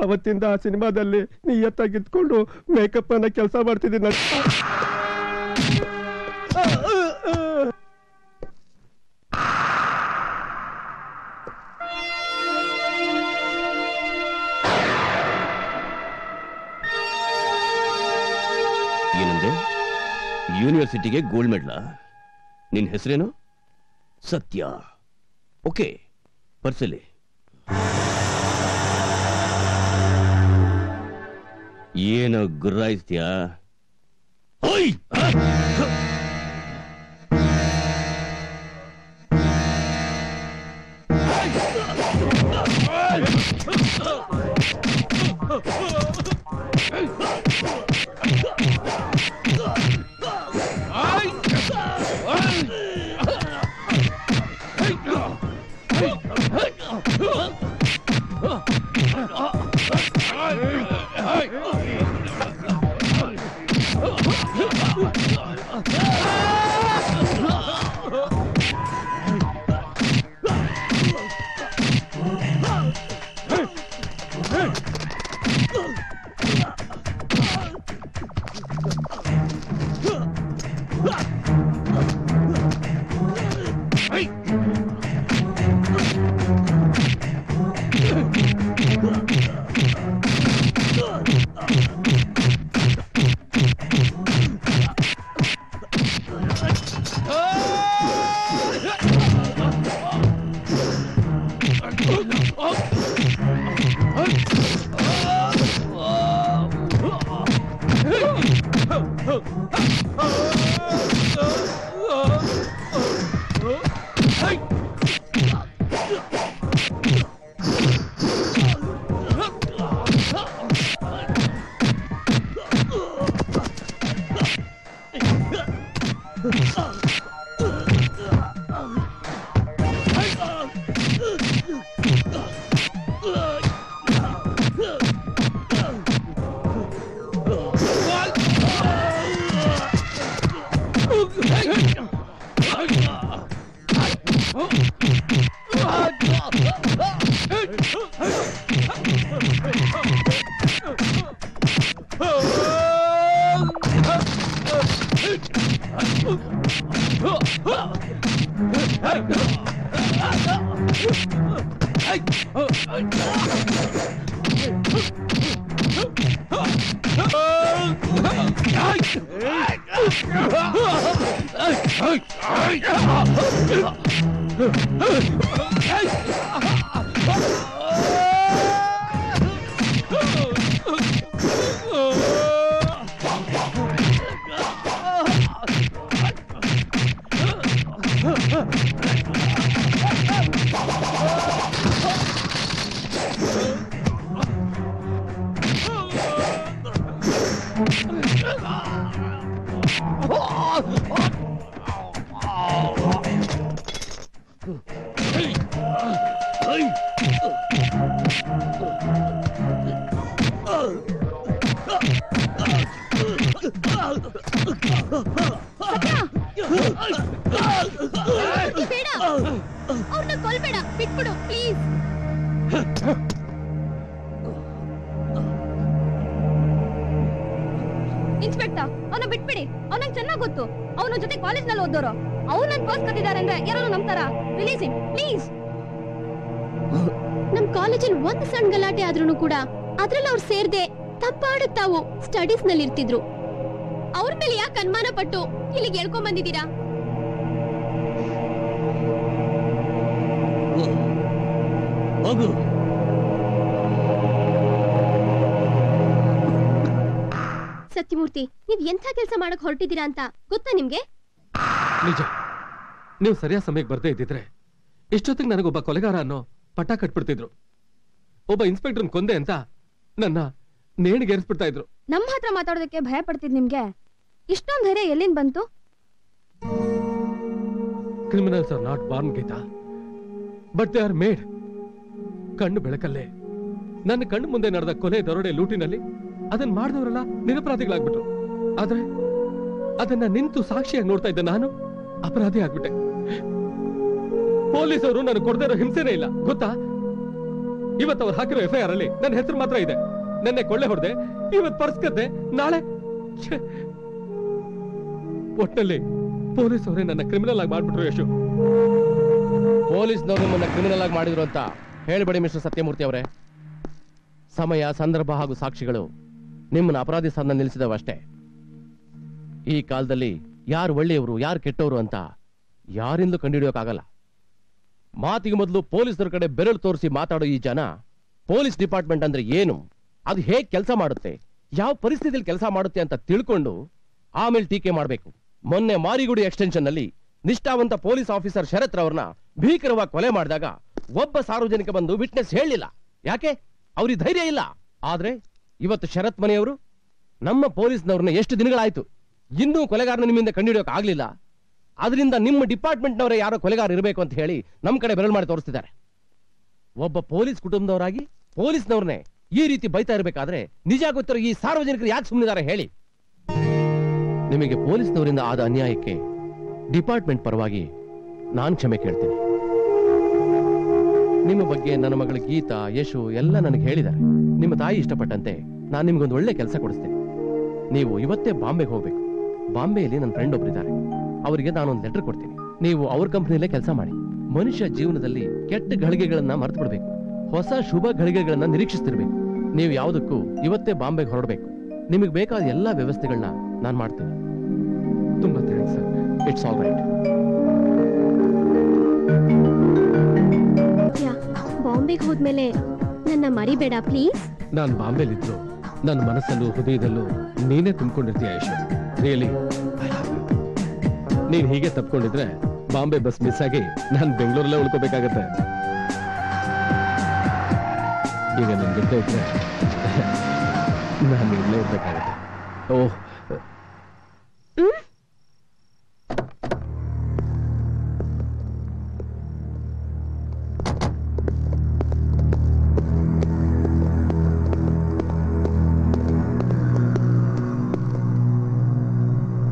ಅವತ್ತಿಂದ ಆ ಸಿನಿಮಾದಲ್ಲಿ ನಿಯತ್ತಾಗಿದ್ಕೊಂಡು ಮೇಕಪ್ ಅನ್ನ ಕೆಲಸ ಮಾಡ್ತಿದ್ದೀನಿ. ಯೂನಿವರ್ಸಿಟಿಗೆ ಗೋಲ್ಡ್ ಮೆಡಲ. ನಿನ್ನ ಹೆಸರೇನು? ಸತ್ಯ. ಓಕೆ, ಪರ್ಸಲಿ. ಏನು ಗುರಾಯಿಸ್ತೀಯಾ? ಸತ್ಯಮೂರ್ತಿ ನೀವು ಎಂತ ಕೆಲಸ ಮಾಡಕ್ಕೆ ಹೊರಟಿದ್ದೀರಾ ಅಂತ ಗೊತ್ತಾ ನಿಮಗೆ? ನಿಜ, ನೀವು ಸರಿಯಾದ ಸಮಯಕ್ಕೆ ಬರ್ದೇ ಇದ್ದಿದ್ರೆ ಇಷ್ಟೊತ್ತಿಗೆ ನನಗೊಬ್ಬ ಕೊಲೆಗಾರ ಅನ್ನೋ ಪಟ್ಟ ಕಟ್ಬಿಡ್ತಿದ್ರು. ಒಬ್ಬ ಇನ್ಸ್ಪೆಕ್ಟರ್ನ ಕೊಂದೆ ಅಂತ ನನ್ನ ನೇಣಿಗೆ ಏರಿಸ್ಬಿಡ್ತಾ ಇದ್ರು. ನಮ್ಮ ಹತ್ರ ಮಾತಾಡೋದಕ್ಕೆ ಭಯ ಪಡ್ತಿದ್ ನಿಮ್ಗೆ ಇಷ್ಟೊಂದು ಧೈರ್ಯ ಎಲ್ಲಿಂದ ಬಂತು? Criminals are not born Geetha, but they are made. ಕಣ್ಣು ಬೆಳಕಲ್ಲೇ ನನ್ನ ಕಣ್ಣು ಮುಂದೆ ನಡೆದ ಕೊಲೆ ದರೋಡೆ ಲೂಟಿನಲ್ಲಿ ಅದನ್ನ ಮಾಡಿದವರೆಲ್ಲ ನಿರಪರಾಧಿಗಳಾಗ್ಬಿಟ್ರು. ಆದ್ರೆ ಅದನ್ನ ನಿಂತು ಸಾಕ್ಷಿಯಾಗಿ ನೋಡ್ತಾ ಇದ್ದ ನಾನು ಅಪರಾಧಿ ಆಗ್ಬಿಟ್ಟೆ. ಪೊಲೀಸರು ನನಗೆ ಕೊಡದೇ ಇರೋ ಹಿಂಸೆನೇ ಇಲ್ಲ ಗೊತ್ತಾ. ಇವತ್ತು ಅವ್ರು ಹಾಕಿರೋ ಎಫ್ಐಆರ್ ಅಲ್ಲಿ ನನ್ನ ಹೆಸರು ಮಾತ್ರ ಇದೆ. ನೆನ್ನೆ ಕೊಳ್ಳೆ ಹೊಡೆದೆ, ಇವತ್ತು ಪರ್ಸ್ಕದ್ದೆ, ನಾಳೆ ಒಟ್ಟಿನಲ್ಲಿ ಪೊಲೀಸ್ ಅವರೇ ನನ್ನ ಕ್ರಿಮಿನಲ್ ಆಗಿ ಮಾಡ್ಬಿಟ್ರು. ಯಶು, ಪೊಲೀಸ್ನವರು ನಿಮ್ಮನ್ನ ಕ್ರಿಮಿನಲ್ ಆಗಿ ಮಾಡಿದ್ರು ಅಂತ ಹೇಳ್ಬೇಡಿ ಮಿಸ್ಟರ್ ಸತ್ಯಮೂರ್ತಿ ಅವರೇ. ಸಮಯ, ಸಂದರ್ಭ ಹಾಗೂ ಸಾಕ್ಷಿಗಳು ನಿಮ್ಮನ್ನ ಅಪರಾಧಿ ಸ್ಥಾನ ನಿಲ್ಲಿಸಿದವಷ್ಟೇ. ಈ ಕಾಲದಲ್ಲಿ ಯಾರು ಒಳ್ಳೆಯವರು ಯಾರು ಕೆಟ್ಟವರು ಅಂತ ಯಾರಿಂದಲೂ ಕಂಡುಹಿಡಿಯೋಕ್ಕಾಗಲ್ಲ. ಮಾತಿಗೆ ಮೊದಲು ಪೊಲೀಸರ ಕಡೆ ಬೆರಳು ತೋರಿಸಿ ಮಾತಾಡೋ ಈ ಜನ ಪೊಲೀಸ್ ಡಿಪಾರ್ಟ್ಮೆಂಟ್ ಅಂದ್ರೆ ಏನು, ಅದು ಹೇಗೆ ಕೆಲಸ ಮಾಡುತ್ತೆ, ಯಾವ ಪರಿಸ್ಥಿತಿಯಲ್ಲಿ ಕೆಲಸ ಮಾಡುತ್ತೆ ಅಂತ ತಿಳ್ಕೊಂಡು ಆಮೇಲೆ ಟೀಕೆ ಮಾಡಬೇಕು. ಮೊನ್ನೆ ಮಾರಿಗುಡಿ ಎಕ್ಸ್ಟೆನ್ಷನ್ ನಲ್ಲಿ ನಿಷ್ಠಾವಂತ ಪೊಲೀಸ್ ಆಫೀಸರ್ ಶರತ್ ರವ್ರನ್ನ ಭೀಕರವಾಗಿ ಕೊಲೆ ಮಾಡಿದಾಗ ಒಬ್ಬ ಸಾರ್ವಜನಿಕ ಬಂದು ವಿಟ್ನೆಸ್ ಹೇಳಿಲ್ಲ. ಯಾಕೆ? ಅವ್ರಿಗೆ ಧೈರ್ಯ ಇಲ್ಲ. ಆದ್ರೆ ಇವತ್ತು ಶರತ್ ಮನೆಯವರು ನಮ್ಮ ಪೊಲೀಸ್ನವ್ರನ್ನ ಎಷ್ಟು ದಿನಗಳಾಯ್ತು, ಇನ್ನೂ ಕೊಲೆಗಾರನ ನಿಮ್ಮಿಂದ ಕಂಡುಹಿಡಿಯೋಕೆ ಆಗ್ಲಿಲ್ಲ, ಅದರಿಂದ ನಿಮ್ಮ ಡಿಪಾರ್ಟ್ಮೆಂಟ್ನವರೇ ಯಾರೋ ಕೊಲೆಗಾರ ಇರಬೇಕು ಅಂತ ಹೇಳಿ ನಮ್ಮ ಕಡೆ ಬೆರಳು ಮಾಡಿ ತೋರಿಸ್ತಿದ್ದಾರೆ. ಒಬ್ಬ ಪೊಲೀಸ್ ಕುಟುಂಬದವರಾಗಿ ಪೊಲೀಸ್ನವ್ರನ್ನೇ ಈ ರೀತಿ ಬೈತಾ ಇರಬೇಕಾದ್ರೆ ನಿಜ ಗೊತ್ತಿರೋ ಈ ಸಾರ್ವಜನಿಕರು ಯಾಕೆ ಸುಮ್ಮನಿದ್ದಾರೆ ಹೇಳಿ? ನಿಮಗೆ ಪೊಲೀಸ್ನವರಿಂದ ಆದ ಅನ್ಯಾಯಕ್ಕೆ ಡಿಪಾರ್ಟ್ಮೆಂಟ್ ಪರವಾಗಿ ನಾನು ಕ್ಷಮೆ ಕೇಳ್ತೀನಿ. ನಿಮ್ಮ ಬಗ್ಗೆ ನನ್ನ ಮಗಳು ಗೀತಾ, ಯಶು ಎಲ್ಲ ನನಗೆ ಹೇಳಿದ್ದಾರೆ. ನಿಮ್ಮ ತಾಯಿ ಇಷ್ಟಪಟ್ಟಂತೆ ನಾನು ನಿಮ್ಗೊಂದು ಒಳ್ಳೆ ಕೆಲಸ ಕೊಡಿಸ್ತೀನಿ. ನೀವು ಇವತ್ತೇ ಬಾಂಬೆಗೆ ಹೋಗ್ಬೇಕು. ಬಾಂಬೆಯಲ್ಲಿ ನನ್ನ ಫ್ರೆಂಡ್ ಒಬ್ಬರಿದ್ದಾರೆ, ಅವರಿಗೆ ನಾನೊಂದು ಲೆಟರ್ ಕೊಡ್ತೀನಿ. ನೀವು ಅವ್ರ ಕಂಪ್ನಿಯಲ್ಲೇ ಕೆಲಸ ಮಾಡಿ. ಮನುಷ್ಯ ಜೀವನದಲ್ಲಿ ಕೆಟ್ಟ ಗಳಿಗೆಗಳನ್ನ ಮರೆತು ಬಿಡಬೇಕು, ಹೊಸ ಶುಭ ಗಳಿಗೆಗಳನ್ನ ನಿರೀಕ್ಷಿಸ್ತಿರ್ಬೇಕು. ನೀವು ಯಾವುದಕ್ಕೂ ಇವತ್ತೇ ಬಾಂಬೆಗೆ ಹೊರಡಬೇಕು. ನಿಮಗೆ ಬೇಕಾದ ಎಲ್ಲ ವ್ಯವಸ್ಥೆಗಳನ್ನ ನಾನು ಮಾಡ್ತೀನಿ. ತುಂಬಾ thanks sir. It's all right. ಬಾಂಬೆಗೆ ಹೋದ್ಮೇಲೆ ನನ್ನ ಮರಿಬೇಡ ಪ್ಲೀಸ್. ನಾನು ಬಾಂಬೆಲಿದ್ರು ನನ್ನ ಮನಸ್ಸಲ್ಲೂ ಹೃದಯದಲ್ಲೂ ನೀನೇ ತುಂಬಿಕೊಂಡಿರ್ತೀಯ ಯಶು. ರಿಯಲಿ ನೀನ್ ಹೀಗೆ ತಪ್ಕೊಂಡಿದ್ರೆ ಬಾಂಬೆ ಬಸ್ ಮಿಸ್ ಆಗಿ ನಾನು ಬೆಂಗಳೂರಲ್ಲೇ ಉಳ್ಕೋಬೇಕಾಗತ್ತೆ. ಈಗ ನಿನ್ ಜೊತೆ ಇದ್ರೆ ನಾನು ಇಲ್ಲೇ ಇರ್ಬೇಕಾಗತ್ತೆ. ಓಹ್,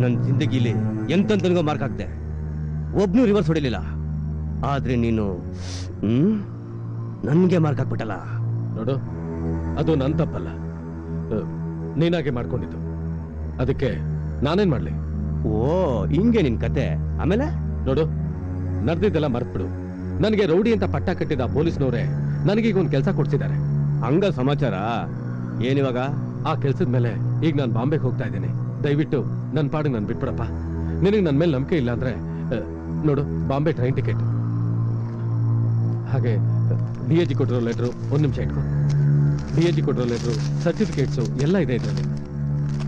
ನನ್ನ ಜಿಂದಗಿಲಿ ಎಂತಂತನಿಗೂ ಮಾರ್ಕ್ ಹಾಕ್ದೆ. ಒಬ್ನೂ ರಿವರ್ಸ್ ಹೊಡಿಲಿಲ್ಲ, आदरे नीनु नन्गे मार्क हाकिबिट्टल्ल नोडु अदु नन्न तप्पल्ल नीनागे माड्कोंडिद्दु अदक्के नानेनु माडली ओ हिंगे निन्न कथे आमेले नोडु नर्दिद्देल्ल मर्तुबिडु ननगे रौडी अंत पट्ट कट्टिद पोलीसनवरे ननगे ईग ओंदु केलस कोड्तिद्दारे अंग समाचार ಏನ್ ಇವಾಗ ಆ ಕೆಲಸದ ಮೇಲೆ ಈಗ ನಾನು ಬಾಂಬೆಗೆ ಹೋಗ್ತಾ ಇದ್ದೇನೆ ದಯವಿಟ್ಟು ನನ್ನ ಪಾಡಿಗೆ ನಾನು ಬಿಟ್ಬಿಡಪ್ಪ ನಿನಗೆ ನನ್ನ ಮೇಲೆ ನಂಬಿಕೆ ಇಲ್ಲ ಅಂದ್ರೆ ನೋಡು ಬಾಂಬೆ ಟ್ರೈನ್ ಟಿಕೆಟ್ ಹಾಗೆ ಡಿಎಜಿ ಕೊಟ್ಟಿರೋ ಲೆಟರ್ ಒಂದು ನಿಮಿಷ ಇಟ್ಕೋ ಡಿಎಜಿ ಕೊಟ್ಟಿರೋ ಲೆಟರ್ ಸರ್ಟಿಫಿಕೇಟ್ಸ್ ಎಲ್ಲ ಇದೆ ಇದರಲ್ಲಿ ಏನು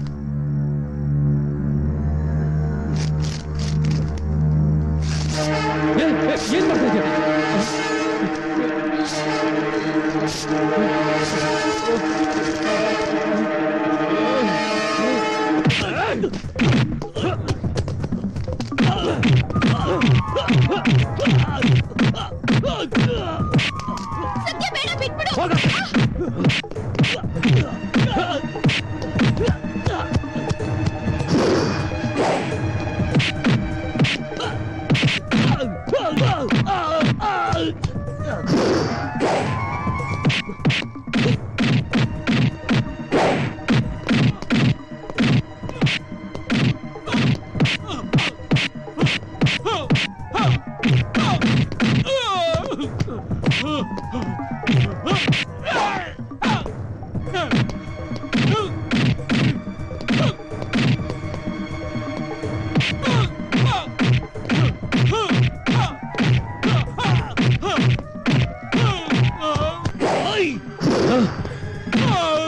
ಮಾಡ್ತಾ ಇದ್ದೀಯಾ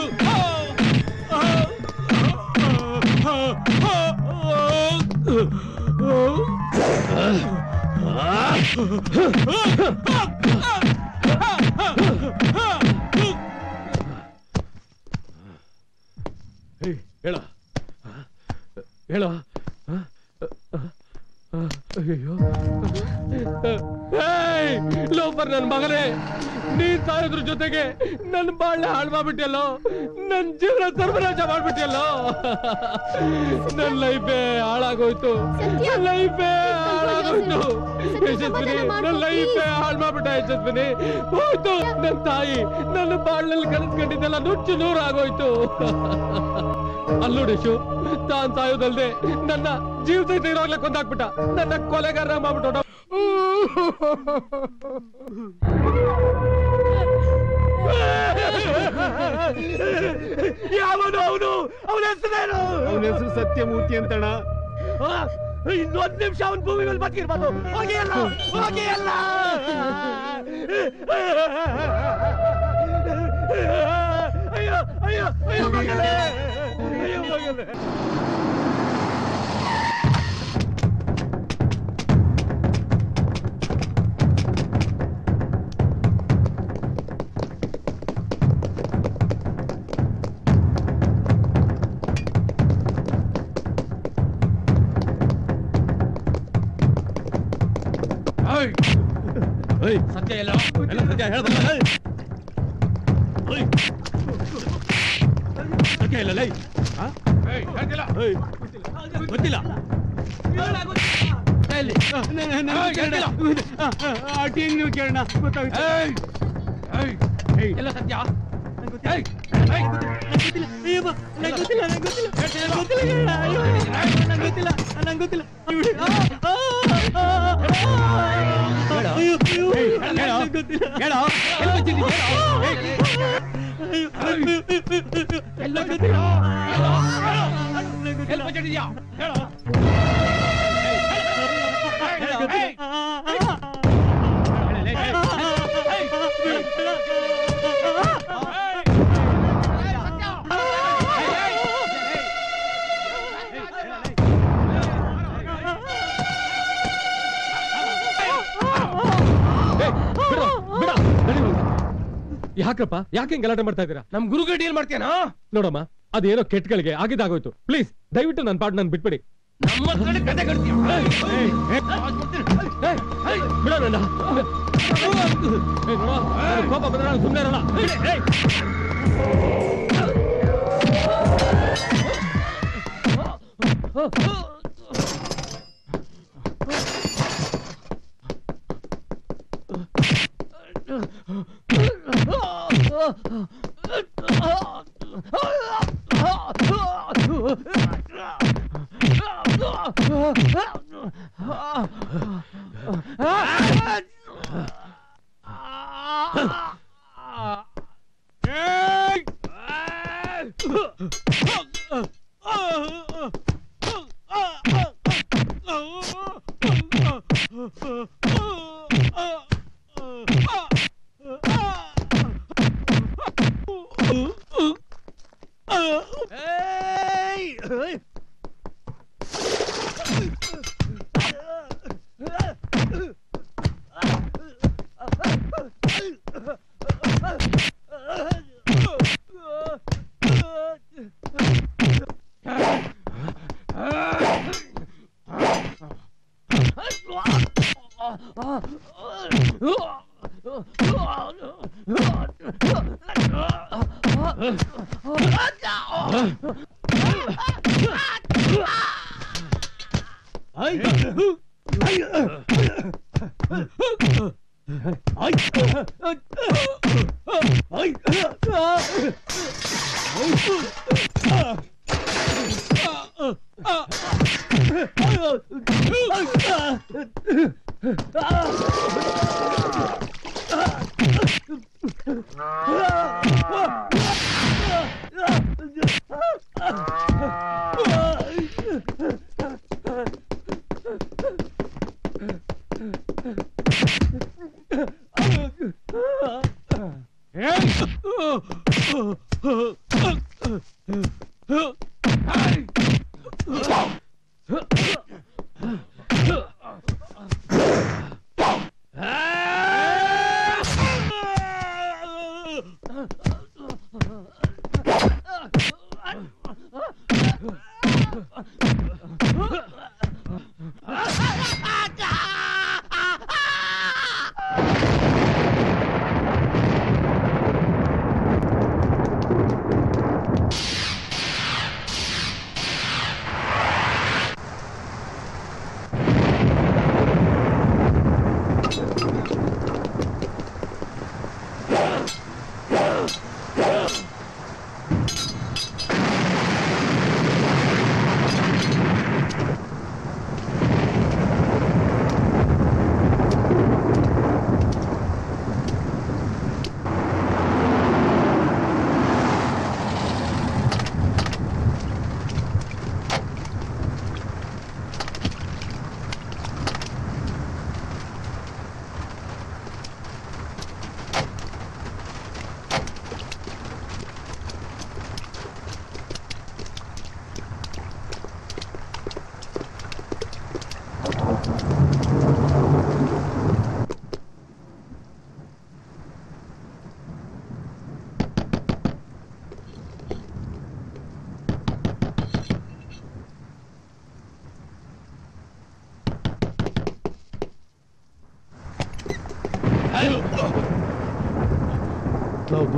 ಬಿಟ್ಟೆಲ್ಲೋ ನನ್ನ ಜೀವನ ಸರ್ವನಾಶ ಮಾಡ್ಬಿಟ್ಟೆಲ್ಲೋ ನನ್ನ ಲೈಫೇ ಹಾಳಾಗೋಯ್ತು ನನ್ನ ಲೈಫೇ ಹಾಳಾಗೋಯ್ತು ಯಶಸ್ವಿನಿ ನನ್ನ ಲೈಫೇ ಹಾಳು ಮಾಡ್ಬಿಟ್ಟೆ ಯಶಸ್ವಿನಿ ಹೋಯ್ತು ನನ್ನ ತಾಯಿ ನನ್ನ ಬಾಳಲ್ಲಿ ಕನಸು ಕಂಡಿದ್ದೆಲ್ಲ ನುಚ್ಚು ನೂರು ಆಗೋಯ್ತು ಅಲ್ಲೋ ಯಶು ತಾನು ಸಾಯೋದಲ್ದೆ ನನ್ನ ಜೀವಿತ ಇರೋಗ್ಲೆ ಕೊಂದಾಕ್ಬಿಟ್ಟ ನನ್ನ ಕೊಲೆಗಾರ ಮಾಡ್ಬಿಟ್ಟ सत्यमूर्ति अंतण इन निम्स भूमि मेल बदकिर्बाद अयो अयो अयो मगले अयो मगले सत्य ಯಾಕಪ್ಪ ಯಾಕೆ ಗಲಾಟೆ ಮಾಡ್ತಾ ಇದ್ದೀರಾ ನಮ್ಮ ಗುರುಗಳ ಡೀಲ್ ಮಾಡ್ತೀನಾ ನೋಡಮ್ಮ ಅದೇನೋ ಕೆಟ್ಟಗಳಿಗೆ ಆಗಿದಾಗೋಯ್ತು ಪ್ಲೀಸ್ ದಯವಿಟ್ಟು ನನ್ನ ಪಾರ್ಟ್ ನಾನು ಬಿಟ್ಬಿಡಿ ನಮ್ಮ ಕಡೆ ಕತೆ ಕಟ್ತೀಯ ಬಿಡ ನನ್ನ ಕೋಪ ಬಂದ್ರೆ ನಾನು ಸುಮ್ಮನೆ ಇರಲ್ಲ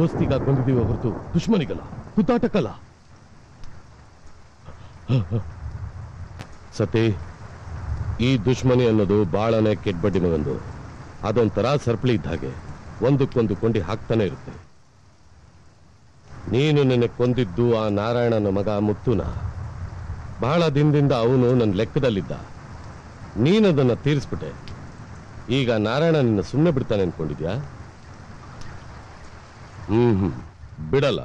दोस्तीगा बंदी वरतु दुश्मनिगला कुटाटकला सते ಈ दुश्मनी ಅನ್ನೋದು ಬಾಳನೆ ಕೆಡ್ಬಡಿ ಮಗಂದು ಅದೊಂತರ ಸರ್ಪಳಿ ಇದ್ದ ಹಾಗೆ ಒಂದಕ್ಕೊಂದು ಕೊಂಡಿ ಹಾಕ್ತಾನೆ ಇರುತ್ತೆ ನೀನು ನನ್ನ ಕೊಂದಿದ್ದು ಆ ನಾರಾಯಣನ ಮಗ ಮುತ್ತುನ ಬಹಳ ದಿನದಿಂದ ಅವನು ನನ್ನ ಲೆಕ್ಕದಲ್ಲಿದ್ದ ನೀನು ಅದನ್ನ ತೀರಿಸ್ಬಿಟ್ಟೆ ಈಗ ನಾರಾಯಣ ನಿನ್ನ ಸುಮ್ಮನೆ ಬಿಡ್ತಾನೆ ಅನ್ಕೊಂಡಿದ್ಯಾ ಬಿಡಲ್ಲ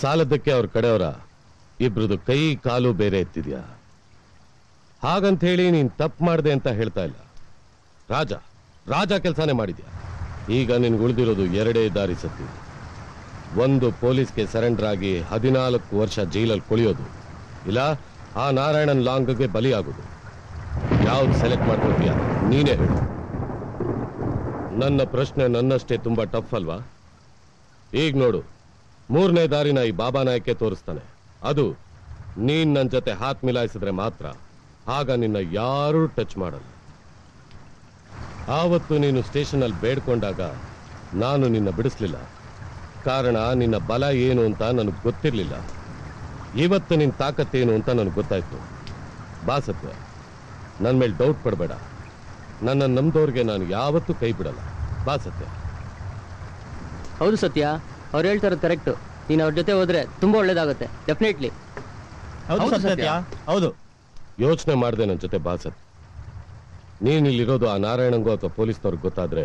ಸಾಲದಕ್ಕೆ ಅವ್ರ ಕಡೆಯವರ ಇಬ್ರದು ಕೈ ಕಾಲು ಬೇರೆ ಎತ್ತಿದ್ಯಾ ಹಾಗಂತ ಹೇಳಿ ನೀನ್ ತಪ್ಪು ಮಾಡಿದೆ ಅಂತ ಹೇಳ್ತಾ ಇಲ್ಲ ರಾಜ ರಾಜ ಕೆಲಸನೇ ಮಾಡಿದ್ಯಾ ಈಗ ನಿನ್ಗೆ ಉಳಿದಿರೋದು ಎರಡೇ ದಾರಿ ಸತ್ತಿ ಒಂದು ಪೊಲೀಸ್ಗೆ ಸರೆಂಡರ್ ಆಗಿ 14 ವರ್ಷ ಜೈಲಲ್ಲಿ ಕೊಳಿಯೋದು ಇಲ್ಲ ಆ ನಾರಾಯಣನ್ ಲಾಂಗ್ಗೆ ಬಲಿಯಾಗೋದು ಯಾವ್ದು ಸೆಲೆಕ್ಟ್ ಮಾಡ್ಕೊತೀಯ ನೀನೇ ಹೇಳು ನನ್ನ ಪ್ರಶ್ನೆ ನನ್ನಷ್ಟೇ ತುಂಬಾ ಟಫ್ ಅಲ್ವಾ ಈಗ ನೋಡು ಮೂರನೇ ದಾರಿನ ಈ ಬಾಬಾ ನಾಯಕ್ಕೆ ತೋರಿಸ್ತಾನೆ ಅದು ನೀನ್ ನನ್ನ ಜೊತೆ ಹಾತ್ ಮಿಲಾಯಿಸಿದ್ರೆ ಮಾತ್ರ ಆಗ ನಿನ್ನ ಯಾರೂ ಟಚ್ ಮಾಡಲ್ಲ ಆವತ್ತು ನೀನು ಸ್ಟೇಷನಲ್ಲಿ ಬೇಡ್ಕೊಂಡಾಗ ನಾನು ನಿನ್ನ ಬಿಡಿಸ್ಲಿಲ್ಲ ಕಾರಣ ನಿನ್ನ ಬಲ ಏನು ಅಂತ ನನಗೆ ಗೊತ್ತಿರಲಿಲ್ಲ ಇವತ್ತು ನಿನ್ನ ತಾಕತ್ತೇನು ಅಂತ ನನಗೆ ಗೊತ್ತಾಯ್ತು ಬಾಸತ್ವ ನನ್ನ ಮೇಲೆ ಡೌಟ್ ಪಡಬೇಡ ನನ್ನ ನಂಬಿದವ್ರಿಗೆ ನಾನು ಯಾವತ್ತೂ ಕೈ ಬಿಡಲ್ಲ बा सत्य हौदु सत्य और हेल्तार करेक्ट ನೀನು ಅವರ ಜೊತೆ ಹೋದ್ರೆ ತುಂಬಾ ಒಳ್ಳೆದಾಗುತ್ತೆ ಡೆಫಿನೆಟ್ಲಿ ಹೌದು ಸತ್ಯ ಹೌದು ಯೋಚನೆ ಮಾಡ್ದೆ ನನ್ನ ಜೊತೆ ಬಾ ಸತ್ಯ ನೀನು ಇಲ್ಲಿ ಇರೋದು ಆ ನಾರಾಯಣಂಗೋ ಅಥವಾ ಪೊಲೀಸ್ನವರಿಗೆ ಗೊತ್ತಾದ್ರೆ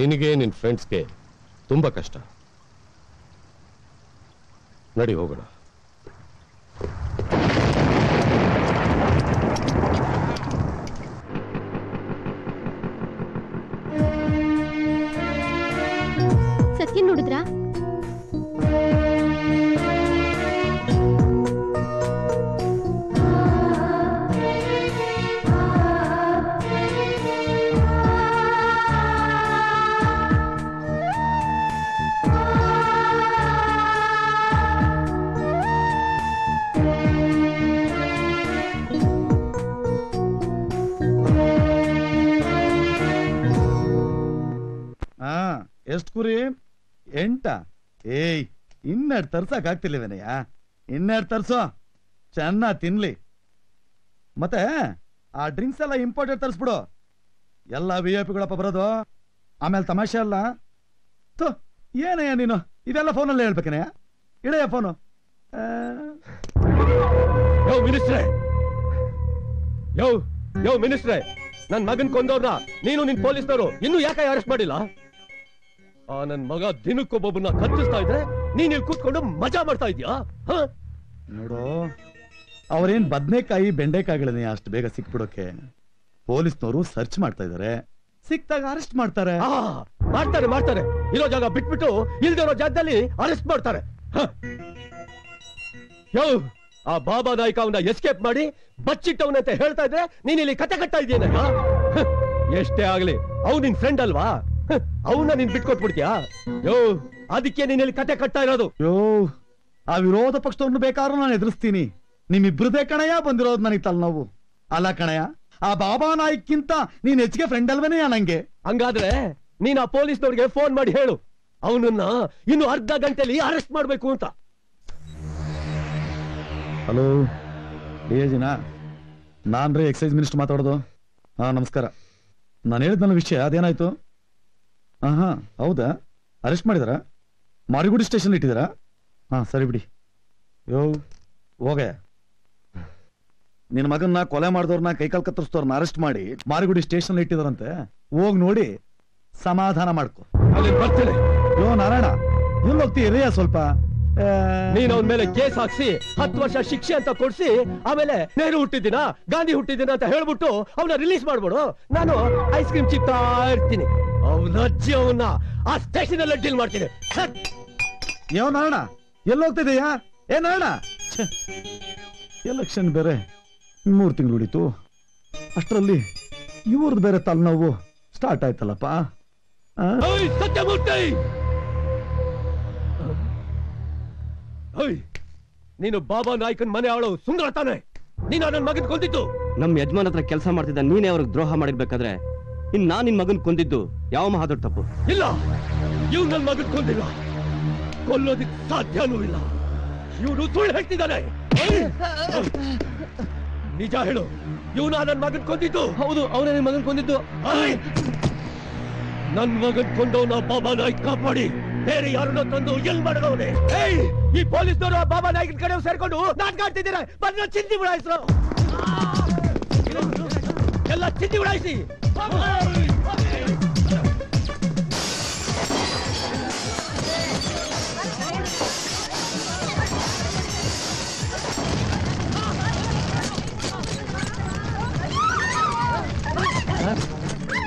ನಿನಗೆ ನಿನ್ನ ಫ್ರೆಂಡ್ಸ್ ಗೆ ತುಂಬಾ ಕಷ್ಟ ನಡಿ ಹೋಗೋಣ ಸತ್ಯ ನೋಡಿದ್ರಾ कुरी इन तरसक आगतिल इन तरसो चना तिन्ली मत आ ड्रिंक्स इंपोर्टेड तरसबिड़ो एल्ला वीआईपी गळप्प बरोदु आमेले तमाशे अल्ल तो येनय्या नीनु इदेल्ल फोन अल्लि हेळबेकेनय्या इळेय फोन यो मिनिस्ट्रे नन्न मगन कोंदवरना नीनु निन्न पोलीसनवरु इन्नू याके अरेस्ट माडिल्ल नन मग दिनकोबन खर्चस्ता कूद मजा माता नोड़े बदनेकायी बेंडेकायी अस्ट बेग सिक्बिडोके पोलिस सर्च अरेस्ट जग बिटबिटू इल्दिरो जागदल्लि अरेस्ट यो आ बाबा नायकवन्न एस्केप माडि बच्चिट्टवनंते हेळ्ता इद्रे नीनु इल्लि कथे कट्टा इद्दीयनगा एष्टे आगलि अवनु निन्न फ्रेंड अल्वा कटे कट्टा आ विरोध पक्ष बेकार नान एदुरिस्तीनि निम्मिब्बरदे कणय बंदिरोदु ननगे तलनोवु अल्ल कणय आ बाबा नायकगिंत नीनु हेच्चिगे फ्रेंड अल्वेनय्या नंगे हंगाद्रे नीनु आ पोलीसनवरिगे फोन माडि हेळु अवनन्न इन्नु अर्ध गंटेयल्लि अरेस्ट माडबेकु अंत हलो डीएजिना नानु रे एक्सैज मिनिस्टर माताडोदु हा नमस्कार नानु हेळिदनल्ल विषय अदेनायितु हाँ हौदा अरेस्ट माडिदरा मारिगुडी स्टेशन इट्टिदरा हाँ सरी बिडी यो होगे निन्न मगन कोले माडिदवरना कैकाल कत्तरिसोरना अरेस्ट माडि मारिगुडी स्टेशन इट्टिदरंते होग नोडि समाधान माड्को अल्लि बर्तीनि यो नारायण एल्ल होग्ती इरिया स्वल्प नीनु अवन मेले केस हाक्सि 10 वर्ष शिक्षे अंत कोडिसि आमेले नेहरू हुट्टिदिन गांधी हुट्टिदिन अंत हेळिबिट्टु अवनन्न रिलीज माडबिडु नानु ऐस क्रीम चिप्ता इर्तीनि स्टेशन डील एलेक्षन बेरे मूर् तिंगळु अष्टरल्लि इवर्द बेरे तलनोवु स्टार्ट आयतल्लप्प सत्यमूर्ति नीनु बाबा नायकन मने आवळु सुंदर ताने नीनु नन्न मगन कोंदिद्दु नम्म यजमान हत्र केलस माड्तिद्द नीने अवरिगे द्रोह माडिरबेकाद्रे इन ना निन् मगन कुंदिद्दु याव महादुर तप्पु इल्ल इवनु नन्न मगन कुंदिल्ल कोल्लोदक्के साध्यनू इल्ल इवनु सुळ्ळु हेळ्तिदाने निज हेळु इवनु नन्न मगन कुंदिद्दु हौदु अवने निन्न मगन कुंदिद्दु नन्न मगन कुंदवना बाबा नायक कापाडि ಬೇರೆ ಯಾರನ್ನೋ ತಂದು ಎಲ್ಲಿ ಮಡಗವನೆ ಏಯ್ ಈ ಪೊಲೀಸರು ಬಾಬಾ ನಾಯಕನ ಕಡೆ ಸೇರ್ಕೊಂಡು ನಾಟಕ ಆಡ್ತಿದ್ದೀರಾ ಬನ್ನ ಚಿಂದಿ ಬಿಡಾಯಿಸು ಎಲ್ಲ ಚಿಂದಿ ಬಿಡಾಯಿಸಿ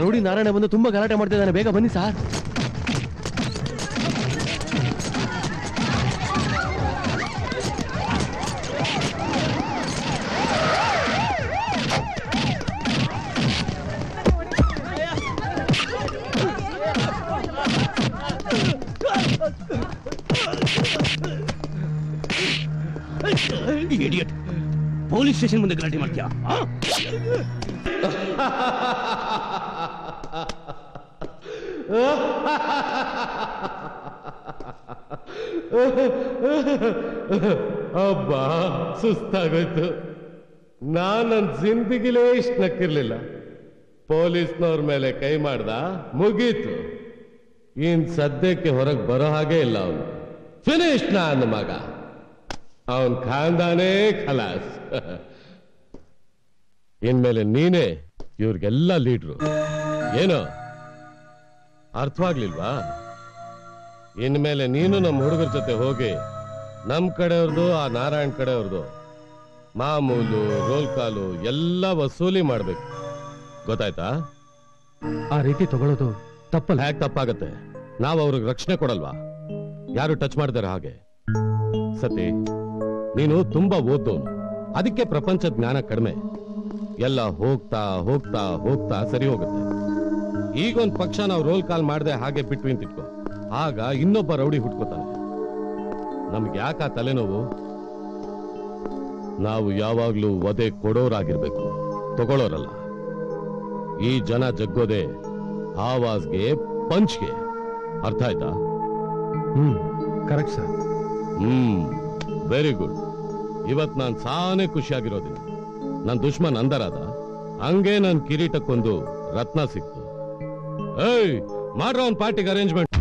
ರೌಡಿ ನಾರಾಯಣ ಬಂದು ತುಂಬಾ ಗಲಾಟೆ ಮಾಡ್ತಿದ್ದಾನೆ ಬೇಗ ಬನ್ನಿ ಸರ್ इडियट पोलिस स्टेशन मुंदे गलाटे माड्तीया अब्बा सुस्तागोय्तु नान जिंदगी इष्ट नक्किरलिल्ल ಪೊಲೀಸ್ನವರ ಮೇಲೆ ಕೈ ಮಾಡ್ದ, ಮುಗೀತು. ಇನ್ ಸದ್ಯಕ್ಕೆ ಹೊರಗೆ ಬರೋ ಹಾಗೆ ಇಲ್ಲ ಅವನು. ಫಿನಿಶ್ ನನ್ನ ಮಗ, ಅವನ್ ಖಾನ್ದಾನೇ ಖಲಾಸ್. ಇನ್ಮೇಲೆ ನೀನೇ ಇವ್ರಿಗೆಲ್ಲ ಲೀಡ್ರು. ಏನೋ ಅರ್ಥವಾಗ್ಲಿಲ್ವಾ? ಇನ್ಮೇಲೆ ನೀನು ನಮ್ಮ ಹುಡುಗರ ಜೊತೆ ಹೋಗಿ ನಮ್ ಕಡೆಯವ್ರದ್ದು ಆ ನಾರಾಯಣ್ ಕಡೆಯವ್ರದ್ದು ಮಾಮೂಲು ರೋಲ್ ಕಾಲು ಎಲ್ಲ ವಸೂಲಿ ಮಾಡ್ಬೇಕು, ಗೊತ್ತಾಯ್ತಾ? ಆ ರೀತಿ ತಗೊಳ್ಳೋದು ತಪ್ಪಲ್ಲ. ಹ್ಯಾಕ್ ತಪ್ಪಾಗತ್ತೆ? ನಾವು ಅವ್ರಿಗೆ ರಕ್ಷಣೆ ಕೊಡಲ್ವಾ? ಯಾರು ಟಚ್ ಮಾಡ್ದಾರ ಹಾಗೆ. ಸತಿ, ನೀನು ತುಂಬಾ ಓದೋನು, ಅದಕ್ಕೆ ಪ್ರಪಂಚ ಜ್ಞಾನ ಕಡಿಮೆ. ಎಲ್ಲ ಹೋಗ್ತಾ ಹೋಗ್ತಾ ಹೋಗ್ತಾ ಸರಿ ಹೋಗುತ್ತೆ. ಈಗೊಂದು ಪಕ್ಷ ನಾವು ರೋಲ್ ಕಾಲ್ ಮಾಡದೆ ಹಾಗೆ ಬಿಟ್ಟು ನಿಂತಿಟ್ಕೋ, ಆಗ ಇನ್ನೊಬ್ಬ ರೌಡಿ ಹುಟ್ಕೋತಾನೆ. ನಮ್ಗೆ ಯಾಕ ಆ ತಲೆನೋವು? ನಾವು ಯಾವಾಗ್ಲೂ ವಧೆ ಕೊಡೋರಾಗಿರ್ಬೇಕು, ತಗೊಳ್ಳೋರಲ್ಲ. ಈ ಜನ ಜಗ್ಗೋದೆ ಆವಾಜ್ಗೆ, ಪಂಚ್ಗೆ. ಅರ್ಥ ಆಯ್ತಾ? Correct sir. Very good. ಇವತ್ ನಾನು ಸಾನೇ ಖುಷಿಯಾಗಿರೋದಿಲ್ಲ. ನನ್ನ ದುಶ್ಮನ್ ಅಂದರಾದ, ಹಂಗೆ ನನ್ನ ಕಿರೀಟಕ್ಕೊಂದು ರತ್ನ ಸಿಕ್ತು. ಏಯ್ ಮಾಡ್ರ ಒಂದು ಪಾರ್ಟಿಗೆ ಅರೇಂಜ್ಮೆಂಟ್.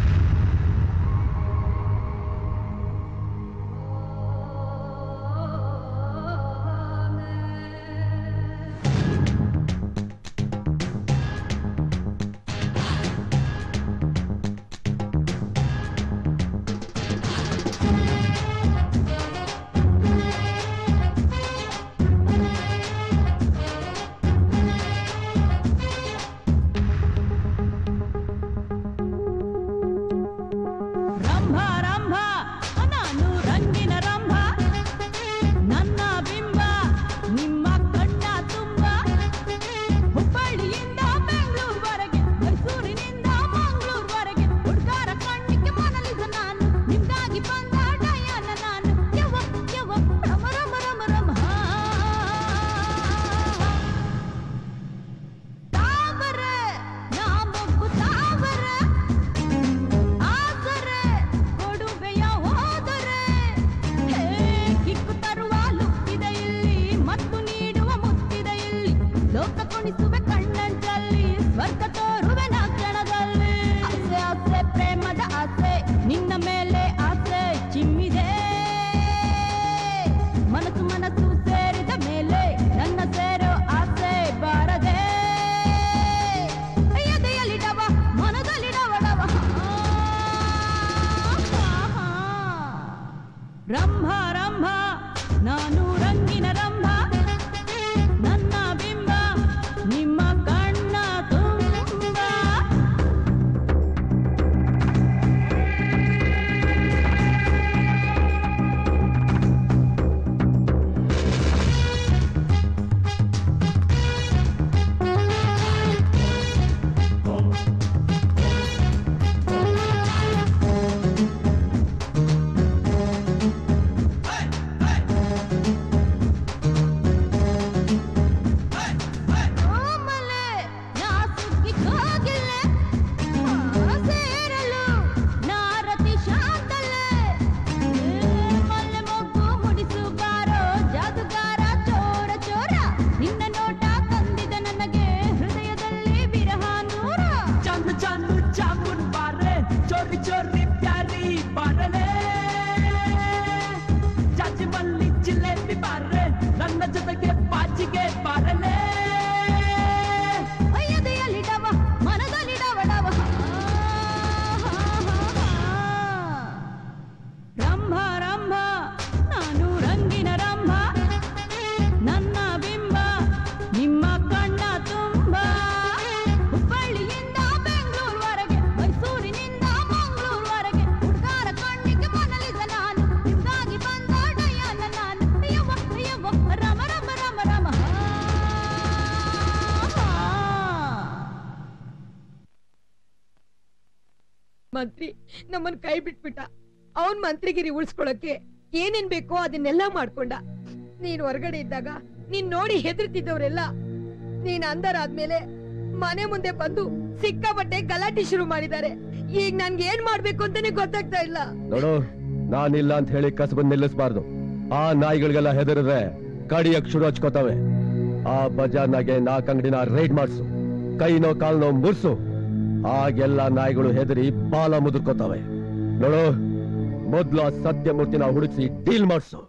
ಮಂತ್ರಿ ನಮ್ಮನ್ ಕೈ ಬಿಟ್ಬಿಟ್ಟ. ಅವನ್ ಮಂತ್ರಿಗಿರಿ ಉಳಿಸ್ಕೊಳಕ್ಕೆ ಏನೇನ್ ಬೇಕೋ ಅದನ್ನೆಲ್ಲ ಮಾಡ್ಕೊಂಡ. ನೀನ್ ಹೊರಗಡೆ ಇದ್ದಾಗ ನೀನ್ ನೋಡಿ ಹೆದರ್ತಿದ್ದವ್ರೆಲ್ಲ ನೀನ್ ಅಂದರಾದ್ಮೇಲೆ ಮನೆ ಮುಂದೆ ಬಂದು ಸಿಕ್ಕಾಪಟ್ಟೆ ಗಲಾಟೆ ಶುರು ಮಾಡಿದ್ದಾರೆ. ಈಗ ನನ್ಗೆ ಏನ್ ಮಾಡ್ಬೇಕು ಅಂತಾನೆ ಗೊತ್ತಾಗ್ತಾ ಇಲ್ಲ. ನೋಡು, ನಾನಿಲ್ಲ ಅಂತ ಹೇಳಿ ಕಸಬಂದ್ ನಿಲ್ಲಿಸಬಾರ್ದು. ಆ ನಾಯಿಗಳಿಗೆಲ್ಲ ಹೆದರಿದ್ರೆ ಕಡಿಯಕ್ ಶುರು ಹಚ್ಕೋತಾವೆ. ಆ ಬಜಾರ್ನಾಗೆ ನಾಲ್ಕು ಅಂಗಡಿನ ರೈಡ್ ಮಾಡಿಸು. कई नो काल नो मुर्सु आगेल्ला नायिगळु हेदरी बाल मुदुर्कोतवे नोडो मोदलु आ सत्यमूर्तिन हुडुकि डील माडिसु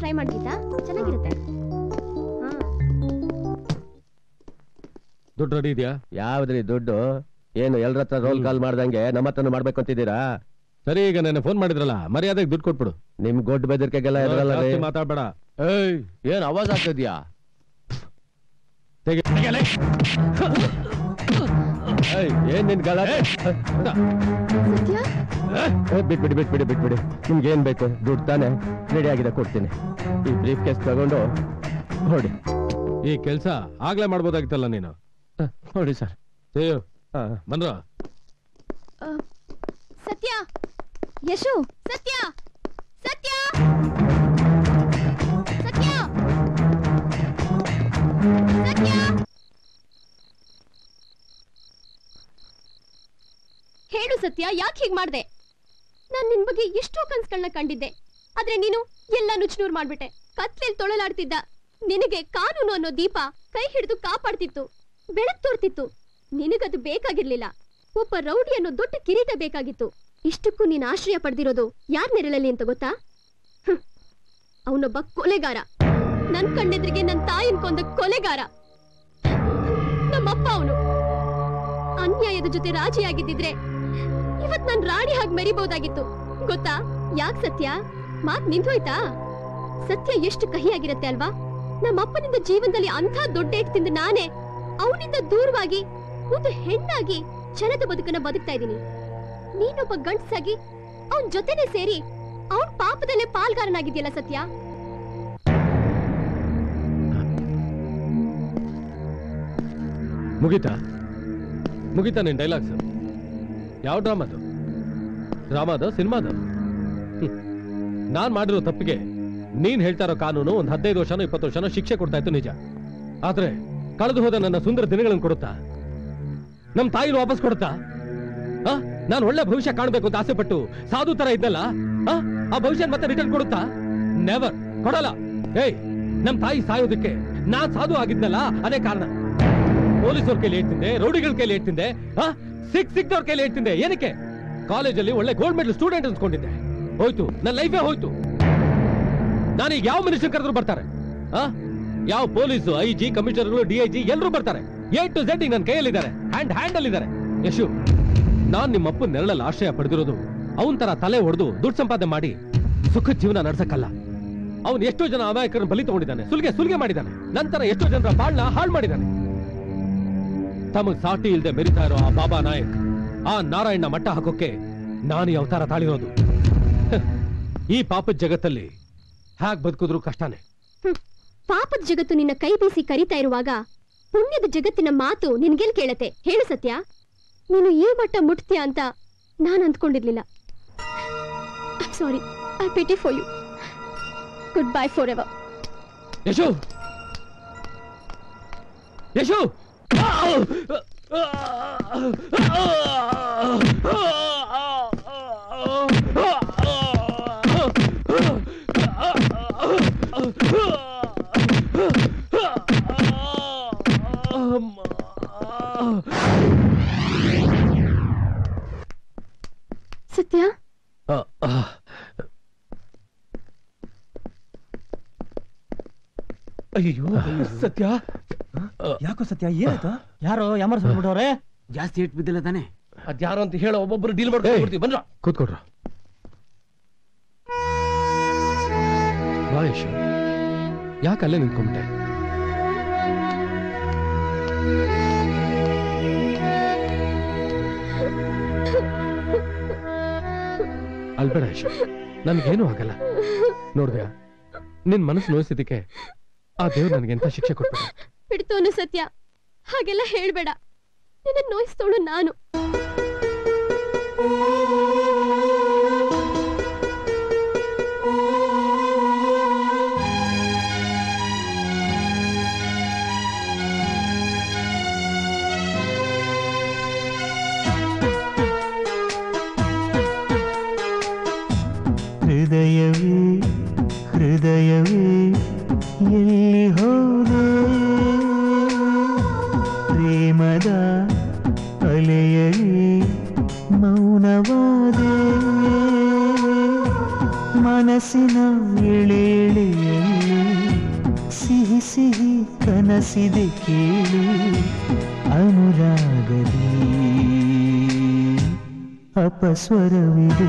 ट्राई ಮಾಡ್ತೀತಾ ಚೆನ್ನಾಗಿರುತ್ತೆ ದುಡ್ಡು ರೆಡಿ ಇದೆಯಾ ಯಾವದ್ರಿ ದುಡ್ಡು ಏನು ಎಲ್ಲರತ್ರ ರೋಲ್ ಕಾಲ್ ಮಾಡ್ದಂಗೆ ನಮ್ಮತ್ತನ ಮಾಡಬೇಕು ಅಂತಿದ್ದೀರಾ ಸರಿ ಈಗ ನಾನು ಫೋನ್ ಮಾಡಿದ್ರಲ್ಲ ಮರ್ಯಾದೆಗೆ ದುಡ್ಡು ಕೊಟ್ಬಿಡು ನಿಮ್ ಗೊಡ್ಡ ಬೆದರಿಕೆಗೆಲ್ಲ ಇರಲ್ಲ ರೀ ಮಾತಾಡಬೇಡ ಏಯ್ ಏನು आवाज ಆಗ್ತಾ ಇದೆಯಾ ತೆಗೆ ತೆಗೆಲೇ ಏಯ್ ಏನು ನಿನ್ ಗಲಾಟೆ ಸತ್ಯ बिटबिड़ी बिटबिड़ी बिटबिड़ी निम्गे एन बेको दुड्डु ताने रेडी आगिदे कोड्तीनि ई ब्रीफ केस तगोंडु होडि ई केलस आगले माडबोदागित्तल्ल नीनु होडि सर सेयो बंद्रा सत्य यशु सत्य सत्य सत्य सत्य हेळु सत्य याके हीगे माड्दे ನಾನು ನಿನ್ನ ಬಗ್ಗೆ ಎಷ್ಟು ಕನಸುಗಳನ್ನು ಕಂಡಿದ್ದೆ ಆದ್ರೆ ನೀನು ಎಲ್ಲ ನುಚ್ಚುನೂರು ಮಾಡಿಬಿಟ್ಟೆ ಕತ್ತಲೆಯಲ್ಲಿ ತೊಳಲಾಡ್ತಿದ್ದ ನಿನಗೆ ಕಾನೂನು ಅನ್ನೋ ದೀಪ ಕೈ ಹಿಡಿದು ಕಾಪಾಡ್ತಿತ್ತು ಬೆಳಕು ತೋರ್ತಿತ್ತು ನಿನಗದು ಬೇಕಾಗಿರಲಿಲ್ಲ ಒಬ್ಬ ರೌಡಿ ಅನ್ನೋ ದೊಡ್ಡ ಕಿರೀಟ ಬೇಕಾಗಿತ್ತು ಇಷ್ಟಕ್ಕೂ ನೀನು ಆಶ್ರಯ ಪಡೆದಿರೋದು ಯಾರ್ ನೆರಳಲ್ಲಿ ಅಂತ ಗೊತ್ತಾ ಅವನೊಬ್ಬ ಕೊಲೆಗಾರ ನನ್ನ ಕಣ್ಣೆದುರಿಗೆ ನನ್ನ ತಾಯಿನ ಕೊಂದ ಕೊಲೆಗಾರ ನಮ್ಮಪ್ಪ ಅವನು ಅನ್ಯಾಯದ ಜೊತೆ ರಾಜಿಯಾಗಿದ್ದಿದ್ರೆ ಇವತ್ತು ನಾನು ರಾಣಿ ಹಾಗೆ ಮರಿಬಹುದಾಗಿತ್ತು ಗೊತ್ತಾ ಯಾಕೆ ಸತ್ಯ ಮಾತು ನಿಂತೋಯ್ತಾ ಸತ್ಯ ಎಷ್ಟು ಕಹಿಯಾಗಿರುತ್ತೆ ಅಲ್ವಾ ನಮ್ಮ ಅಪ್ಪನಿಂದ ಜೀವನದಲ್ಲಿ ಅಂತ ದೊಡ್ಡ ಏಕ್ತಿಂದ ನಾನೇ ಅವನಿಂದ ದೂರವಾಗಿ ಒಂದು ಹೆಣ್ಣಾಗಿ ಚಲದ ಬದುಕನ್ನ ಬದುಕ್ತಾ ಇದ್ದೀನಿ ನೀನೊಬ್ಬ ಗಂಡಸಾಗಿ ಅವನ ಜೊತೆನೇ ಸೇರಿ ಅವನ ಪಾಪದಲ್ಲೇ ಪಾಲ್ಗಾರನಾಗಿದ್ದೀಯಲ್ಲ ಸತ್ಯ ಮುಗಿತಾ ಮುಗಿತಾ ನಿನ್ನ ಡೈಲಾಗ್ಸ್ ಯಾವ ಡ್ರಾಮಾ ಅದು ಡ್ರಾಮಾದ ಸಿನಿಮಾದ ನಾನು ಮಾಡಿರೋ ತಪ್ಪಿಗೆ ನೀನು ಹೇಳ್ತಾ ಇರೋ ಕಾನೂನು ಒಂದು 15 ವರ್ಷನೋ 20 ವರ್ಷನೋ ಶಿಕ್ಷೆ ಕೊಡ್ತಾ ಇತ್ತು ನಿಜ ಆದ್ರೆ ಕಳೆದು ಹೋದ ನನ್ನ ಸುಂದರ ದಿನಗಳನ್ನು ಕೊಡುತ್ತಾ ನಮ್ಮ ತಾಯಿನ ವಾಪಸ್ ಕೊಡುತ್ತಾ ನಾನು ಒಳ್ಳೆ ಭವಿಷ್ಯ ಕಾಣಬೇಕು ಅಂತ ಆಸೆಪಟ್ಟು ಸಾಧು ತರ ಇದ್ದಲ್ಲ ಆ ಭವಿಷ್ಯ ಮತ್ತೆ ರಿಟರ್ನ್ ಕೊಡುತ್ತಾ ನೆವರ್ ಕೊಡಲ್ಲ ಏಯ್ ನಮ್ಮ ತಾಯಿ ಸಾಯೋದಕ್ಕೆ ನಾನು ಸಾಧು ಆಗಿದ್ನಲ್ಲ ಅದೇ ಕಾರಣ ಪೊಲೀಸರ ಕೈಲಿ ಹೇಳ್ತಿದ್ದೆ ರೌಡಿಗಳ ಕೈಲಿ ಹೇಳ್ತಿದ್ದೆ ಸಿಕ್ಕಿದವ್ರ ಕೈಲಿ ಹೇಳ್ತಿದ್ದೆ ಏನಕ್ಕೆ ಕಾಲೇಜಲ್ಲಿ ಒಳ್ಳೆ ಗೋಲ್ಡ್ ಮೆಡಲ್ ಸ್ಟೂಡೆಂಟ್ ಅನ್ಸ್ಕೊಂಡಿದ್ದೆ ಹೋಯ್ತು ನನ್ನ ಲೈಫೇ ಹೋಯ್ತು ನಾನೀಗ ಯಾವ ಮಿನಿಸ್ಟರ್ ಕರೆದ್ರು ಬರ್ತಾರೆ ಯಾವ ಪೊಲೀಸು ಐ ಜಿ ಕಮಿಷನರ್ಗಳು ಡಿಐಜಿ ಎಲ್ಲರೂ ಬರ್ತಾರೆ ಎ ಟು ಝೆಡ್ ನನ್ನ ಕೈಯಲ್ಲಿದ್ದಾರೆ ಹ್ಯಾಂಡಲ್ಲಿದ್ದಾರೆ ಯಶು ನಾನು ನಿಮ್ಮ ಅಪ್ಪನ ನೆರಳಲ್ಲಿ ಆಶ್ರಯ ಪಡೆದಿರೋದು ಅವನ ತರ ತಲೆ ಹೊಡೆದು ದುಡ್ಡು ಸಂಪಾದನೆ ಮಾಡಿ ಸುಖ ಜೀವನ ನಡೆಸಕ್ಕಲ್ಲ ಅವನು ಎಷ್ಟೋ ಜನ ಅಮಾಯಕರನ್ನು ಬಲಿ ತಗೊಂಡಿದ್ದಾನೆ ಸುಲಿಗೆ ಮಾಡಿದ್ದಾನೆ ನಂತರ ಎಷ್ಟೋ ಜನರ ಬಾಳ್ನ ಹಾಳು ಮಾಡಿದ್ದಾನೆ ತಮಗೆ ಸಾಟಿ ಇಲ್ಲದೆ ಮೆರಿತಾ ಇರೋ ಆ ಬಾಬಾ ನಾಯಕ್ ಆ ನಾರಾಯಣ ಮಟ್ಟ ಹಾಕೋಕೆ ನಾನು ಈ ಅವತಾರ ತಾಳಿರೋದು ಈ ಪಾಪದ ಜಗತ್ತಲ್ಲಿ ಹಾಗೆ ಬದುಕಿದ್ರು ಕಷ್ಟನೇ ಪಾಪದ ಜಗತ್ತು ನಿನ್ನ ಕೈ ಬೀಸಿ ಕರಿತಾ ಇರುವಾಗ ಪುಣ್ಯದ ಜಗತ್ತಿನ ಮಾತು ನಿನ್ಗೆಲ್ ಕೇಳತ್ತೆ ಹೇಳು ಸತ್ಯ ನೀನು ಈ ಮಟ್ಟ ಮುಟ್ತೀಯ ಅಂತ ನಾನು ಅಂದ್ಕೊಂಡಿರ್ಲಿಲ್ಲ sorry I pity for you good bye forever Yashu Yashu Satya अय्यो सत्या ಯಾಕೋ ಸತ್ಯ ಏನಾಯ್ತು ಯಾರೋ ಯಾಮರ್ಸ್ ಬಿಡೋರೆ ಜಾಸ್ತಿ ಏಟ್ ಬಿದ್ದಿಲ್ಲ ತಾನೆ ಅದ್ ಯಾರು ಅಂತ ಹೇಳೋ ಒಬ್ಬೊಬ್ರು ಡೀಲ್ ಮಾಡ್ಕೊಂಡು ಬಿಡ್ತೀವಿ ಬಂದ್ರ ಕೂತ್ಕೊಡ್ರ ಬಾಯೇಶ್ ಯಾಕೆ ಅಲ್ಲೇ ನಿಂತ್ಕೊಂಡ್ಬಿಟ್ಟೆ ಅಲ್ಬೇಡ ಯಶ್ ನನ್ಗೇನು ಆಗಲ್ಲ ನೋಡ್ದೆ ನಿನ್ ಮನಸ್ಸು ನೋಯಿಸಿದಕ್ಕೆ ಆ ದೇವ್ರು ನನಗೆಂತ ಶಿಕ್ಷೆ ಕೊಟ್ಟ ಬಿಡ್ತೋನು ಸತ್ಯ ಹಾಗೆಲ್ಲ ಹೇಳ್ಬೇಡ ನಿನ್ನ ನೋಯಿಸ್ತೋಳು ನಾನು ಸಿಹಿ ಕನಸಿದೆ ಕೇಳು ಅನುರಾಗದಿ ಅಪಸ್ವರವಿದು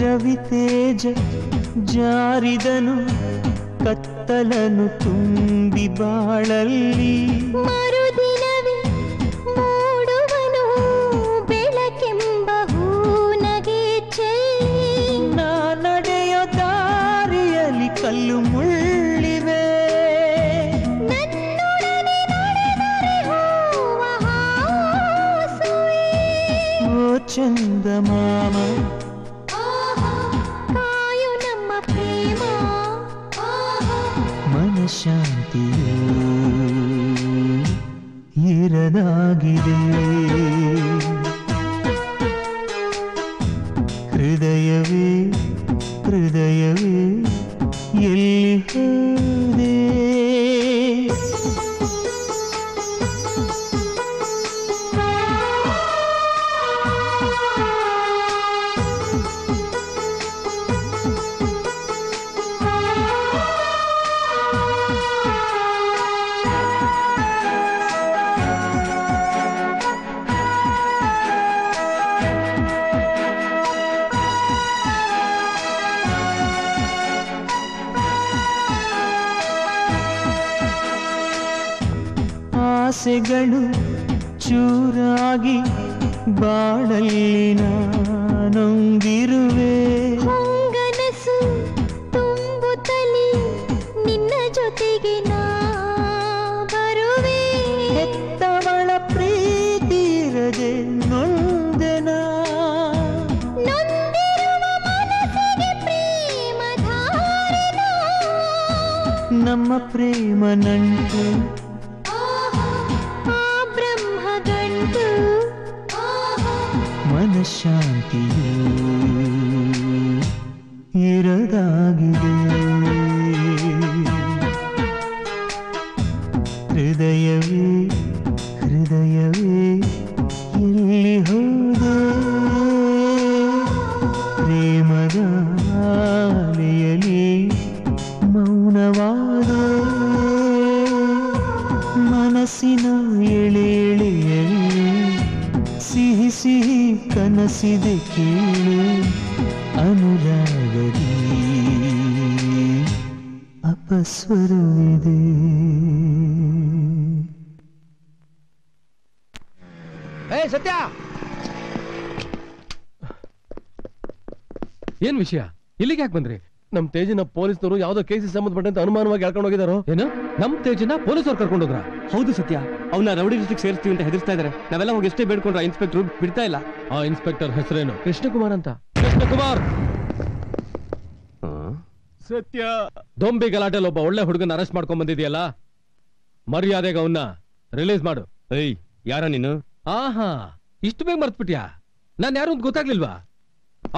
ರವಿತೇಜ ಜಾರಿದನು ಕತ್ತಲನ್ನು ತುಂಬಿ ಬಾಳಲ್ಲಿ ಮರುದಿನವೇ ಮೂಡುವನು ಬೆಳಕೆಂಬ ಹೂನಗೆ ಚೆಲ್ಲಿ ನಾ ನಡೆಯೋ ದಾರಿಯಲ್ಲಿ ಕಲ್ಲು ಮುಳ್ಳಿವೆ ನನ್ನೊಡನೆ ನಡೆದರೆ ಹೂವ ಹಾಸುವೆ ಓ ಚಂದಮಾಮ ಶಾಂತಿಯು ಇರದಾಗಿದೆ ಹೃದಯವೇ ಹೃದಯವೇ ಎಲ್ಲಿ ಹೋದೆ ಆಸೆಗಳು ಚೂರಾಗಿ ಬಾಳಲ್ಲಿ ನಾನೊಂದಿರುವೆ ಹೊಂಗನಸು ತುಂಬುತ್ತಲೇ ನಿನ್ನ ಜೊತೆಗೆ ನಾ ಬರುವೆ ಹೆತ್ತವಳ ಪ್ರೀತಿ ಇರದೆ ನೊಂದೆನ ನೊಂದಿರುವ ಮನಸ್ಸಿಗೆ ಪ್ರೇಮ ಧಾರೆನ ನಮ್ಮ ಪ್ರೇಮ ನಂಟು ಶಾಂತಿಯು ಇರದಾಗಿದೆ ಹೃದಯವೇ ಹೃದಯವೇ ಎಲ್ಲಿ ಹೋದೆ ಪ್ರೇಮದ ಅಲೆಯಲ್ಲಿ ಮೌನವಾದ ಮನಸ್ಸಿನ ಎಳೆಳೆಯಲ್ಲಿ ಸಿಹಿ ಸಿಹಿ ಕನಸಿದೆ ಕೇಳು ಅನುರಾಗದಿ ಅಪಸ್ವರವಿದೆ. ಸತ್ಯ, ಏನ್ ವಿಷಯ? ಇಲ್ಲಿಗೆ ಯಾಕೆ ಬಂದ್ರಿ? ನಮ್ ತೇಜನ ಪೊಲೀಸರು ಯಾವ್ದೋ ಕೇಸಿಗೆ ಸಂಬಂಧಪಟ್ಟಂತ ಅನುಮಾನವಾಗಿ ಕರ್ಕೊಂಡು ಹೋಗಿದಾರೋ ಏನು? ನಮ್ ತೇಜನ ಪೊಲೀಸರು ಕರ್ಕೊಂಡೋದ್ರ? ಹೌದು ಸತ್ಯ, ಅವನ್ನ ರೌಡಿ ಲಿಸ್ಟಿಗೆ ಸೇರಿಸ್ತೀವಿ ಅಂತ ಹೆದರ್ಸ್ತಾ ಇದಾರೆ. ನಾವೆಲ್ಲ ಹೋಗಿ ಎಷ್ಟೇ ಬೇಡ್ಕೊಂಡ್ರ ಇನ್ಸ್ಪೆಕ್ಟರ್ ಬಿಡ್ತಾ ಇಲ್ಲ. ಆ ಇನ್ಸ್ಪೆಕ್ಟರ್ ಹೆಸರೇನು? ಕೃಷ್ಣಕುಮಾರ್ ಅಂತ. ಕೃಷ್ಣಕುಮಾರ್ ಸತ್ಯ, ದೊಂಬಿ ಗಲಾಟೆಲ್ ಒಬ್ಬ ಒಳ್ಳೆ ಹುಡುಗನ ಅರೆಸ್ಟ್ ಮಾಡ್ಕೊಂಡ್ ಬಂದಿದ್ಯಲ್ಲ, ಮರ್ಯಾದೆಗೆ ಅವನ್ನ ರಿಲೀಸ್ ಮಾಡು. ಏಯ್, ಯಾರ ನೀನು? ಆಹಾ, ಇಷ್ಟು ಬೇಗ ಮರ್ತ್ಬಿಟ್ಯಾ? ನಾನು ಯಾರು ಅಂತ ಗೊತ್ತಾಗ್ಲಿಲ್ವಾ?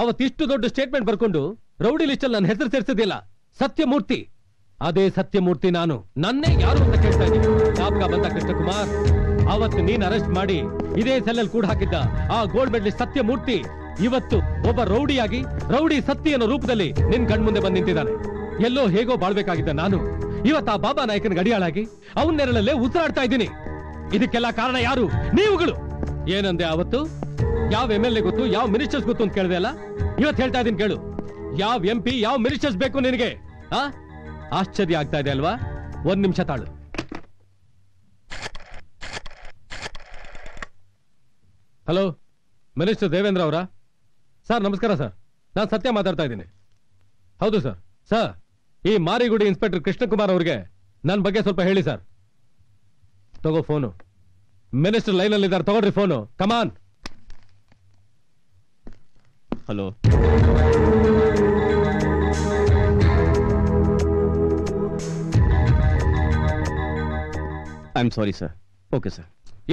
ಅವತ್ತಿಷ್ಟು ದೊಡ್ಡ ಸ್ಟೇಟ್ಮೆಂಟ್ ಬರ್ಕೊಂಡು ರೌಡಿ ಲಿಸ್ಟ್ ಅಲ್ಲಿ ನನ್ನ ಹೆಸರು ಸೇರಿಸಿದ್ಯಲ್ಲ, ಸತ್ಯಮೂರ್ತಿ, ಅದೇ ಸತ್ಯಮೂರ್ತಿ ನಾನು. ನನ್ನೇ ಯಾರು ಅಂತ ಕೇಳ್ತಾ ಇದ್ದೀನಿ. ಜ್ಞಾಪಕ ಬಂದ ಕೃಷ್ಣಕುಮಾರ್? ಅವತ್ತು ನೀನ್ ಅರೆಸ್ಟ್ ಮಾಡಿ ಇದೇ ಸೆಲ್ಲಲ್ಲಿ ಕೂಡ ಹಾಕಿದ್ದ ಆ ಗೋಲ್ಡ್ ಮೆಡಲಿಸ್ಟ್ ಸತ್ಯಮೂರ್ತಿ ಇವತ್ತು ಒಬ್ಬ ರೌಡಿಯಾಗಿ, ರೌಡಿ ಸತ್ಯ ಅನ್ನೋ ರೂಪದಲ್ಲಿ ನಿನ್ ಕಣ್ಮುಂದೆ ಬಂದು ನಿಂತಿದ್ದಾನೆ. ಎಲ್ಲೋ ಹೇಗೋ ಬಾಳ್ಬೇಕಾಗಿದ್ದ ನಾನು ಇವತ್ತು ಆ ಬಾಬಾ ನಾಯಕನ ಗಡಿಯಾಳಾಗಿ ಅವನ್ನೆರಳಲ್ಲೇ ಉಸಿರಾಡ್ತಾ ಇದ್ದೀನಿ. ಇದಕ್ಕೆಲ್ಲ ಕಾರಣ ಯಾರು? ನೀವುಗಳು. ಏನಂದೆ ಅವತ್ತು? ಯಾವ MLA ಗೊತ್ತು, ಯಾವ ಮಿನಿಸ್ಟರ್ಸ್ ಗೊತ್ತು ಅಂತ ಕೇಳಿದೆ ಅಲ್ಲ? ಇವತ್ತು ಹೇಳ್ತಾ ಇದ್ದೀನಿ ಕೇಳು, ಯಾವ MP, ಯಾವ ಮಿನಿಸ್ಟರ್ಸ್ ಬೇಕು ನಿನಗೆ? ಆ ಆಶ್ಚರ್ಯ ಆಗ್ತಾ ಇದೆ ಅಲ್ವಾ? ಒಂದ್ ನಿಮಿಷ ತಾಳು. ಹಲೋ, ಮಿನಿಸ್ಟರ್ ದೇವೇಂದ್ರ ಅವರಾ? ಸರ್ ನಮಸ್ಕಾರ ಸರ್, ನಾನು ಸತ್ಯ ಮಾತಾಡ್ತಾ ಇದ್ದೀನಿ. ಹೌದು ಸರ್. ಸರ್, ಈ ಮಾರಿಗುಡಿ ಇನ್ಸ್ಪೆಕ್ಟರ್ ಕೃಷ್ಣಕುಮಾರ್ ಅವ್ರಿಗೆ ನನ್ನ ಬಗ್ಗೆ ಸ್ವಲ್ಪ ಹೇಳಿ ಸರ್. ತಗೋ ಫೋನು. ಮಿನಿಸ್ಟರ್ ಲೈನಲ್ಲಿದ್ದಾರೆ, ತಗೊಳ್ರಿ phone. Come on. Hello I am sorry sir. Okay sir.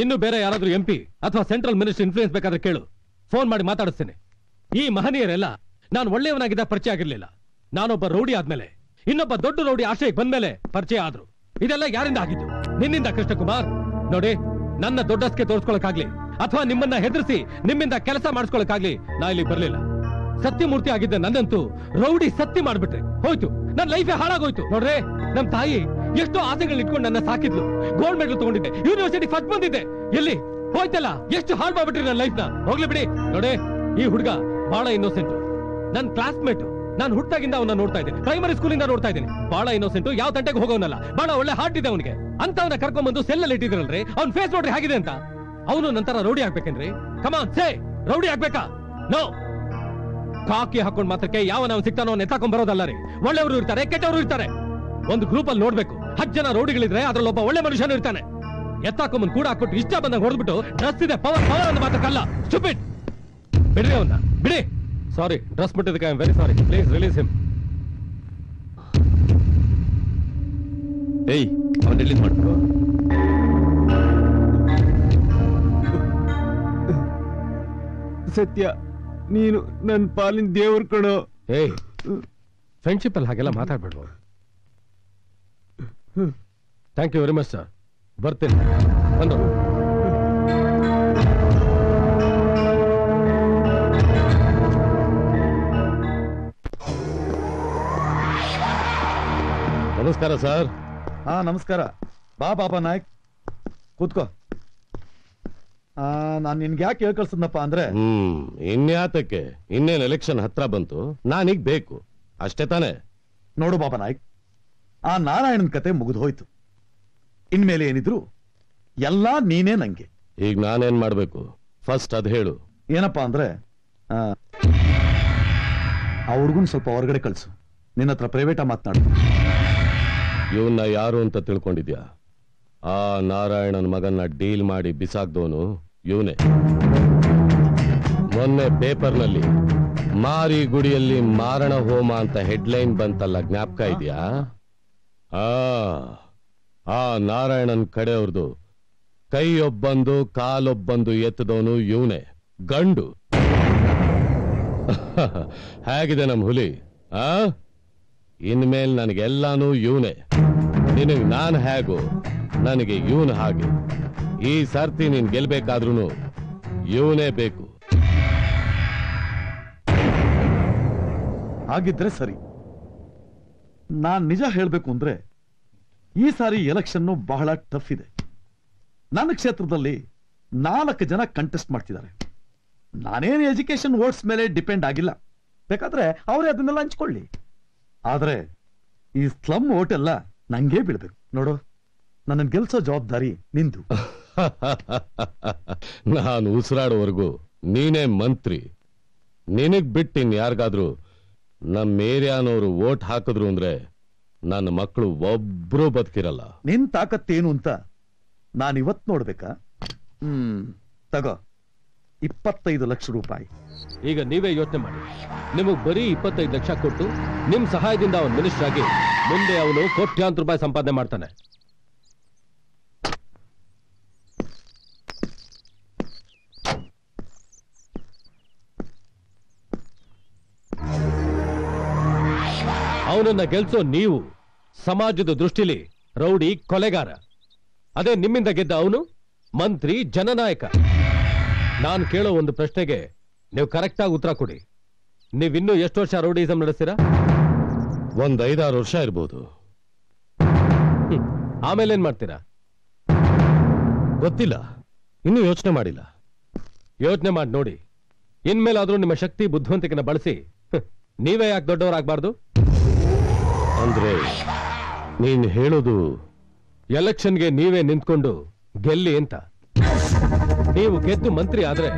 ಇನ್ನು ಬೇರೆ ಯಾರಾದರೂ ಎಂಪಿ ಅಥವಾ ಸೆಂಟ್ರಲ್ ಮಿನಿಸ್ಟರ್ ಇನ್ಫ್ಲೂಯೆನ್ಸ್ ಬೇಕಾದ್ರೆ ಕೇಳು, ಫೋನ್ ಮಾಡಿ ಮಾತಾಡಿಸ್ತೇನೆ. ಈ ಮಹನೀಯರೆಲ್ಲ ನಾನು ಒಳ್ಳೆಯವನಾಗಿದ್ದ ಪರಿಚಯ ಆಗಿರಲಿಲ್ಲ. ನಾನೊಬ್ಬ ರೌಡಿ ಆದ್ಮೇಲೆ ಇನ್ನೊಬ್ಬ ದೊಡ್ಡ ರೌಡಿ ಆಶ್ರಯಕ್ಕೆ ಬಂದ್ಮೇಲೆ ಪರಿಚಯ ಆದ್ರು. ಇದೆಲ್ಲ ಯಾರಿಂದ ಆಗಿದ್ದು? ನಿನ್ನಿಂದ ಕೃಷ್ಣಕುಮಾರ್. ನೋಡಿ, ನನ್ನ ದೊಡ್ಡಸ್ಗೆ ತೋರಿಸ್ಕೊಳಕ್ಕಾಗ್ಲಿ ಅಥವಾ ನಿಮ್ಮನ್ನ ಹೆದರಿಸಿ ನಿಮ್ಮಿಂದ ಕೆಲಸ ಮಾಡಿಸ್ಕೊಳಕ್ಕಾಗ್ಲಿ ನಾ ಇಲ್ಲಿ ಬರ್ಲಿಲ್ಲ. ಸತ್ಯಮೂರ್ತಿ ಆಗಿದ್ದ ನನ್ನಂತೂ ರೌಡಿ ಸತ್ಯ ಮಾಡ್ಬಿಟ್ರೆ ಹೋಯ್ತು, ನನ್ನ ಲೈಫೇ ಹಾಳಾಗೋಯ್ತು. ನೋಡ್ರೆ, ನಮ್ ತಾಯಿ ಎಷ್ಟೋ ಆಸೆಗಳನ್ನ ಇಟ್ಕೊಂಡು ನನ್ನ ಸಾಕಿದ್ಲು. ಗೋಲ್ಡ್ ಮೆಡಲ್ ತಗೊಂಡಿದ್ದೆ, ಯೂನಿವರ್ಸಿಟಿ ಫಸ್ಟ್ ಬಂದಿದ್ದೆ. ಎಲ್ಲಿ ಹೋಯ್ತಲ್ಲ, ಎಷ್ಟು ಹಾಳು ಮಾಡ್ಬಿಟ್ರಿ ನನ್ನ ಲೈಫ್ ನ. ಹೋಗ್ಲಿ ಬಿಡಿ. ನೋಡೇ, ಈ ಹುಡುಗ ಬಹಳ ಇನ್ನೋಸೆಂಟ್, ನನ್ನ ಕ್ಲಾಸ್ ಮೇಟ್. ನಾನು ಹುಟ್ಟಾಗಿಂದ ಅವನ್ನ ನೋಡ್ತಾ ಇದ್ದೀನಿ, ಪ್ರೈಮರಿ ಸ್ಕೂಲಿಂದ ನೋಡ್ತಾ ಇದ್ದೀನಿ. ಬಹಳ ಇನ್ನೋಸೆಂಟ್, ಯಾವ ತಂಟೆಗೆ ಹೋಗೋನಲ್ಲ, ಬಹಳ ಒಳ್ಳೆ ಹಾರ್ಟ್ ಇದೆ ಅವನಿಗೆ. ಅಂತವನ್ನ ಕರ್ಕೊಂಡ್ ಬಂದು ಸೆಲ್ ಅಲ್ಲಿ ಇಟ್ಟಿದ್ರಲ್ರಿ, ಅವ್ನ ಫೇಸ್ ನೋಡ್ರಿ ಹೇಗಿದೆ ಅಂತ. ಅವನು ನಂತರ ರೌಡಿ ಆಗ್ಬೇಕೇನ್ರಿ? ಕಮಾನ್ ಸೇ, ರೌಡಿ ಆಗ್ಬೇಕಾ? ನೋ. ಕಾಕಿ ಹಾಕೊಂಡ್ ಮಾತ್ರಕ್ಕೆ ಯಾವನ ಸಿಗ್ತಾನೋ ಎತ್ತಾಕೊಂಡ್ ಬರೋದಲ್ಲ ರೀ. ಒಳ್ಳೆಯವರು ಇರ್ತಾರೆ, ಕೆಟ್ಟವರು ಇರ್ತಾರೆ. ಒಂದು ಗ್ರೂಪ್ ಅಲ್ಲಿ ನೋಡ್ಬೇಕು, 10 ಜನ ರೌಡಿಗಳಿದ್ರೆ ಅದ್ರಲ್ಲಿ ಒಬ್ಬ ಒಳ್ಳೆ ಮನುಷ್ಯನ ಇರ್ತಾನೆ. ಎತ್ತಾಕೊಂಬನ್ ಕೂಡ ಹಾಕೊಟ್ಟು ಇಷ್ಟ ಬಂದಾಗ ಹೊಡೆದ್ಬಿಟ್ಟು ಡ್ರೆಸ್ ಇದೆ ಪವರ್ ಪವರ್ ಅಂತ ಮಾತಕ್ಕಲ್ಲ. ಸ್ಟುಪಿಡ್, ಬಿಡ್ರಿ ಅವನ್ನ, ಬಿಡಿ. ಸಾರಿ, ಡ್ರೆಸ್ ಬಿಟ್ಟಿದ್ದಕ್ಕೆ I am very sorry. Please release him. ಏಯ್, ಅವನ್ ರಿಲೀಸ್ ಮಾಡ್ಬಿಡು. ಸತ್ಯ, ನೀನು ನನ್ನ ಪಾಲಿನ ದೇವ್ರ ಕಣೋ. ಏಯ್, ಫ್ರೆಂಡ್ಶಿಪ್ ಅಲ್ಲಿ ಹಾಗೆಲ್ಲ ಮಾತಾಡ್ಬಿಡು. Thank you very much sir, ಬರ್ತೇನೆ. ಬಂದು ನಮಸ್ಕಾರ ಸರ್. ಹಾ, ನಮಸ್ಕಾರ. ಬಾ ಬಾಬಾ ನಾಯಕ್, ಕೂತ್ಕೋ. ನಾನು ನಿನ್ಗೆ ಯಾಕೆ ಹೇಳ್ಕಳ್ಸದ್ನಪ್ಪ ಅಂದ್ರೆ, ಇನ್ಯಾತಕ್ಕೆ, ಇನ್ನೇನು ಎಲೆಕ್ಷನ್ ಹತ್ರ ಬಂತು, ನಾನೀಗ ಬೇಕು ಅಷ್ಟೇ ತಾನೆ. ನೋಡು ಬಾಬಾ ನಾಯಕ್, ಆ ನಾರಾಯಣನ ಕತೆ ಮುಗಿದು ಹೋಯ್ತು. ಇನ್ಮೇಲೆ ಏನಿದ್ರು ಎಲ್ಲ ನೀನೇ ನಂಗೆ. ಈಗ ನಾನೇನ್ ಮಾಡ್ಬೇಕು ಫಸ್ಟ್ ಅದ್ ಹೇಳು. ಏನಪ್ಪಾ ಅಂದ್ರೆ, ಆ ಹುಡುಗನ್ ಸ್ವಲ್ಪ ಹೊರಗಡೆ ಕಳ್ಸು, ನಿನ್ನ ಹತ್ರ ಪ್ರೈವೇಟಾ ಮಾತನಾಡು. ಇವನ್ನ ಯಾರು ಅಂತ ತಿಳ್ಕೊಂಡಿದ್ಯಾ? ಆ ನಾರಾಯಣನ ಮಗನ್ನ ಡೀಲ್ ಮಾಡಿ ಬಿಸಾಕ್ದವನು ಇವನೇ. ಮೊನ್ನೆ ಪೇಪರ್ನಲ್ಲಿ ಮಾರಿ ಗುಡಿಯಲ್ಲಿ ಮಾರಣ ಹೋಮ ಅಂತ ಹೆಡ್ಲೈನ್ ಬಂತಲ್ಲ, ಜ್ಞಾಪಕ ಇದೆಯಾ? ಆ ನಾರಾಯಣನ್ ಕಡೆಯವ್ರದು ಕೈಯೊಬ್ಬಂದು ಕಾಲೊಬ್ಬಂದು ಎತ್ತದವನು ಇವನೇ, ಗಂಡು. ಹೇಗಿದೆ ನಮ್ ಹುಲಿ? ಆ ಇನ್ಮೇಲ್ ನನಗೆಲ್ಲಾನು ಇವನೇ. ನಿನಗ್ ನಾನು ಹೇಗೋ, ನನಗೆ ಇವನು ಹಾಗೆ. ಈ ಸರ್ತಿ ನೀನ್ ಗೆಲ್ಬೇಕಾದ್ರೂ ಇವನೇ ಬೇಕು. ಹಾಗಿದ್ರೆ ಸರಿ, ನಾನ್ ನಿಜ ಹೇಳ್ಬೇಕು ಅಂದ್ರೆ ಈ ಸಾರಿ ಎಲೆಕ್ಷನ್ ಬಹಳ ಟಫ್ ಇದೆ. ನನ್ನ ಕ್ಷೇತ್ರದಲ್ಲಿ 4 ಜನ ಕಂಟೆಸ್ಟ್ ಮಾಡ್ತಿದ್ದಾರೆ. ನಾನೇನು ಎಜುಕೇಶನ್ ಓಟ್ಸ್ ಮೇಲೆ ಡಿಪೆಂಡ್ ಆಗಿಲ್ಲ, ಬೇಕಾದ್ರೆ ಅವರೇ ಅದನ್ನೆಲ್ಲ ಹಂಚ್ಕೊಳ್ಳಿ. ಆದ್ರೆ ಈ ಸ್ಲಮ್ ಓಟ್ ಎಲ್ಲ ನಂಗೆ ಬೀಳ್ಬೇಕು. ನೋಡು, ನನ್ನ ಗೆಲ್ಸೋ ಜವಾಬ್ದಾರಿ ನಿಂದು. ನಾನು ಉಸಿರಾಡೋವರೆಗೂ ನೀನೇ ಮಂತ್ರಿ. ನಿನಗ್ ಬಿಟ್ಟಿನ್ ಯಾರಿಗಾದ್ರೂ ನಮ್ಮ ಏರಿಯಾನವರು ಓಟ್ ಹಾಕಿದ್ರು ಅಂದ್ರೆ ನನ್ನ ಮಕ್ಕಳು ಒಬ್ರು ಬದುಕಿರಲ್ಲ. ನಿನ್ ತಾಕತ್ತೇನು ಅಂತ ನಾನಿವತ್ ನೋಡ್ಬೇಕಾ? ತಗೋ 25 ಲಕ್ಷ ರೂಪಾಯಿ. ಈಗ ನೀವೇ ಯೋಚನೆ ಮಾಡಿ. ನಿಮಗ್ ಬರೀ 25 ಲಕ್ಷ ಕೊಟ್ಟು ನಿಮ್ ಸಹಾಯದಿಂದ ಅವನ್ ಮಿನಿಸ್ಟರ್ ಆಗಿ ಮುಂದೆ ಅವನು ಕೋಟ್ಯಾಂತರ ರೂಪಾಯಿ ಸಂಪಾದನೆ ಮಾಡ್ತಾನೆ. ಅವನನ್ನ ಗೆಲ್ಸೋ ನೀವು ಸಮಾಜದ ದೃಷ್ಟಿಲಿ ರೌಡಿ, ಕೊಲೆಗಾರ. ಅದೇ ನಿಮ್ಮಿಂದ ಗೆದ್ದ ಅವನು ಮಂತ್ರಿ, ಜನನಾಯಕ. ನಾನು ಕೇಳೋ ಒಂದು ಪ್ರಶ್ನೆಗೆ ನೀವು ಕರೆಕ್ಟ್ ಆಗಿ ಉತ್ತರ ಕೊಡಿ. ನೀವಿನ್ನೂ ಎಷ್ಟು ವರ್ಷ ರೌಡಿಸಮ್ ನಡೆಸ್ತೀರಾ? ಒಂದ್ 5-6 ವರ್ಷ ಇರ್ಬೋದು. ಆಮೇಲೆ ಏನ್ ಮಾಡ್ತೀರಾ? ಗೊತ್ತಿಲ್ಲ, ಇನ್ನೂ ಯೋಚನೆ ಮಾಡಿಲ್ಲ. ಯೋಚನೆ ಮಾಡಿ ನೋಡಿ. ಇನ್ಮೇಲಾದ್ರೂ ನಿಮ್ಮ ಶಕ್ತಿ ಬುದ್ಧಿವಂತಿಕೆನ ಬಳಸಿ ನೀವೇ ಯಾಕೆ ದೊಡ್ಡವರಾಗಬಾರ್ದು? ಅಂದ್ರೆ ನೀನ್ ಹೇಳೋದು ಎಲೆಕ್ಷನ್ಗೆ ನೀವೇ ನಿಂತ್ಕೊಂಡು ಗೆಲ್ಲಿ ಅಂತ? ನೀವು ಗೆದ್ದು ಮಂತ್ರಿ ಆದ್ರೆ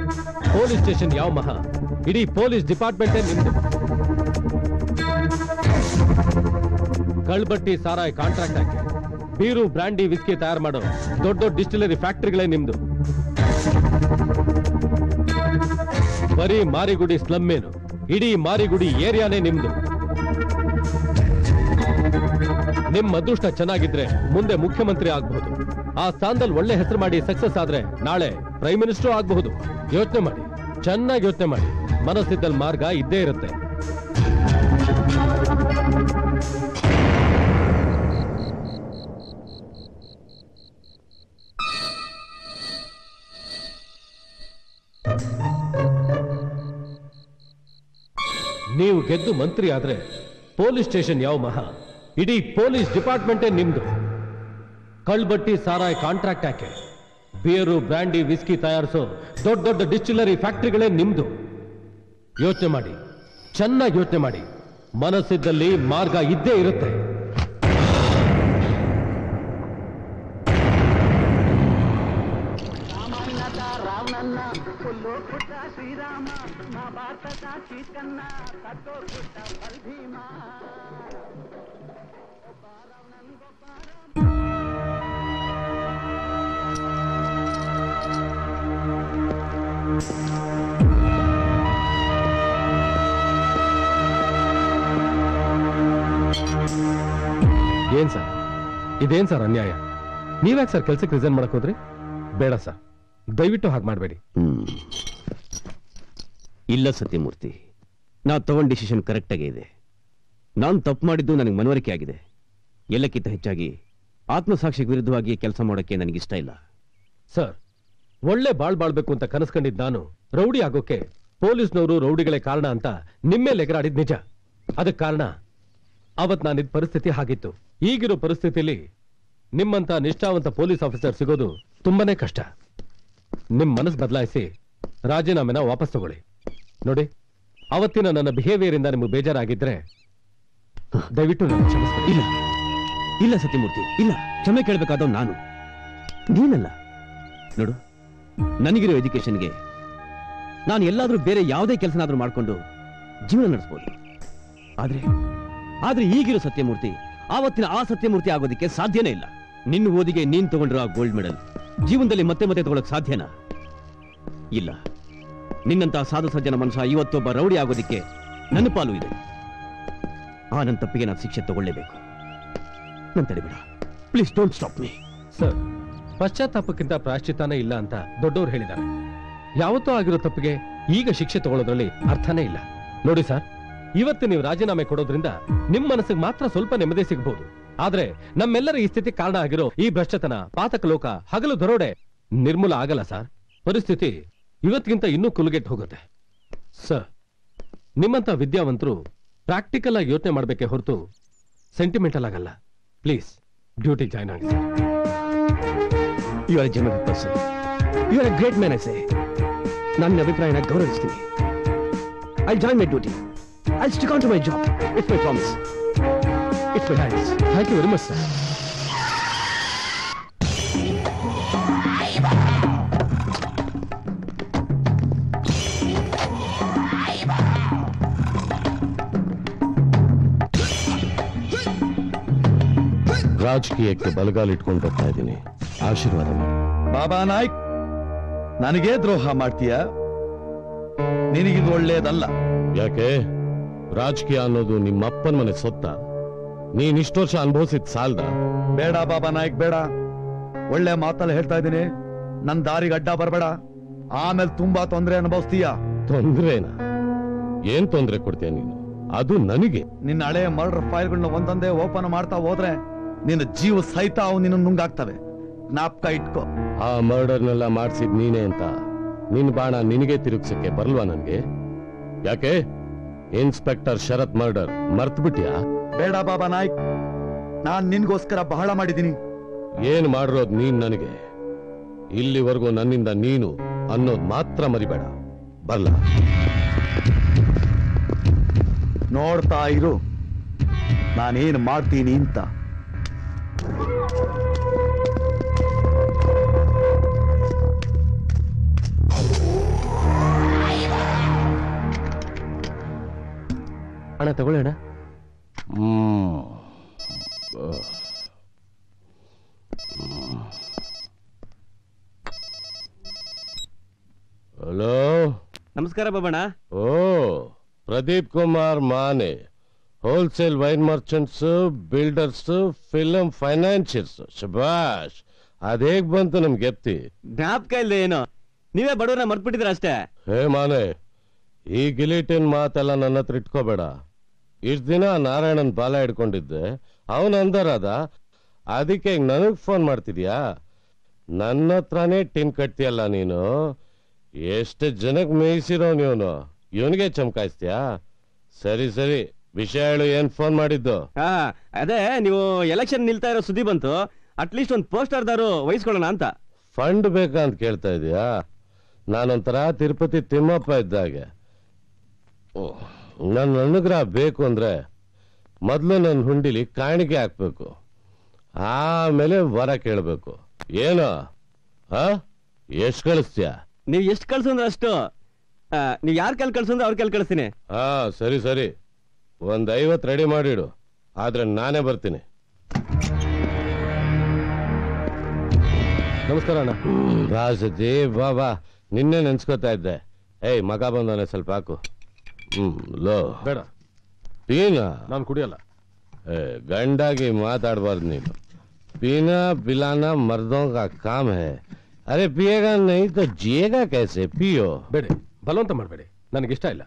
ಪೊಲೀಸ್ ಸ್ಟೇಷನ್ ಯಾವ ಮಹಾ, ಇಡೀ ಪೊಲೀಸ್ ಡಿಪಾರ್ಟ್ಮೆಂಟೇ ನಿಮ್ದು. ಕಳ್ಬಟ್ಟಿ, ಸಾರಾಯಿ ಕಾಂಟ್ರಾಕ್ಟ್ ಹಾಕಿ ಬೀರು, ಬ್ರಾಂಡಿ, ವಿಸ್ಕಿ ತಯಾರು ಮಾಡೋ ದೊಡ್ಡ ದೊಡ್ಡ ಡಿಸ್ಟಿಲರಿ ಫ್ಯಾಕ್ಟರಿಗಳೇ ನಿಮ್ದು. ಬರೀ ಮಾರಿಗುಡಿ ಸ್ಲಮ್ ಏನು, ಇಡೀ ಮಾರಿಗುಡಿ ಏರಿಯಾನೇ ನಿಮ್ದು. ನಿಮ್ಮ ಅದೃಷ್ಟ ಚೆನ್ನಾಗಿದ್ರೆ ಮುಂದೆ ಮುಖ್ಯಮಂತ್ರಿ ಆಗ್ಬಹುದು. ಆ ಸ್ಥಾನದಲ್ಲಿ ಒಳ್ಳೆ ಹೆಸರು ಮಾಡಿ ಸಕ್ಸಸ್ ಆದ್ರೆ ನಾಳೆ ಪ್ರೈಮ್ ಮಿನಿಸ್ಟರ್ ಆಗಬಹುದು. ಯೋಚನೆ ಮಾಡಿ, ಚೆನ್ನಾಗಿ ಯೋಚನೆ ಮಾಡಿ. ಮನಸ್ಸಿದ್ದಲ್ಲಿ ಮಾರ್ಗ ಇದ್ದೇ ಇರುತ್ತೆ. ನೀವು ಗೆದ್ದು ಮಂತ್ರಿ ಆದ್ರೆ ಪೊಲೀಸ್ ಸ್ಟೇಷನ್ ಯಾವ ಮಹಾ, ಇಡೀ ಪೊಲೀಸ್ ಡಿಪಾರ್ಟ್ಮೆಂಟೇ ನಿಮ್ದು. ಕಳ್ಬಟ್ಟಿ ಸಾರಾಯ್ ಕಾಂಟ್ರಾಕ್ಟ್ ಹಾಕಿ ಬಿಯರು ಬ್ರ್ಯಾಂಡಿ ವಿಸ್ಕಿ ತಯಾರಿಸೋ ದೊಡ್ಡ ದೊಡ್ಡ ಡಿಸ್ಟಿಲರಿ ಫ್ಯಾಕ್ಟ್ರಿಗಳೇ ನಿಮ್ದು. ಯೋಚನೆ ಮಾಡಿ, ಚೆನ್ನಾಗಿ ಯೋಚನೆ ಮಾಡಿ. ಮನಸ್ಸಿದ್ದಲ್ಲಿ ಮಾರ್ಗ ಇದ್ದೇ ಇರುತ್ತೆ. ಏನ್ ಸರ್ ಇದೇನ್ ಸರ್ ಅನ್ಯಾಯ? ನೀವ್ಯಾಕೆ ಸರ್ ಕೆಲ್ಸಕ್ಕೆ ರಿಸೈನ್ ಮಾಡಕ್ ಹೋದ್ರಿ? ಬೇಡ ಸರ್, ದಯವಿಟ್ಟು ಹಾಗೆ ಮಾಡಬೇಡಿ. ಇಲ್ಲ ಸತ್ಯಮೂರ್ತಿ, ನಾ ತಗೊಂಡ ಡಿಸಿಷನ್ ಕರೆಕ್ಟಾಗಿ ಇದೆ. ನಾನು ತಪ್ಪು ಮಾಡಿದ್ದು ನನಗೆ ಮನವರಿಕೆ ಆಗಿದೆ. ಎಲ್ಲಕ್ಕಿಂತ ಹೆಚ್ಚಾಗಿ ಆತ್ಮಸಾಕ್ಷಿಗೆ ವಿರುದ್ಧವಾಗಿ ಕೆಲಸ ಮಾಡೋಕ್ಕೆ ನನಗಿಷ್ಟ ಇಲ್ಲ. ಸರ್, ಒಳ್ಳೆ ಬಾಳ್ಬೇಕು ಅಂತ ಕನಸ್ಕೊಂಡಿದ್ದು ನಾನು ರೌಡಿ ಆಗೋಕೆ ಪೊಲೀಸ್ನವರು ರೌಡಿಗಳೇ ಕಾರಣ ಅಂತ ನಿಮ್ಮೇಲೆ ಎಗರಾಡಿದ್ ನಿಜ. ಅದಕ್ಕೆ ಕಾರಣ ಅವತ್ತು ನಾನಿದ್ದ ಪರಿಸ್ಥಿತಿ ಆಗಿತ್ತು. ಈಗಿರೋ ಪರಿಸ್ಥಿತಿಯಲ್ಲಿ ನಿಮ್ಮಂತ ನಿಷ್ಠಾವಂತ ಪೊಲೀಸ್ ಆಫೀಸರ್ ಸಿಗೋದು ತುಂಬಾನೇ ಕಷ್ಟ. ನಿಮ್ಮ ಮನಸ್ಸು ಬದಲಾಯಿಸಿ ರಾಜೀನಾಮೆನ ವಾಪಸ್ ತಗೊಳ್ಳಿ. ನೋಡಿ, ಅವತ್ತಿನ ನನ್ನ ಬಿಹೇವಿಯರ್ ಇಂದ ನಿಮಗೆ ಬೇಜಾರಾಗಿದ್ರೆ ದಯವಿಟ್ಟು ನಾನು ಕ್ಷಮಿಸ್ತೀನಿ. ಇಲ್ಲ ಇಲ್ಲ ಸತ್ಯಮೂರ್ತಿ, ಇಲ್ಲ. ಕ್ಷಮೆ ಕೇಳಬೇಕಾದವ್ ನಾನು, ನೀನಲ್ಲ. ನೋಡು, ನನಗಿರೋ ಎಜುಕೇಶನ್ಗೆ ನಾನು ಎಲ್ಲಾದ್ರೂ ಬೇರೆ ಯಾವುದೇ ಕೆಲಸನಾದ್ರೂ ಮಾಡಿಕೊಂಡು ಜೀವನ ನಡೆಸ್ಬೋದು. ಆದ್ರೆ ಆದ್ರೆ ಈಗಿರೋ ಸತ್ಯಮೂರ್ತಿ ಆವತ್ತಿನ ಆ ಸತ್ಯಮೂರ್ತಿ ಆಗೋದಕ್ಕೆ ಸಾಧ್ಯನೇ ಇಲ್ಲ. ನಿನ್ನ ಓದಿಗೆ ನೀನ್ ತಗೊಂಡಿರೋ ಆ ಗೋಲ್ಡ್ ಮೆಡಲ್ ಜೀವನದಲ್ಲಿ ಮತ್ತೆ ಮತ್ತೆ ತಗೊಳಕ್ ಸಾಧ್ಯನಾ? ಇಲ್ಲ. ನಿನ್ನಂತಹ ಸಾಧು ಸಜ್ಜನ ಮನಸ್ಸ ಇವತ್ತೊಬ್ಬ ರೌಡಿ ಆಗೋದಕ್ಕೆ ನನ್ನ ಪಾಲು ಇದೆ. ಆ ನನ್ನ ತಪ್ಪಿಗೆ ನಾನು ಶಿಕ್ಷೆ ತಗೊಳ್ಳೇಬೇಕು. ನನ್ನ ತಡೆಬೇಡ, please don't stop me. Sir, ಪಶ್ಚಾತ್ತಾಪಕ್ಕಿಂತ ಪ್ರಾಶ್ಚಿತ್ತಾನೇ ಇಲ್ಲ ಅಂತ ದೊಡ್ಡವ್ರು ಹೇಳಿದ್ದಾರೆ. ಯಾವತ್ತೂ ಆಗಿರೋ ತಪ್ಪಿಗೆ ಈಗ ಶಿಕ್ಷೆ ತಗೊಳ್ಳೋದ್ರಲ್ಲಿ ಅರ್ಥನೇ ಇಲ್ಲ. ನೋಡಿ ಸರ್, ಇವತ್ತು ನೀವು ರಾಜೀನಾಮೆ ಕೊಡೋದ್ರಿಂದ ನಿಮ್ಮ ಮನಸ್ಸಿಗೆ ಮಾತ್ರ ಸ್ವಲ್ಪ ನೆಮ್ಮದಿ ಸಿಗಬಹುದು. ಆದ್ರೆ ನಮ್ಮೆಲ್ಲರ ಈ ಸ್ಥಿತಿ ಕಾರಣ ಆಗಿರೋ ಈ ಭ್ರಷ್ಟತನ, ಪಾತಕ ಲೋಕ, ಹಗಲು ದರೋಡೆ ನಿರ್ಮೂಲ ಆಗಲ್ಲ ಸರ್. ಪರಿಸ್ಥಿತಿ ಇವತ್ತಿಗಿಂತ ಇನ್ನೂ ಕುಲುಗೆಟ್ಟು ಹೋಗುತ್ತೆ. ಸರ್, ನಿಮ್ಮಂತ ವಿದ್ಯಾವಂತರು ಪ್ರಾಕ್ಟಿಕಲ್ ಆಗಿ ಯೋಚನೆ ಮಾಡಬೇಕೆ ಹೊರತು ಸೆಂಟಿಮೆಂಟಲ್ ಆಗಲ್ಲ. ಪ್ಲೀಸ್ ಡ್ಯೂಟಿ ಜಾಯ್ನ್ ಆಗಿ. You are a genuine person, you are a great man. ಐಸೆ ನನ್ನ ಅಭಿಪ್ರಾಯನ ಗೌರವಿಸ್ತೀನಿ. I join my duty. I'll stick on to my job. It's my promise. It's my hands. Thank you very much, sir. ರಾಜಕೀಯಕ್ಕೆ ಬಲಗಾಲ ಇಟ್ಕೊಂಡು ಬರ್ತಾ ಇದ್ದೀನಿ. ಆಶೀರ್ವಾದ ಮಾಡಿ. ಬಾಬಾ ನಾಯ್ಕ್, ನನಗೆ ದ್ರೋಹ ಮಾಡ್ತೀಯ? ನಿನಗಿದು ಒಳ್ಳೇದಲ್ಲ. ಯಾಕೆ? ರಾಜಕೀಯ ಅನ್ನೋದು ನಿಮ್ಮಪ್ಪನ ಮನೆ ಸೊತ್ತ. ನೀನಿಷ್ಟು ವರ್ಷ ಅನುಭವಿಸಿದ ಸಾಲದ. ಬೇಡ ಬಾಬಾ ನಾಯ್ಕ್, ಬೇಡ. ಒಳ್ಳೆ ಮಾತಲ್ಲಿ ಹೇಳ್ತಾ ಇದ್ದೀನಿ, ನನ್ನ ದಾರಿಗೆ ಅಡ್ಡ ಬರಬೇಡ. ಆಮೇಲೆ ತುಂಬಾ ತೊಂದರೆ ಅನುಭವಿಸ್ತೀಯ. ತೊಂದ್ರೆನಾ? ಏನ್ ತೊಂದರೆ ಕೊಡ್ತೀಯ ನೀನು? ಅದು ನನಗೆ. ನಿನ್ನ ಹಳೆ ಮರ್ಡರ್ ಫೈಲ್ಗಳನ್ನ ಒಂದೊಂದೇ ಓಪನ್ ಮಾಡ್ತಾ ಹೋದ್ರೆ ನಿನ್ನ ಜೀವ ಸಹಿತ ಅವು ನಿನ್ನ ನುಂಗಾಗ್ತವೆ. ಜ್ಞಾಪಕ ಇಟ್ಕೋ. ಆ ಮರ್ಡರ್ನೆಲ್ಲ ಮಾಡಿಸಿದ್ ನೀನೇ ಅಂತ ನಿನ್ನ ಬಾಣ ನಿನಗೆ ತಿರುಗಿಸಕ್ಕೆ ಬರಲ್ವಾ ನನಗೆ? ಯಾಕೆ? ಇನ್ಸ್ಪೆಕ್ಟರ್ ಶರತ್ ಮರ್ಡರ್ ಮರ್ತ್ಬಿಟ್ಯಾ? ಬೇಡ ಬಾಬಾ ನಾಯ್ಕ್, ನಾನ್ ನಿನ್ಗೋಸ್ಕರ ಬಹಳ ಮಾಡಿದ್ದೀನಿ. ಏನ್ ಮಾಡಿರೋದು ನೀನ್ ನನಗೆ? ಇಲ್ಲಿವರೆಗೂ ನನ್ನಿಂದ ನೀನು ಅನ್ನೋದು ಮಾತ್ರ ಮರಿಬೇಡ. ಬರಲ್ಲ? ನೋಡ್ತಾ ಇರು ನಾನೇನ್ ಮಾಡ್ತೀನಿ ಅಂತ. ಹಣ ತಗೊಳ್ಳೋಣ. ಹಲೋ, ನಮಸ್ಕಾರ ಬಾಬಣ್ಣ. ಓ, ಪ್ರದೀಪ್ ಕುಮಾರ್ ಮಾನೆ, wholesale wine merchants, builders, film financiers. ಶಬಾಷ್, अदेग बंतु नम गेप्ति ज्ञापक इल्देनो नीवे बडवरन्न मर्तुबिट्टिदीर अष्टे हे माने ई गिलिटिन मातेल्ल नन्न हत्र इट्कोबेड इष्ट दिन नारायणन बाल हिड्कोंडिद्दे अवनु अंदराद अदक्के हीग ननगे फोन माड्तिदीया नन्न हत्रने टिन कट्तीयल्ल नीनु एष्टु जनक्के मेयिसिरो नीवनु इवनिगे चमकायिस्तीया सरी सरी विषय हेळु एनु फोन माडिद्दु हा अदे नीवु एलेक्षन निल्ता इरो सुद्दि बंतु अट्लीस्ट पोस्टर दारू वहिसकोळोण अंत फंड बेकंत केळ्ता इद्या नानंतर तिरुपति तिम्मप्प इद्दागे नन्न अनुग्रह बेकु अंद्रे मोदलु नन्न हुंडिली काणिके हाकबेकु आमेले वरा केळबेकु ಏನು ಆ ಎಷ್ಟು ಕಳಿಸ್ತೀಯಾ ನೀವು ಎಷ್ಟು ಕಳಿಸಂದ್ರೆ ಅಷ್ಟು ನೀವು ಯಾರು ಕಲ್ ಕಳಿಸಂದ್ರೆ ಅವ್ರ ಕಲ್ ಕಳಿಸ್ತೀನಿ ಹಾ ಸರಿ ಸರಿ ಒಂದು 50 ರೆಡಿ ಮಾಡಿಡು ಆದ್ರೆ ನಾನೇ ಬರ್ತೀನಿ ನಮಸ್ಕಾರ ಅಣ್ಣ ರಾಜದೇ ಬಾಬಾ ನಿನ್ನೆ ನೆನ್ಸ್ಕೊತಾ ಇದ್ದೆ ಏಯ್ ಮಗ ಬಂದವನೇ ಸ್ವಲ್ಪ ಹಾಕು ಲೋ ಬೇಡ ಪೀನಾ ನಾನು ಕುಡಿಯಲ್ಲ ಏ ಗಂಡಾಗಿ ಮಾತಾಡಬಾರ್ದು ನೀನು पीना पिलाना मर्दों का काम है अरे पिएगा नहीं तो जिएगा कैसे पियो बेड़े बलवंत माडबेडि ननगे इष्ट इल्ल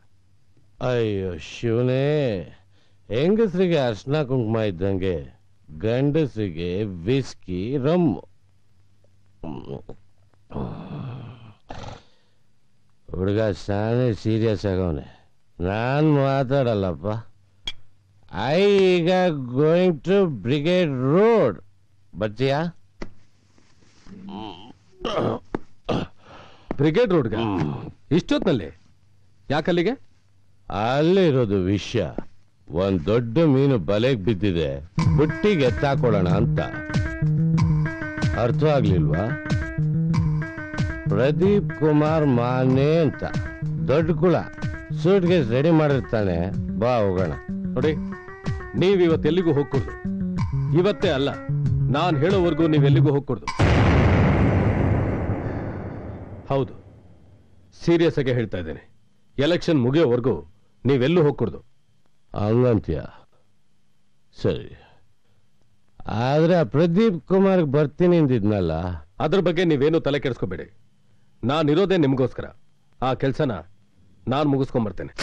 अय्यो शिवने हेंगसरिगे ಅರ್ಶಿನ ಕುಂಕುಮ ಇದ್ದಂಗೆ ಗಂಡಸಿಗೆ ವಿಸ್ಕಿ ರಮ್ ಹುಡುಗ ಸಾನೆ ಸೀರಿಯಸ್ ಆಗೋನೆ ನಾನು ಮಾತಾಡಲ್ಲಪ್ಪ ಐ ಈಗ ಗೋಯಿಂಗ್ ಟು ಬ್ರಿಗೇಡ್ ರೋಡ್ बच्चिया ब्रिगेड रोड इष्टोत्नल्ले याकल्लिगे अल्ले इरोदु विषय ओंदु दोड्ड मीनु बलेगे बिद्दिदे बुट्टिगे एत्ताकोळोण अंत अर्थ आगलिल्वा प्रदीप कुमार माने अंत दोड्ड कुळ सूट्केस रेडी माडिर्ताने बा होगोण नोडि नीवु इवत्तु एल्लिगू होगकूडदु इवत्ते अल्ल ನಾನು ಹೇಳೋವರೆಗೂ ನೀವು ಎಲ್ಲಿಗೂ ಹೋಗಕೂಡದು ಹೌದು ಸೀರಿಯಸ್ ಆಗಿ ಹೇಳ್ತಾ ಇದ್ದೇನೆ ಎಲೆಕ್ಷನ್ ಮುಗಿಯೋವರೆಗೂ ನೀವು ಎಲ್ಲೂ ಹೋಗಕೂಡದು ಹಂಗಂತೀಯಾ ಸರಿ ಆದ್ರೆ ಪ್ರದೀಪ್ ಕುಮಾರ್ ಬರ್ತೀನಿ ಅಂದಿದ್ನಲ್ಲ ಅದರ ಬಗ್ಗೆ ನೀವೇನು ತಲೆ ಕೆಡಿಸ್ಕೋಬೇಡಿ ನಾನು ಇರೋದೇ ನಿಮಗೋಸ್ಕರ ಆ ಕೆಲಸನ ನಾನು ಮುಗಿಸ್ಕೊಂಡು ಬರ್ತೇನೆ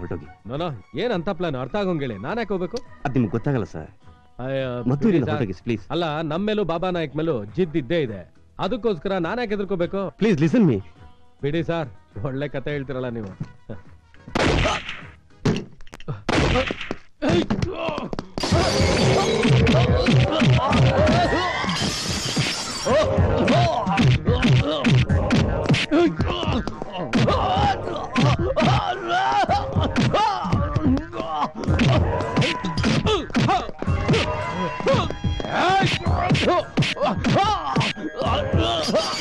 ಹೊರಟೋಗಿ ನೋನೋ ಏನಂತ ಪ್ಲಾನ್ ಅರ್ಥ ಆಗೋಂಗೇಳಿ ನಾನು ಯಾಕೆ ಹೋಗಬೇಕು ಅದು ನಿಮಗೆ ಗೊತ್ತಾಗಲ್ಲ ಸರ್ ಮತ್ತೂರಿಲ್ಲ ಹೊರಟೋಗಿ ಪ್ಲೀಸ್ ಅಲ್ಲ ನಮ್ಮ ಮೇಲೂ ಬಾಬಾ ನಾಯಕ್ ಮೇಲೂ ಜಿದ್ದಿದ್ದೇ ಇದೆ ಅದಕ್ಕೋಸ್ಕರ ನಾನು ಯಾಕೆ ಹೆದರ್ಕೋಬೇಕು ಪ್ಲೀಸ್ ಲಿಸನ್ ಮೀ ಬಿಡಿ ಸರ್ ಒಳ್ಳೆ ಕಥೆ ಹೇಳ್ತಿರಲ್ಲ ನೀವು Oh!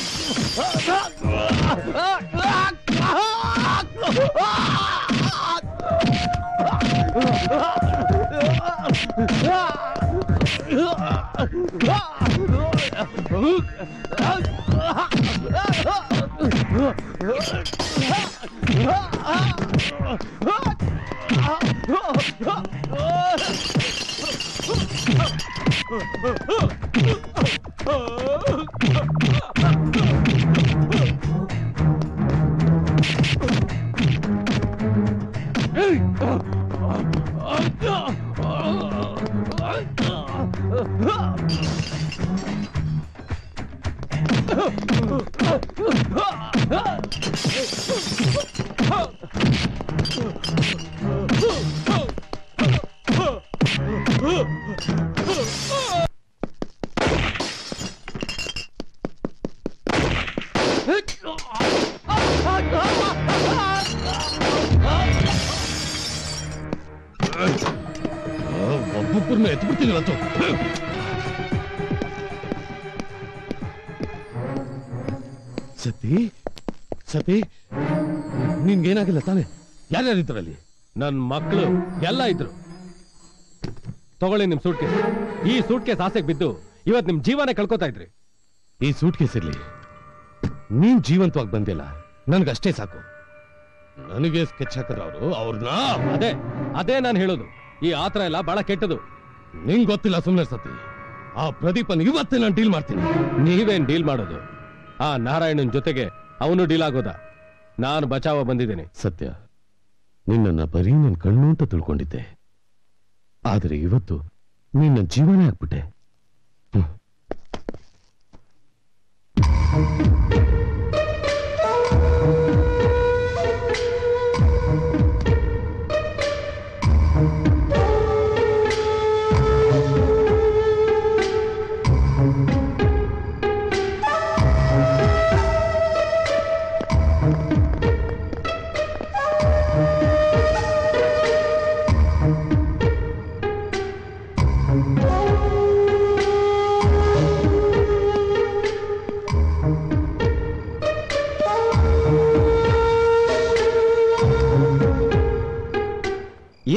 ಇದರಲ್ಲಿ ನನ್ನ ಮಕ್ಕಳು ಎಲ್ಲ ಇದ್ರು. ತಗೊಳ್ಳಿ ನಿಮ್ಮ ಸೂಟ್ ಕೇಸ್. ಈ ಸೂಟ್ ಕೇಸ್ ಆಸೆಗೆ ಬಿದ್ದು ಇವತ್ತು ನಿಮ್ಮ ಜೀವನ ಕಳ್ಕೋತಾ ಇದ್ರಿ. ಈ ಸೂಟ್ ಕೇಸ್ ಇರಲಿ, ನೀನ್ ಜೀವಂತವಾಗಿ ಬಂದಿಲ್ಲ ನನಗಷ್ಟೇ ಸಾಕು. ನನಗೆ ಸ್ಕೆಚ್ ಹಾಕಿದ್ರು ಅವರು, ಅವ್ರನ್ನ ಅದೇ ಅದೇ ನಾನು ಹೇಳೋದು. ಈ ಆತರ ಎಲ್ಲ ಬಹಳ ಕೆಟ್ಟದು. ನಿಂಗೆ ಗೊತ್ತಿಲ್ಲ ಸುಮ್ಮನೆ ಸತಿ. ಆ ಪ್ರದೀಪನ್ ಇವತ್ತೇ ನಾನು ಡೀಲ್ ಮಾಡ್ತೀನಿ. ನೀವೇನ್ ಡೀಲ್ ಮಾಡೋದು? ಆ ನಾರಾಯಣನ್ ಜೊತೆಗೆ ಅವನು ಡೀಲ್ ಆಗೋದ? ನಾನು ಬಚಾವ ಬಂದಿದ್ದೀನಿ. ಸತ್ಯ, ನಿನ್ನ ಬರೀ ನನ್ನ ಕಣ್ಣು ಅಂತ ತಿಳ್ಕೊಂಡಿದ್ದೆ. ಆದರೆ ಇವತ್ತು ನಿನ್ನ ಜೀವನ ಆಗ್ಬಿಟ್ಟೆ.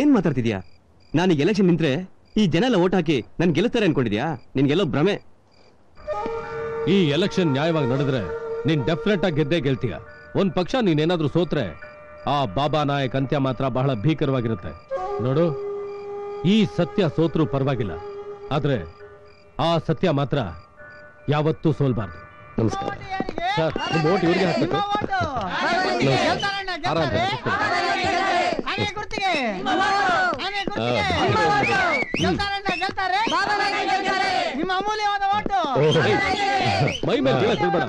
ಏನ್ ಮಾತಾಡ್ತಿದ್ಯಾ? ನಾನು ಎಲೆಕ್ಷನ್ ನಿಂತ್ರೆ ಈ ಜನ ಎಲ್ಲ ಓಟ್ ಹಾಕಿ ನನ್ ಗೆಲ್ಲುತ್ತಾರೆ ಅನ್ಕೊಂಡಿದ್ಯಾ? ನಿನ್ಗೆಲ್ಲೋ ಭ್ರಮೆ. ಈ ಎಲೆಕ್ಷನ್ ನ್ಯಾಯವಾಗಿ ನಡೆದ್ರೆ ನೀನ್ ಡೆಫಿನೆಟ್ ಆಗಿ ಗೆದ್ದೇ ಗೆಲ್ತೀಯ. ಒಂದ್ ಪಕ್ಷ ನೀನೇನಾದ್ರೂ ಸೋತ್ರೆ ಆ ಬಾಬಾ ನಾಯಕ್ ಅಂತ್ಯ ಮಾತ್ರ ಬಹಳ ಭೀಕರವಾಗಿರುತ್ತೆ ನೋಡು. ಈ ಸತ್ಯ ಸೋತ್ರೂ ಪರವಾಗಿಲ್ಲ, ಆದ್ರೆ ಆ ಸತ್ಯ ಮಾತ್ರ ಯಾವತ್ತೂ ಸೋಲ್ಬಾರ್ದು. ನಮಸ್ಕಾರ ಸರ್. ಓಟ್ ಇವ್ರಿಗೆ ಹಾಕ್ಬೇಕು. ನಿಮ್ಮ ಅಮೂಲ್ಯವಾದ ಓಟು ಮೈ ಮೇಲೆ ಬಿಡಬೇಡ.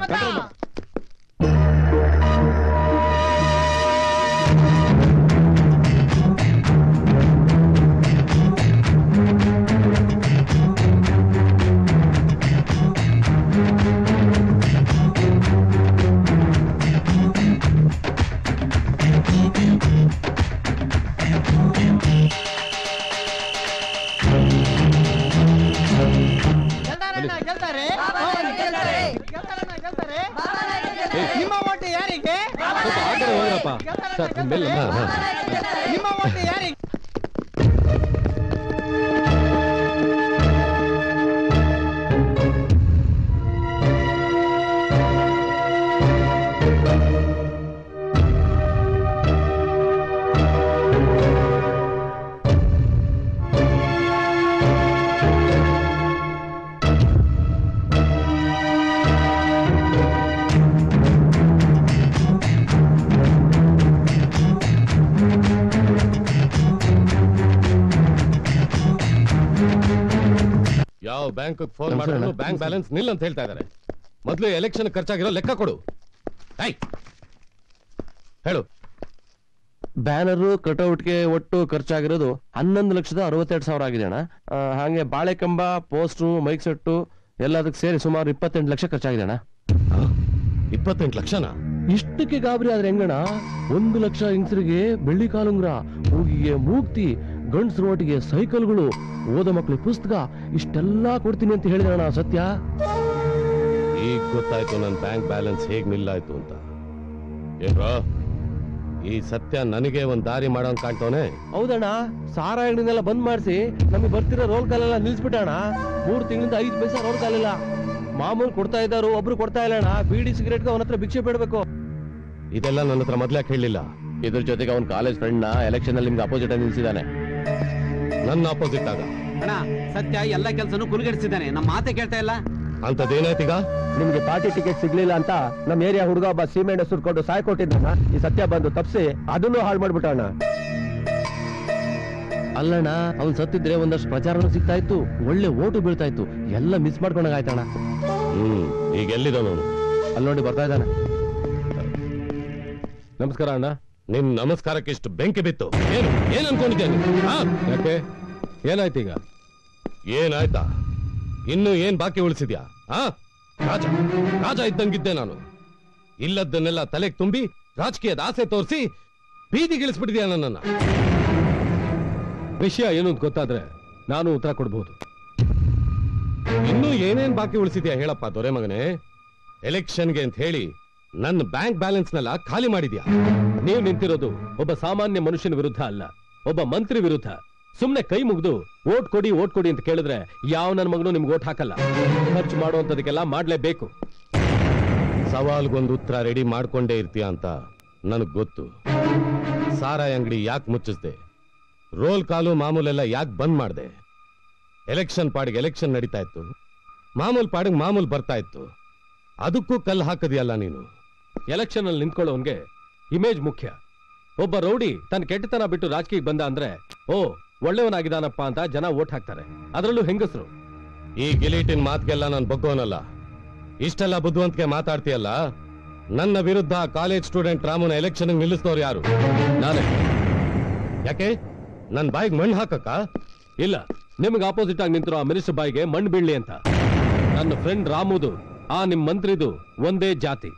ಬ್ಯಾಂಕ್ ಫೋನ್ ಮಾಡೋಣ, ಬ್ಯಾಂಕ್ ಬ್ಯಾಲೆನ್ಸ್ ನಿಲ್ಲ ಅಂತ ಹೇಳ್ತಾ ಇದ್ದಾರೆ. ಮೊದಲು ಎಲೆಕ್ಷನ್ ಖರ್ಚಾಗಿರೋ ಲೆಕ್ಕ ಕೊಡು. ಹೇಳು. ಬ್ಯಾನರು ಕಟೌಟ್ಗೆ ಒಟ್ಟು ಖರ್ಚಾಗಿರೋದು 11,62,000 ಆಗಿದೆ ಅಣ್ಣ. ಹಾಗೆ ಬಾಳೆಕಂಬ, ಪೋಸ್ಟ್ರು, ಮೈಕ್ ಸೆಟ್ಟು ಎಲ್ಲದಕ್ಕೆ ಸೇರಿ ಸುಮಾರು 28 ಲಕ್ಷ ಖರ್ಚಾಗಿದೆ ಅಣ್ಣ. 28 ಲಕ್ಷನಾ? ಇಷ್ಟಕ್ಕೆ ಗಾಬರಿ ಆದ್ರೆ ಹೆಂಗಣ? 1 ಲಕ್ಷ ಇಂಚರಿಗೆ ಬೆಳ್ಳಿ ಕಾಲುಂಗ್ರ, ಮೂಗಿಗೆ ಮೂಗ್ತಿ, ಗಂಡ್ಸ್ ರೋಟಿಗೆ ಸೈಕಲ್ಗಳು, ಓದ ಮಕ್ಕಳು ಪುಸ್ತಕ, ಇಷ್ಟೆಲ್ಲಾ ಕೊಡ್ತೀನಿ ಅಂತ ಹೇಳಿದ ಅಣ್ಣ ಸತ್ಯ. ಈಗ ಗೊತ್ತಾಯ್ತು ನನ್ನ ಬ್ಯಾಂಕ್ ಬ್ಯಾಲೆನ್ಸ್ ಹೇಗ್ ನಿಲ್ಲಾಯ್ತು ಅಂತ. ಏನ್ರಾ, सत्य ನನಗೆ ಒಂದು ದಾರಿ ಮಾಡೋನ್ ಕಾಣ್ತೋನೆ. ಹೌದಣ್ಣ, ಸಾರಾಯಗಳನ್ನೆಲ್ಲ ಬಂದ್ ಮಾಡಿಸಿ ನಮಗೆ ಬರ್ತಿರೋ ರೋಲ್ ಕಾಲ್ ಎಲ್ಲ ನಿಲ್ಲಿಸ್ಬಿಟ್ಟಣ್ಣ. 3 ತಿಂಗಳಿಂದ 5 ಪೈಸೆ ರೋಲ್ ಕಾಲ್ ಇಲ್ಲ. ಮಾಮೂಲು ಕೊಡ್ತಾ ಇದ್ದಾರೋ ಒಬ್ರು ಕೊಡ್ತಾ ಇಲ್ಲ ಅಣ್ಣ. ಬೀಡಿ ಸಿಗರೇಟ್ಗೆ ಅವನತ್ರ ಭಿಕ್ಷೆ ಬೇಡಬೇಕು. ಇದೆಲ್ಲ ನನ್ನತ್ರ ಮೊದಲೇ ಕೇಳಲಿಲ್ಲ. ಇದರ ಜೊತೆಗೆ ಅವನ ಕಾಲೇಜ್ ಫ್ರೆಂಡ್ ನ ಎಲೆಕ್ಷನ್ ಅಲ್ಲಿ ನಿಮಗೆ ಅಪೋಸಿಟ್ ಆಗಿ ನಿಲ್ಲಿಸಿದಾನೆ. ನನ್ನ ಅಪೋಸಿಟ್ ಆಗ ಅಣ್ಣ ಸತ್ಯ ಎಲ್ಲ ಕೆಲಸನೂ ಕುಲುಗಡಿಸಿದಾನೆ. ನಮ್ಮ ಮಾತೆ ಕೇಳ್ತಾ ಇಲ್ಲ ಅಂತದ ಏನಾಯ್ತೀಗ? ನಿಮಗೆ ಪಾರ್ಟಿ ಟಿಕೆಟ್ ಸಿಗ್ಲಿಲ್ಲ ಅಂತ ನಮ್ಮ ಏರಿಯಾ ಹುಡುಗ ಒಬ್ಬ ಸೀಮೆಂಟ್ ಸುರ್ಕೊಂಡು ಸಾಯ್ ಕೊಟ್ಟಿದ್ದಣ್ಣ. ಈ ಸತ್ಯ ಬಂದು ತಪ್ಸಿ ಅದನ್ನು ಹಾಳು ಮಾಡ್ಬಿಟ್ಟಣ್ಣ. ಅಲ್ಲಣ್ಣ, ಅವ್ನು ಸತ್ತಿದ್ರೆ ಒಂದಷ್ಟು ಪ್ರಚಾರನೂ ಸಿಗ್ತಾ ಇತ್ತು, ಒಳ್ಳೆ ಓಟು ಬೀಳ್ತಾ ಇತ್ತು. ಎಲ್ಲ ಮಿಸ್ ಮಾಡ್ಕೊಂಡಾಗ ಆಯ್ತಣ್ಣ. ಈಗ ಎಲ್ಲಿದ್ದಾನು? ಅಲ್ಲಿ ನೋಡಿ ಬರ್ತಾ ಇದ್ದಾನ. ನಮಸ್ಕಾರ ಅಣ್ಣ. ನಿಮ್ ನಮಸ್ಕಾರಕ್ಕೆ ಇಷ್ಟು ಬೆಂಕಿ ಬಿತ್ತು? ಏನ್ ಅನ್ಕೊಂಡಿದ್ದೇನೆ? ಯಾಕೆ ಏನಾಯ್ತೀಗ? ಏನಾಯ್ತಾ? ಇನ್ನು ಏನ್ ಬಾಕಿ ಉಳಿಸಿದ್ಯಾ? ರಾಜ ರಾಜ ಇದ್ದಂಗಿದ್ದೆ ನಾನು. ಇಲ್ಲದನ್ನೆಲ್ಲ ತಲೆಗೆ ತುಂಬಿ ರಾಜಕೀಯದ ಆಸೆ ತೋರಿಸಿ ಬೀದಿಗಿಳಿಸ್ಬಿಟ್ಟಿದ್ಯಾ ನನ್ನನ್ನ. ವಿಷಯ ಏನು ಅಂತ ಗೊತ್ತಾದ್ರೆ ನಾನು ಉತ್ತರ ಕೊಡ್ಬಹುದು. ಇನ್ನು ಏನೇನ್ ಬಾಕಿ ಉಳಿಸಿದ್ಯಾ ಹೇಳಪ್ಪ ದೊರೆ ಮಗನೇ? ಎಲೆಕ್ಷನ್ಗೆ ಅಂತ ಹೇಳಿ ನನ್ನ ಬ್ಯಾಂಕ್ ಬ್ಯಾಲೆನ್ಸ್ನೆಲ್ಲ ಖಾಲಿ ಮಾಡಿದ್ಯಾ? ನೀವು ನಿಂತಿರೋದು ಒಬ್ಬ ಸಾಮಾನ್ಯ ಮನುಷ್ಯನ ವಿರುದ್ಧ ಅಲ್ಲ, ಒಬ್ಬ ಮಂತ್ರಿ ವಿರುದ್ಧ. ಸುಮ್ನೆ ಕೈ ಮುಗಿದು ಓಟ್ ಕೊಡಿ ಓಟ್ ಕೊಡಿ ಅಂತ ಕೇಳಿದ್ರೆ ಯಾವ ನನ್ನ ಮಗನು ನಿಮ್ಗೆ ಓಟ್ ಹಾಕಲ್ಲ. ಖರ್ಚು ಮಾಡುವಂಥದಕ್ಕೆಲ್ಲ ಮಾಡಲೇಬೇಕು. ಸವಾಲ್ಗೊಂದು ಉತ್ತರ ರೆಡಿ ಮಾಡ್ಕೊಂಡೇ ಇರ್ತೀಯ ಅಂತ ನನಗೆ ಗೊತ್ತು. ಸಾರಾಯಿ ಅಂಗಡಿ ಯಾಕೆ ಮುಚ್ಚಿಸ್ದೆ? ರೋಲ್ ಕಾಲು ಮಾಮೂಲೆಲ್ಲ ಯಾಕೆ ಬಂದ್ ಮಾಡಿದೆ? ಎಲೆಕ್ಷನ್ ಪಾಡಿಗೆ ಎಲೆಕ್ಷನ್ ನಡೀತಾ ಇತ್ತು, ಮಾಮೂಲು ಪಾಡಿಗೆ ಮಾಮೂಲು ಬರ್ತಾ ಇತ್ತು. ಅದಕ್ಕೂ ಕಲ್ಲು ಹಾಕದಿಯಲ್ಲ ನೀನು. ಎಲೆಕ್ಷನ್ ಅಲ್ಲಿ ನಿಂತ್ಕೊಳ್ಳೋನ್ಗೆ ಇಮೇಜ್ ಮುಖ್ಯ. ಒಬ್ಬ ರೌಡಿ ತನ್ನ ಕೆಟ್ಟತನ ಬಿಟ್ಟು ರಾಜಕೀಯಕ್ಕೆ ಬಂದ ಅಂದ್ರೆ ಓ ಒಳ್ಳೆಯವನಾಗಿದ್ದಾನಪ್ಪ ಅಂತ ಜನ ಓಟ್ ಹಾಕ್ತಾರೆ, ಅದರಲ್ಲೂ ಹೆಂಗಸರು. ಈ ಗಿಲೀಟಿನ ಮಾತಿಗೆಲ್ಲ ನಾನು ಬಗ್ಗೋನಲ್ಲ. ಇಷ್ಟೆಲ್ಲ ಬುದ್ಧಿವಂತಿಕೆ ಮಾತಾಡ್ತೀಯಲ್ಲ, ನನ್ನ ವಿರುದ್ಧ ಕಾಲೇಜ್ ಸ್ಟೂಡೆಂಟ್ ರಾಮನ ಎಲೆಕ್ಷನ್ ನಿಲ್ಲಿಸಿದವರು ಯಾರು? ನಾನೇ. ಯಾಕೆ ನನ್ನ ಬಾಯಿಗೆ ಮಣ್ಣು ಹಾಕಕ್ಕ? ಇಲ್ಲ, ನಿಮ್ಗೆ ಆಪೋಸಿಟ್ ಆಗಿ ನಿಂತಿರೋ ಆ ಮಿನಿಸ್ಟರ್ ಬಾಯಿಗೆ ಮಣ್ಣು ಬೀಳಲಿ ಅಂತ. ನನ್ನ ಫ್ರೆಂಡ್ ರಾಮುದು ಆ ನಿಮ್ ಮಂತ್ರಿದು ಒಂದೇ ಜಾತಿ.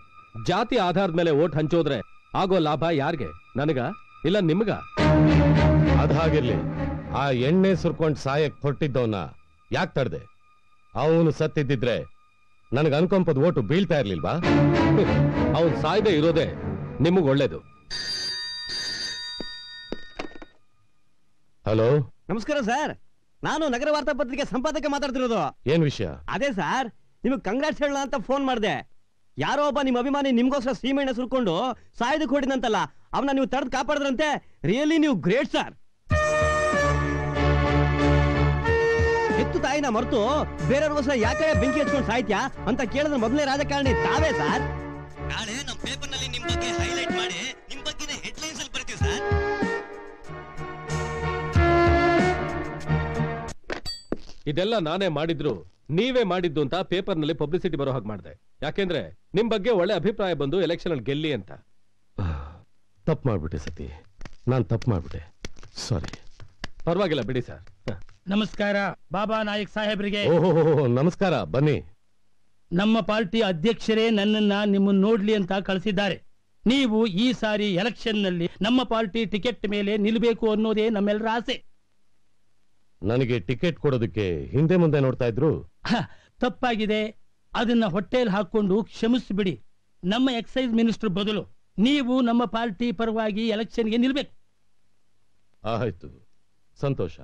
ಜಾತಿ ಆಧಾರದ ಮೇಲೆ ಓಟ್ ಹಂಚೋದ್ರೆ ಆಗೋ ಲಾಭ ಯಾರಿಗೆ? ನನಗ ಇಲ್ಲ ನಿಮ್ಗ? ಅದಾಗಿರ್ಲಿ, ಆ ಎಣ್ಣೆ ಸುರ್ಕೊಂಡು ಸಾಯಕ್ ಹೊರಟಿದ್ದವನ್ನ ಯಾಕೆ ತಡ್ದೆ? ಅವನು ಸತ್ತಿದ್ದಿದ್ರೆ ನನಗೆ ಅನ್ಕಂಪದ ಓಟು ಬೀಳ್ತಾ ಇರ್ಲಿಲ್ವಾ? ಅವನು ಸಾಯ್ದೆ ಇರೋದೇ ನಿಮಗ್ ಒಳ್ಳೇದು. ಹಲೋ, ನಮಸ್ಕಾರ ಸರ್. ನಾನು ನಗರ ವಾರ್ತಾ ಪತ್ರಿಕೆ ಸಂಪಾದಕ ಮಾತಾಡ್ತಿರೋದು. ಏನ್ ವಿಷಯ? ಅದೇ ಸರ್, ನಿಮಗೆ ಕಂಗ್ರಾಟ್ಸ್ ಹೇಳೋಣ ಅಂತ ಫೋನ್ ಮಾಡಿದೆ. ಯಾರೋ ಒಬ್ಬ ನಿಮ್ಮ ಅಭಿಮಾನಿ ನಿಮ್ಗೋಸ್ಕರ ಸೀಮೆಣ್ಣೆ ಸುರ್ಕೊಂಡು ಸಾಯ್ದಕ್ಕೆ ಹೊಡಿದಂತಲ್ಲ, ಅವನ್ನ ನೀವು ತಡೆದು ಕಾಪಾಡಿದ್ರಂತೆ. ರಿಯಲಿ ನೀವು ಗ್ರೇಟ್ ಸರ್. ಹೆತ್ತು ತಾಯಿನ ಮರೆತು ಬೇರೆಯವ್ರಿಗೋಸ್ಕರ ಯಾಕೆ ಬೆಂಕಿ ಹಚ್ಕೊಂಡು ಸಾಯ್ತ್ಯಾ ಅಂತ ಕೇಳಿದ್ರೆ ಮೊದಲೇ ರಾಜಕಾರಣಿ ತಾವೇ ಸರ್. ನಾಳೆ ನಮ್ಮ ಪೇಪರ್ ನಲ್ಲಿ ನಿಮ್ ಬಗ್ಗೆ ಹೈಲೈಟ್ ಮಾಡಿ ನಿಮ್ ಬಗ್ಗೆ ಹೆಡ್ಲೈನ್ಸ್ ಅಲ್ಲಿ ಬರ್ತೀವಿ ಸರ್. ಇದೆಲ್ಲ ನಾನೇ ಮಾಡಿದ್ರು ನೀವೇ ಮಾಡಿದ್ದು ಅಂತ ಪೇಪರ್ ನಲ್ಲಿ ಪಬ್ಲಿಸಿಟಿ ಬರೋ ಹಾಗೆ ಮಾಡಿದೆ. ಯಾಕೆಂದ್ರೆ ನಿಮ್ ಬಗ್ಗೆ ಒಳ್ಳೆ ಅಭಿಪ್ರಾಯ ಬಂದು ಎಲೆಕ್ಷನ್ ಅಲ್ಲಿ ಗೆಲ್ಲಿ ಅಂತ. ತಪ್ಪು ಮಾಡ್ಬಿಟ್ಟೆ ಸತಿ, ನಾನು ತಪ್ಪು ಮಾಡ್ಬಿಟ್ಟೆ, ಸಾರಿ. ಪರವಾಗಿಲ್ಲ ಬಿಡಿ ಸರ್. ನಮಸ್ಕಾರ ಬಾಬಾ ನಾಯಕ್ ಸಾಹೇಬ್ರಿಗೆ. ಓಹೋ, ನಮಸ್ಕಾರ. ಬನ್ನಿ. ನಮ್ಮ ಪಾರ್ಟಿ ಅಧ್ಯಕ್ಷರೇ ನನ್ನನ್ನ ನಿಮ್ಮನ್ನ ನೋಡ್ಲಿ ಅಂತ ಕಳಿಸಿದ್ದಾರೆ. ನೀವು ಈ ಸಾರಿ ಎಲೆಕ್ಷನ್ ನಲ್ಲಿ ನಮ್ಮ ಪಾರ್ಟಿ ಟಿಕೆಟ್ ಮೇಲೆ ನಿಲ್ಬೇಕು ಅನ್ನೋದೇ ನಮ್ಮೆಲ್ಲರ ಆಸೆ. ನನಗೆ ಟಿಕೆಟ್ ಕೊಡೋದಕ್ಕೆ ಹಿಂದೆ ಮುಂದೆ ನೋಡ್ತಾ ಇದ್ರು. ತಪ್ಪಾಗಿದೆ, ಅದನ್ನ ಹೊಟ್ಟೆಲ್ ಹಾಕೊಂಡು ಕ್ಷಮಿಸ್ಬಿಡಿ. ನಮ್ಮ ಎಕ್ಸೈಸ್ ಮಿನಿಸ್ಟರ್ ಬದಲು ನೀವು ನಮ್ಮ ಪಾರ್ಟಿ ಪರವಾಗಿ ಎಲೆಕ್ಷನ್ಗೆ ನಿಲ್ಬೇಕು. ಆಯ್ತು, ಸಂತೋಷ.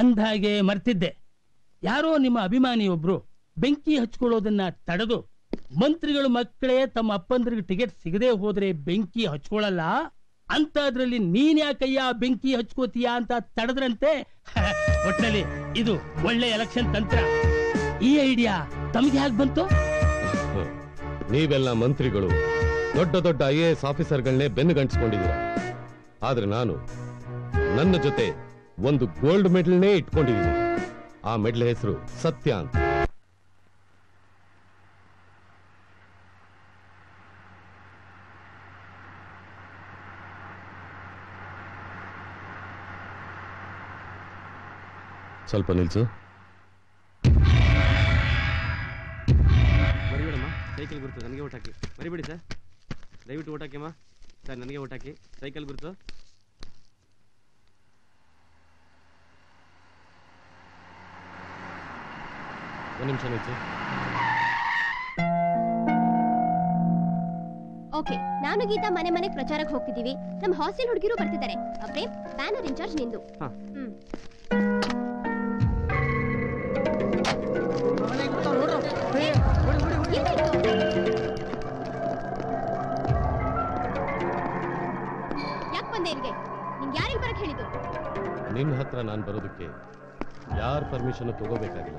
ಅಂದಾಗೆ ಮರ್ತಿದ್ದೆ, ಯಾರೋ ನಿಮ್ಮ ಅಭಿಮಾನಿಯೊಬ್ರು ಬೆಂಕಿ ಹಚ್ಕೊಳ್ಳೋದನ್ನ ತಡೆದು ಮಂತ್ರಿಗಳು ಮಕ್ಕಳೇ ತಮ್ಮ ಅಪ್ಪಂದ್ರಿಗೆ ಟಿಕೆಟ್ ಸಿಗದೆ ಹೋದ್ರೆ ಬೆಂಕಿ ಹಚ್ಕೊಳ್ಳಲ್ಲ ಅಂತ, ಅದ್ರಲ್ಲಿ ನೀನ್ ಯಾಕಯ್ಯ ಬೆಂಕಿ ಹಚ್ಕೋತೀಯಾ ಅಂತ ತಡೆದ್ರಂತೆ. ಒಟ್ಟಿನಲ್ಲಿ ಇದು ಒಳ್ಳೆ ಎಲೆಕ್ಷನ್ ತಂತ್ರ. ಈ ಐಡಿಯಾ ತಮ್ಗೆ ಯಾಕೆ ಬಂತು? ನೀವೆಲ್ಲ ಮಂತ್ರಿಗಳು ದೊಡ್ಡ ದೊಡ್ಡ IAS ಆಫೀಸರ್ಗಳನ್ನೇ ಬೆನ್ನುಗಂಟಿಸ್ಕೊಂಡಿದ್ದೀರ. ಆದ್ರೆ ನಾನು ನನ್ನ ಜೊತೆ ಒಂದು ಗೋಲ್ಡ್ ಮೆಡಲ್ನೇ ಇಟ್ಕೊಂಡಿದ್ದೀನಿ. ಆ ಮೆಡಲ್ ಹೆಸರು ಸತ್ಯ ಅಂತ. ಸ್ವಲ್ಪ ನಿಲ್ಸು. ಬರಿಬೇಡಮ್ಮ, ಸೈಕಲ್ ಗುರುತು ನನಗೆ ಓಟ್ ಹಾಕಿ. ಬರಿಬೇಡಿ ಸರ್, ದಯವಿಟ್ಟು ಓಟ್ ಹಾಕಿಮ್ಮ. ಸರ್ ನನಗೆ ಓಟ್ ಹಾಕಿ, ಸೈಕಲ್ ಗುರುತು. ओके ನಾನು ಗೀತಾ ಮನೆ ಮನೆಗೆ ಪ್ರಚಾರಕ್ಕೆ ಹೋಗ್ತಿದೀವಿ ನಮ್ಮ ಹಾಸ್ಟೆಲ್ ಹುಡುಗಿರು ಬರ್ತಿದ್ದಾರೆ ಅಪ್ರೆ ಬ್ಯಾನರ್ ಇನ್ಚಾರ್ಜ್ ನಿಂದು ಹಾ ಯಾಕೆ ಬಂದೆ ಇಲ್ಲಿಗೆ ನಿಮಗೆ ಯಾರು ಇಲ್ಲಿ ಬರಕ್ಕೆ ಹೇಳಿದ್ರು ನಿಮ್ಮ ಹತ್ರ ನಾನು ಬರೋದಕ್ಕೆ ಯಾರ್ ಪರ್ಮಿಷನ್ ತಗೋಬೇಕಾಗಿಲ್ಲ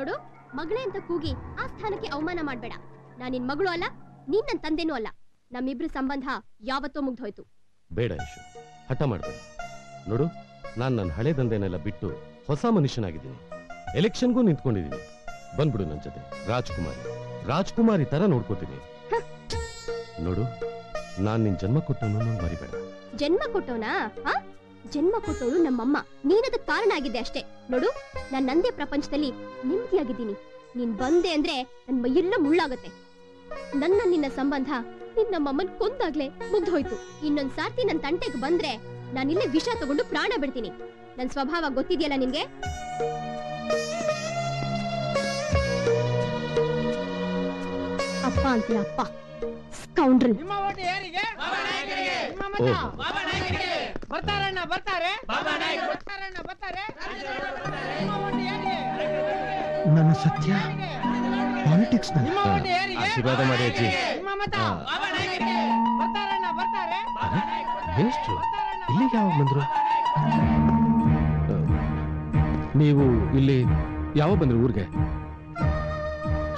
ನೋಡು ಮಗಳೇ ಅಂತ ಕೂಗಿ ಆ ಸ್ಥಾನಕ್ಕೆ ಅವಮಾನ ಮಾಡಬೇಡ ನಾನು ನಿನ್ನ ಮಗಳು ಅಲ್ಲ ನೀನು ನನ್ನ ತಂದೆನೂ ಅಲ್ಲ ನಮ್ಮಿಬ್ರು ಸಂಬಂಧ ಯಾವತ್ತೋ ಮುಗ್ದೋಯ್ತು ಬೇಡ ಯಶು ಹಠ ಮಾಡಬೇಡ ನೋಡು ನಾನು ನನ್ನ ಹಳೆ ದಂಧೆನೆಲ್ಲ ಬಿಟ್ಟು ಹೊಸ ಮನುಷ್ಯನಾಗಿದ್ದೀನಿ ಎಲೆಕ್ಷನ್ಗೂ ನಿಂತ್ಕೊಂಡಿದ್ದೀನಿ ಬಂದ್ಬಿಡು ನನ್ನ ಜೊತೆ ರಾಜಕುಮಾರಿ ತರ ನೋಡ್ಕೋತೀನಿ ನೋಡು ನಾನು ನಿನ್ನ ಜನ್ಮ ಕೊಟ್ಟವನನ್ನು ಮರಿಬೇಡ ಜನ್ಮ ಕೊಟ್ಟೋನಾ ಜನ್ಮ ಕೊಟ್ಟೋಳು ನಮ್ಮಮ್ಮ ನೀನದಕ್ಕೆ ಕಾರಣ ಆಗಿದೆ ಅಷ್ಟೇ ನೋಡು ನಾನು ನಂದೇ ಪ್ರಪಂಚದಲ್ಲಿ ನೆಮ್ಮದಿಯಾಗಿದ್ದೀನಿ ನೀನ್ ಬಂದೆ ಅಂದ್ರೆ ನನ್ನ ಮೈಯೆಲ್ಲ ಮುಳ್ಳಾಗುತ್ತೆ ನನ್ನ ನಿನ್ನ ಸಂಬಂಧ ನಮ್ಮಮ್ಮನ್ ಕೊಂದಾಗ್ಲೇ ಮುಗ್ದೋಯ್ತು ಇನ್ನೊಂದ್ ಸಾರ್ತಿ ನನ್ನ ತಂಟೆಗೆ ಬಂದ್ರೆ ನಾನಿಲ್ಲೇ ವಿಷ ತಗೊಂಡು ಪ್ರಾಣ ಬಿಡ್ತೀನಿ ನನ್ನ ಸ್ವಭಾವ ಗೊತ್ತಿದೆಯಲ್ಲ ನಿನ್ಗೆ ಅಪ್ಪ ಅಂತ ಅಪ್ಪ ಸ್ಕೌಂಡ್ರಲ್ ನನ್ನ ಸತ್ಯ ಪಾಲಿಟಿಕ್ಸ್ ಆಶೀರ್ವಾದ ಮಾಡಿ ಅಜ್ಜಿ ಇಲ್ಲಿಗೆ ಯಾವಾಗ ಬಂದ್ರು ನೀವು ಇಲ್ಲಿ ಯಾವ ಬಂದ್ರು ಊರಿಗೆ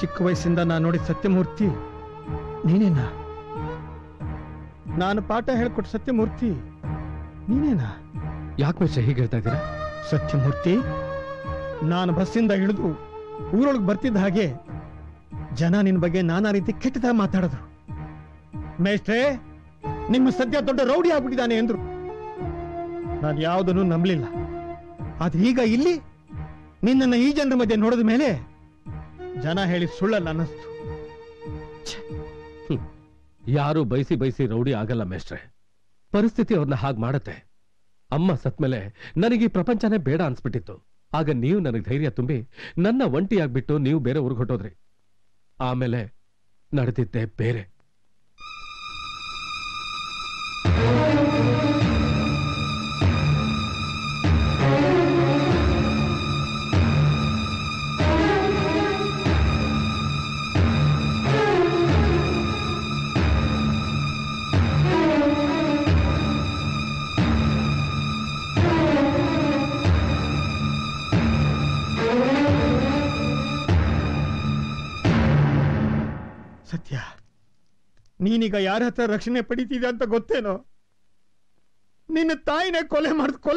ಚಿಕ್ಕ ವಯಸ್ಸಿಂದ ನಾನು ನೋಡಿ ಸತ್ಯಮೂರ್ತಿ ನೀನೇನಾ ನಾನು ಪಾಠ ಹೇಳ್ಕೊಟ್ಟು ಸತ್ಯಮೂರ್ತಿ ನೀನೇನಾ ಯಾಕೆ ಮಚ್ಚ ಹೀಗೆ ಹೇಳ್ತಾ ಇದ್ದೀರಾ ಸತ್ಯಮೂರ್ತಿ ನಾನು ಬಸ್ಸಿಂದ ಇಳಿದು ಊರೊಳಗೆ ಬರ್ತಿದ್ದ ಹಾಗೆ ಜನ ನಿನ್ನ ಬಗ್ಗೆ ನಾನಾ ರೀತಿ ಕೆಟ್ಟದಾಗ ಮಾತಾಡಿದ್ರು ಮೇಷ್ಟ್ರೇ ನಿಮ್ಮ ಸದ್ಯ ದೊಡ್ಡ ರೌಡಿ ಆಗ್ಬಿಟ್ಟಿದ್ದಾನೆ ಎಂದ್ರು ನಾನು ಯಾವುದನ್ನು ನಂಬಲಿಲ್ಲ ಅದು ಈಗ ಇಲ್ಲಿ ನಿನ್ನನ್ನು ಈ ಜನರ ಮಧ್ಯೆ ನೋಡಿದ ಮೇಲೆ ಜನ ಹೇಳಿ ಸುಳ್ಳಲ್ಲ ಅನ್ನಿಸ್ತು ಯಾರು ಬಯಸಿ ಬಯಸಿ ರೌಡಿ ಆಗಲ್ಲ ಮೇಷ್ಟ್ರೆ ಪರಿಸ್ಥಿತಿ ಅವ್ರನ್ನ ಹಾಗೆ ಮಾಡುತ್ತೆ ಅಮ್ಮ ಸತ್ಮೇಲೆ ನನಗೆ ಈ ಪ್ರಪಂಚನೇ ಬೇಡ ಅನ್ಸ್ಬಿಟ್ಟಿತ್ತು ಆಗ ನೀವು ನನಗೆ ಧೈರ್ಯ ತುಂಬಿ ನನ್ನ ಒಂಟಿ ಆಗ್ಬಿಟ್ಟು ನೀವು ಬೇರೆ ಊರಿಗೆ ಹೊಟ್ಟೋದ್ರಿ ಆಮೇಲೆ ನಡೆದಿದ್ದೆ ಬೇರೆ ಸತ್ಯ ನೀನೀಗ ಯಾರ ಹತ್ರ ರಕ್ಷಣೆ ಪಡಿತಿದೆ ಅಂತ ಗೊತ್ತೇನೋ ನಿನ್ನ ತಾಯಿನ ಕೊಲೆ ಮಾಡಿದ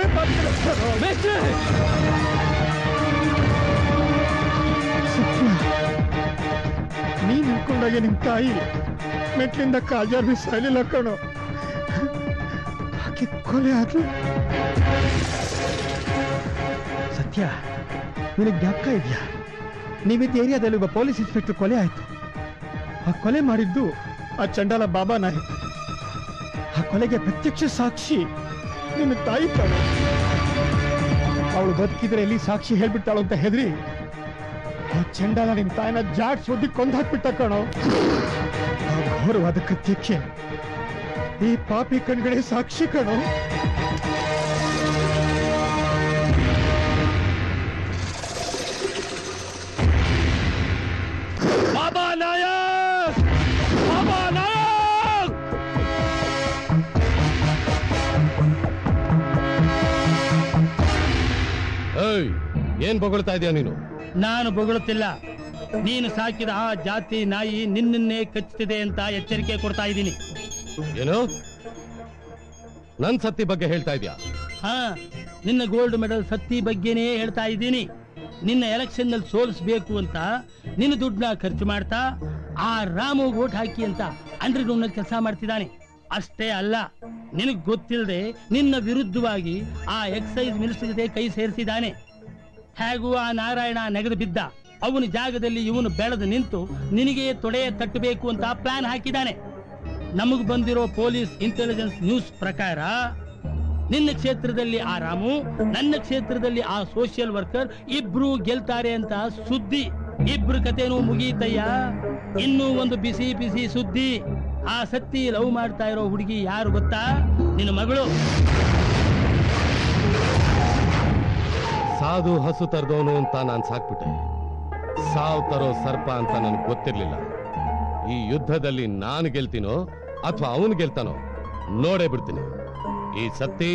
ನೀನ್ ಅನ್ಕೊಂಡಾಗೆ ನಿಮ್ ತಾಯಿ ಮೆಟ್ಲಿಂದ ಕಾಜಾರ್ ಬಿ ಸಾಲಿಲ್ಲ ಕಣೋ ಆಕೆ ಕೊಲೆ ಆದ್ಲು ಸತ್ಯ ನಿನಗೆ ಜ್ಞಾಪಕ ಇದೆಯಾ ನೀವಿದ್ದ ಏರಿಯಾದಲ್ಲಿ ಒಬ್ಬ ಪೊಲೀಸ್ ಇನ್ಸ್ಪೆಕ್ಟರ್ ಕೊಲೆ ಆಯ್ತು ಆ ಕೊಲೆ ಮಾಡಿದ್ದು ಆ ಚಂಡಾಲ ಬಾಬಾ ನಾಯಕ್ ಆ ಕೊಲೆಗೆ ಪ್ರತ್ಯಕ್ಷ ಸಾಕ್ಷಿ ನಿನ್ನ ತಾಯಿ ತಾಳು ಅವಳು ಬದುಕಿದ್ರೆ ಎಲ್ಲಿ ಸಾಕ್ಷಿ ಹೇಳ್ಬಿಟ್ಟಾಳು ಅಂತ ಹೆದ್ರಿ ಆ ಚಂಡಾಲ ನಿನ್ನ ತಾಯಿನ ಜಾಟ್ ಸುದ್ದಿ ಕೊಂದು ಹಾಕ್ಬಿಟ್ಟ ಕಣೋ ಆ ಘೋರವಾದ ಕೃತ್ಯಕ್ಕೆ ಈ ಪಾಪಿ ಕಣ್ಗಡೆ ಸಾಕ್ಷಿ ಕಣೋ ಬಾಬಾ ನಾಯಕ್ ಏನ್ ಬೊಗಳ್ತಾ ಇದೀಯ ನೀನು ನಾನು ಬೊಗಳುತ್ತಿಲ್ಲ ನೀನು ಸಾಕಿದ ಆ ಜಾತಿ ನಾಯಿ ನಿನ್ನನ್ನೇ ಕಚ್ಚುತ್ತಿದೆ ಅಂತ ಎಚ್ಚರಿಕೆ ಕೊಡ್ತಾ ಇದ್ದೀನಿ ಏನು ನನ್ ಸತ್ತಿ ಬಗ್ಗೆ ಹೇಳ್ತಾ ಇದೀಯಾ ಹಾ ನಿನ್ನ ಗೋಲ್ಡ್ ಮೆಡಲ್ ಸತ್ತಿ ಬಗ್ಗೆನೇ ಹೇಳ್ತಾ ಇದ್ದೀನಿ ನಿನ್ನ ಎಲೆಕ್ಷನ್ ನಲ್ಲಿ ಸೋಲಿಸಬೇಕು ಅಂತ ನಿನ್ನ ದುಡ್ಡನ್ನ ಖರ್ಚು ಮಾಡ್ತಾ ಆ ರಾಮು ಓಟ್ ಹಾಕಿ ಅಂತ ಅಂಡ್ರಿ ರೂಮ್ ನಲ್ಲಿ ಕೆಲಸ ಮಾಡ್ತಿದ್ದಾನೆ ಅಷ್ಟೇ ಅಲ್ಲ ನಿನಗ್ ಗೊತ್ತಿಲ್ಲದೆ ನಿನ್ನ ವಿರುದ್ಧವಾಗಿ ಆ ಎಕ್ಸೈಸ್ ಮಿನಿಸ್ಟರ್ ಜೊತೆ ಕೈ ಸೇರಿಸಿದ್ದಾನೆ ಹಾಗೂ ಆ ನಾರಾಯಣ ನೆಗೆದು ಬಿದ್ದ ಅವನ ಜಾಗದಲ್ಲಿ ಇವನು ಬೆಳೆದು ನಿಂತು ನಿನಗೆ ತೊಡೆ ತಟ್ಟಬೇಕು ಅಂತ ಪ್ಲಾನ್ ಹಾಕಿದ್ದಾನೆ ನಮಗ್ ಬಂದಿರೋ ಪೊಲೀಸ್ ಇಂಟೆಲಿಜೆನ್ಸ್ ನ್ಯೂಸ್ ಪ್ರಕಾರ ನಿನ್ನ ಕ್ಷೇತ್ರದಲ್ಲಿ ಆ ರಾಮು ನನ್ನ ಕ್ಷೇತ್ರದಲ್ಲಿ ಆ ಸೋಷಿಯಲ್ ವರ್ಕರ್ ಇಬ್ರು ಗೆಲ್ತಾರೆ ಅಂತ ಸುದ್ದಿ ಇಬ್ರು ಕಥೆನೂ ಮುಗಿಯಿತಯ್ಯ ಇನ್ನೂ ಒಂದು ಬಿಸಿ ಬಿಸಿ ಸುದ್ದಿ ಆ ಸತ್ತಿ ಲವ್ ಮಾಡ್ತಾ ಇರೋ ಹುಡುಗಿ ಯಾರು ಗೊತ್ತಾ? ನಿನ್ನ ಮಗಳು. ಸಾಧು ಹಸು ತರದೋನು ಅಂತ ನಾನು ಸಾಕ್ಬಿಟ್ಟೆ. ಸಾವು ತರೋ ಸರ್ಪ ಅಂತ ನನಗೆ ಗೊತ್ತಿರ್ಲಿಲ್ಲ. ಈ ಯುದ್ಧದಲ್ಲಿ ನಾನು ಗೆಲ್ತೀನೋ ಅಥವಾ ಅವನು ಗೆಲ್ತಾನೋ ನೋಡೇ ಬಿಡ್ತೀನಿ. ಈ ಸತ್ತಿ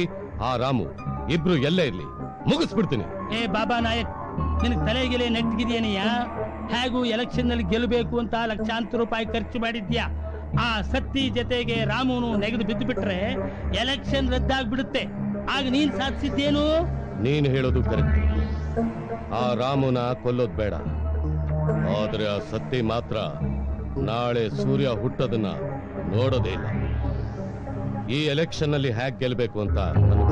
ಆ ರಾಮು ಇಬ್ರು ಎಲ್ಲೇ ಇರ್ಲಿ ಮುಗಿಸ್ಬಿಡ್ತೀನಿ. ಏ ಬಾಬಾ ನಾಯಕ್, ನಿನಗೆ ತಲೆಗೆಲೆ ನೆಟ್ಟಿದೆಯೇನಯ್ಯ? ಹಾಗೂ ಎಲೆಕ್ಷನ್ ನಲ್ಲಿ ಗೆಲ್ಲಬೇಕು ಅಂತ ಲಕ್ಷಾಂತರ ರೂಪಾಯಿ ಖರ್ಚು ಮಾಡಿದ್ಯಾ. ಆ ಸತ್ತಿ ಜೊತೆಗೆ ರಾಮುನು ನೆಗೆದು ಬಿದ್ದು ಬಿಟ್ರೆ ಎಲೆಕ್ಷನ್ ರದ್ದಾಗ್ಬಿಡುತ್ತೆ. ಆಗ ನೀನ್ ಸಾಧಿಸಿದ್ದೇನು? ನೀನ್ ಹೇಳೋದು ಕರೆಕ್ಟ್. ಆ ರಾಮುನ ಕೊಲ್ಲೋದ್ ಬೇಡ, ಆದ್ರೆ ಆ ಸತ್ತಿ ಮಾತ್ರ ನಾಳೆ ಸೂರ್ಯ ಹುಟ್ಟೋದನ್ನ ನೋಡೋದೇ ಇಲ್ಲ. ಈ ಎಲೆಕ್ಷನ್ ನಲ್ಲಿ ಹ್ಯಾಕ್ ಗೆಲ್ಲಬೇಕು ಅಂತ ನನಗೆ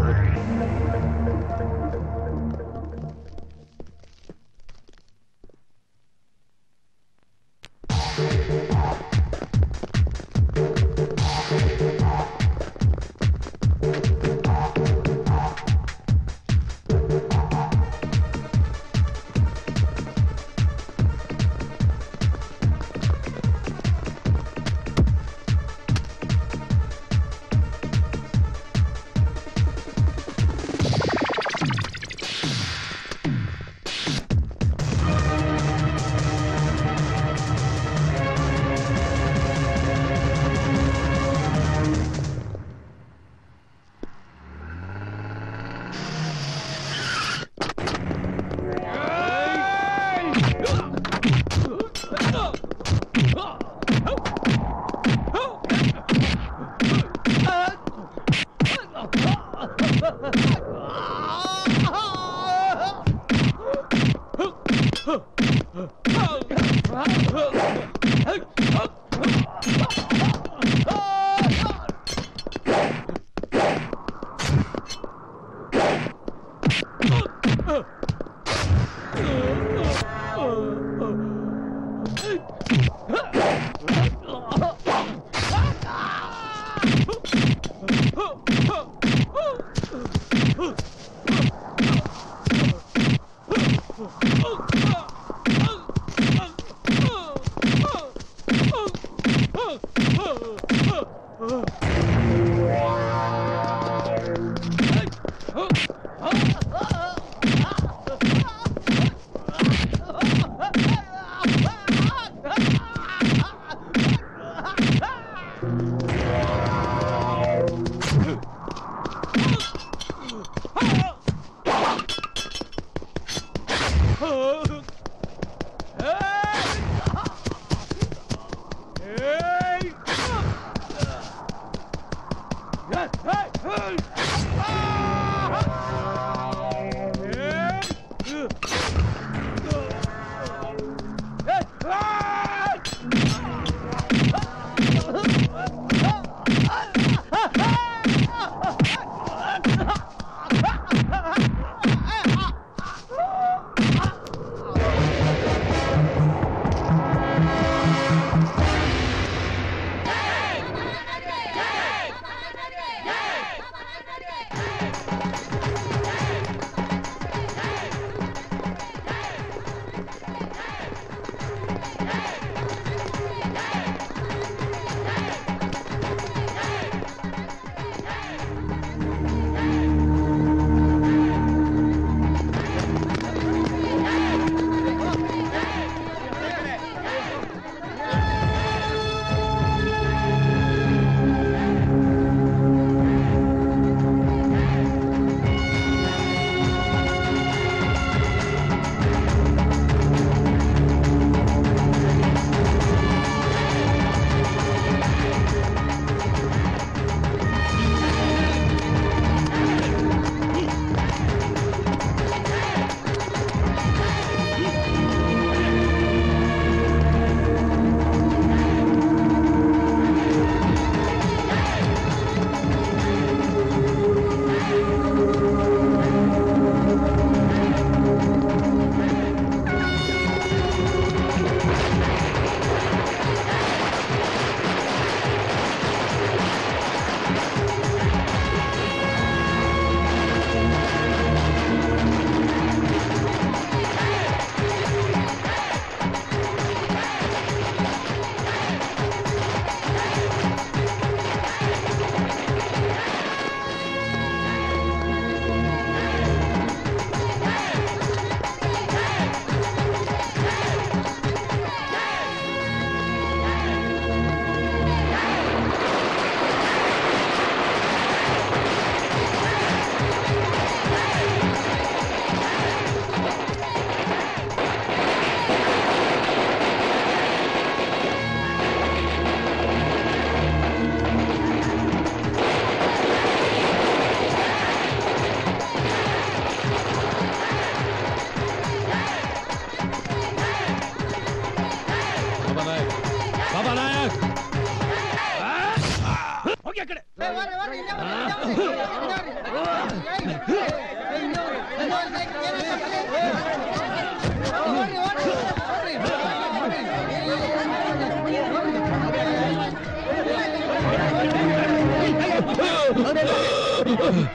सत्या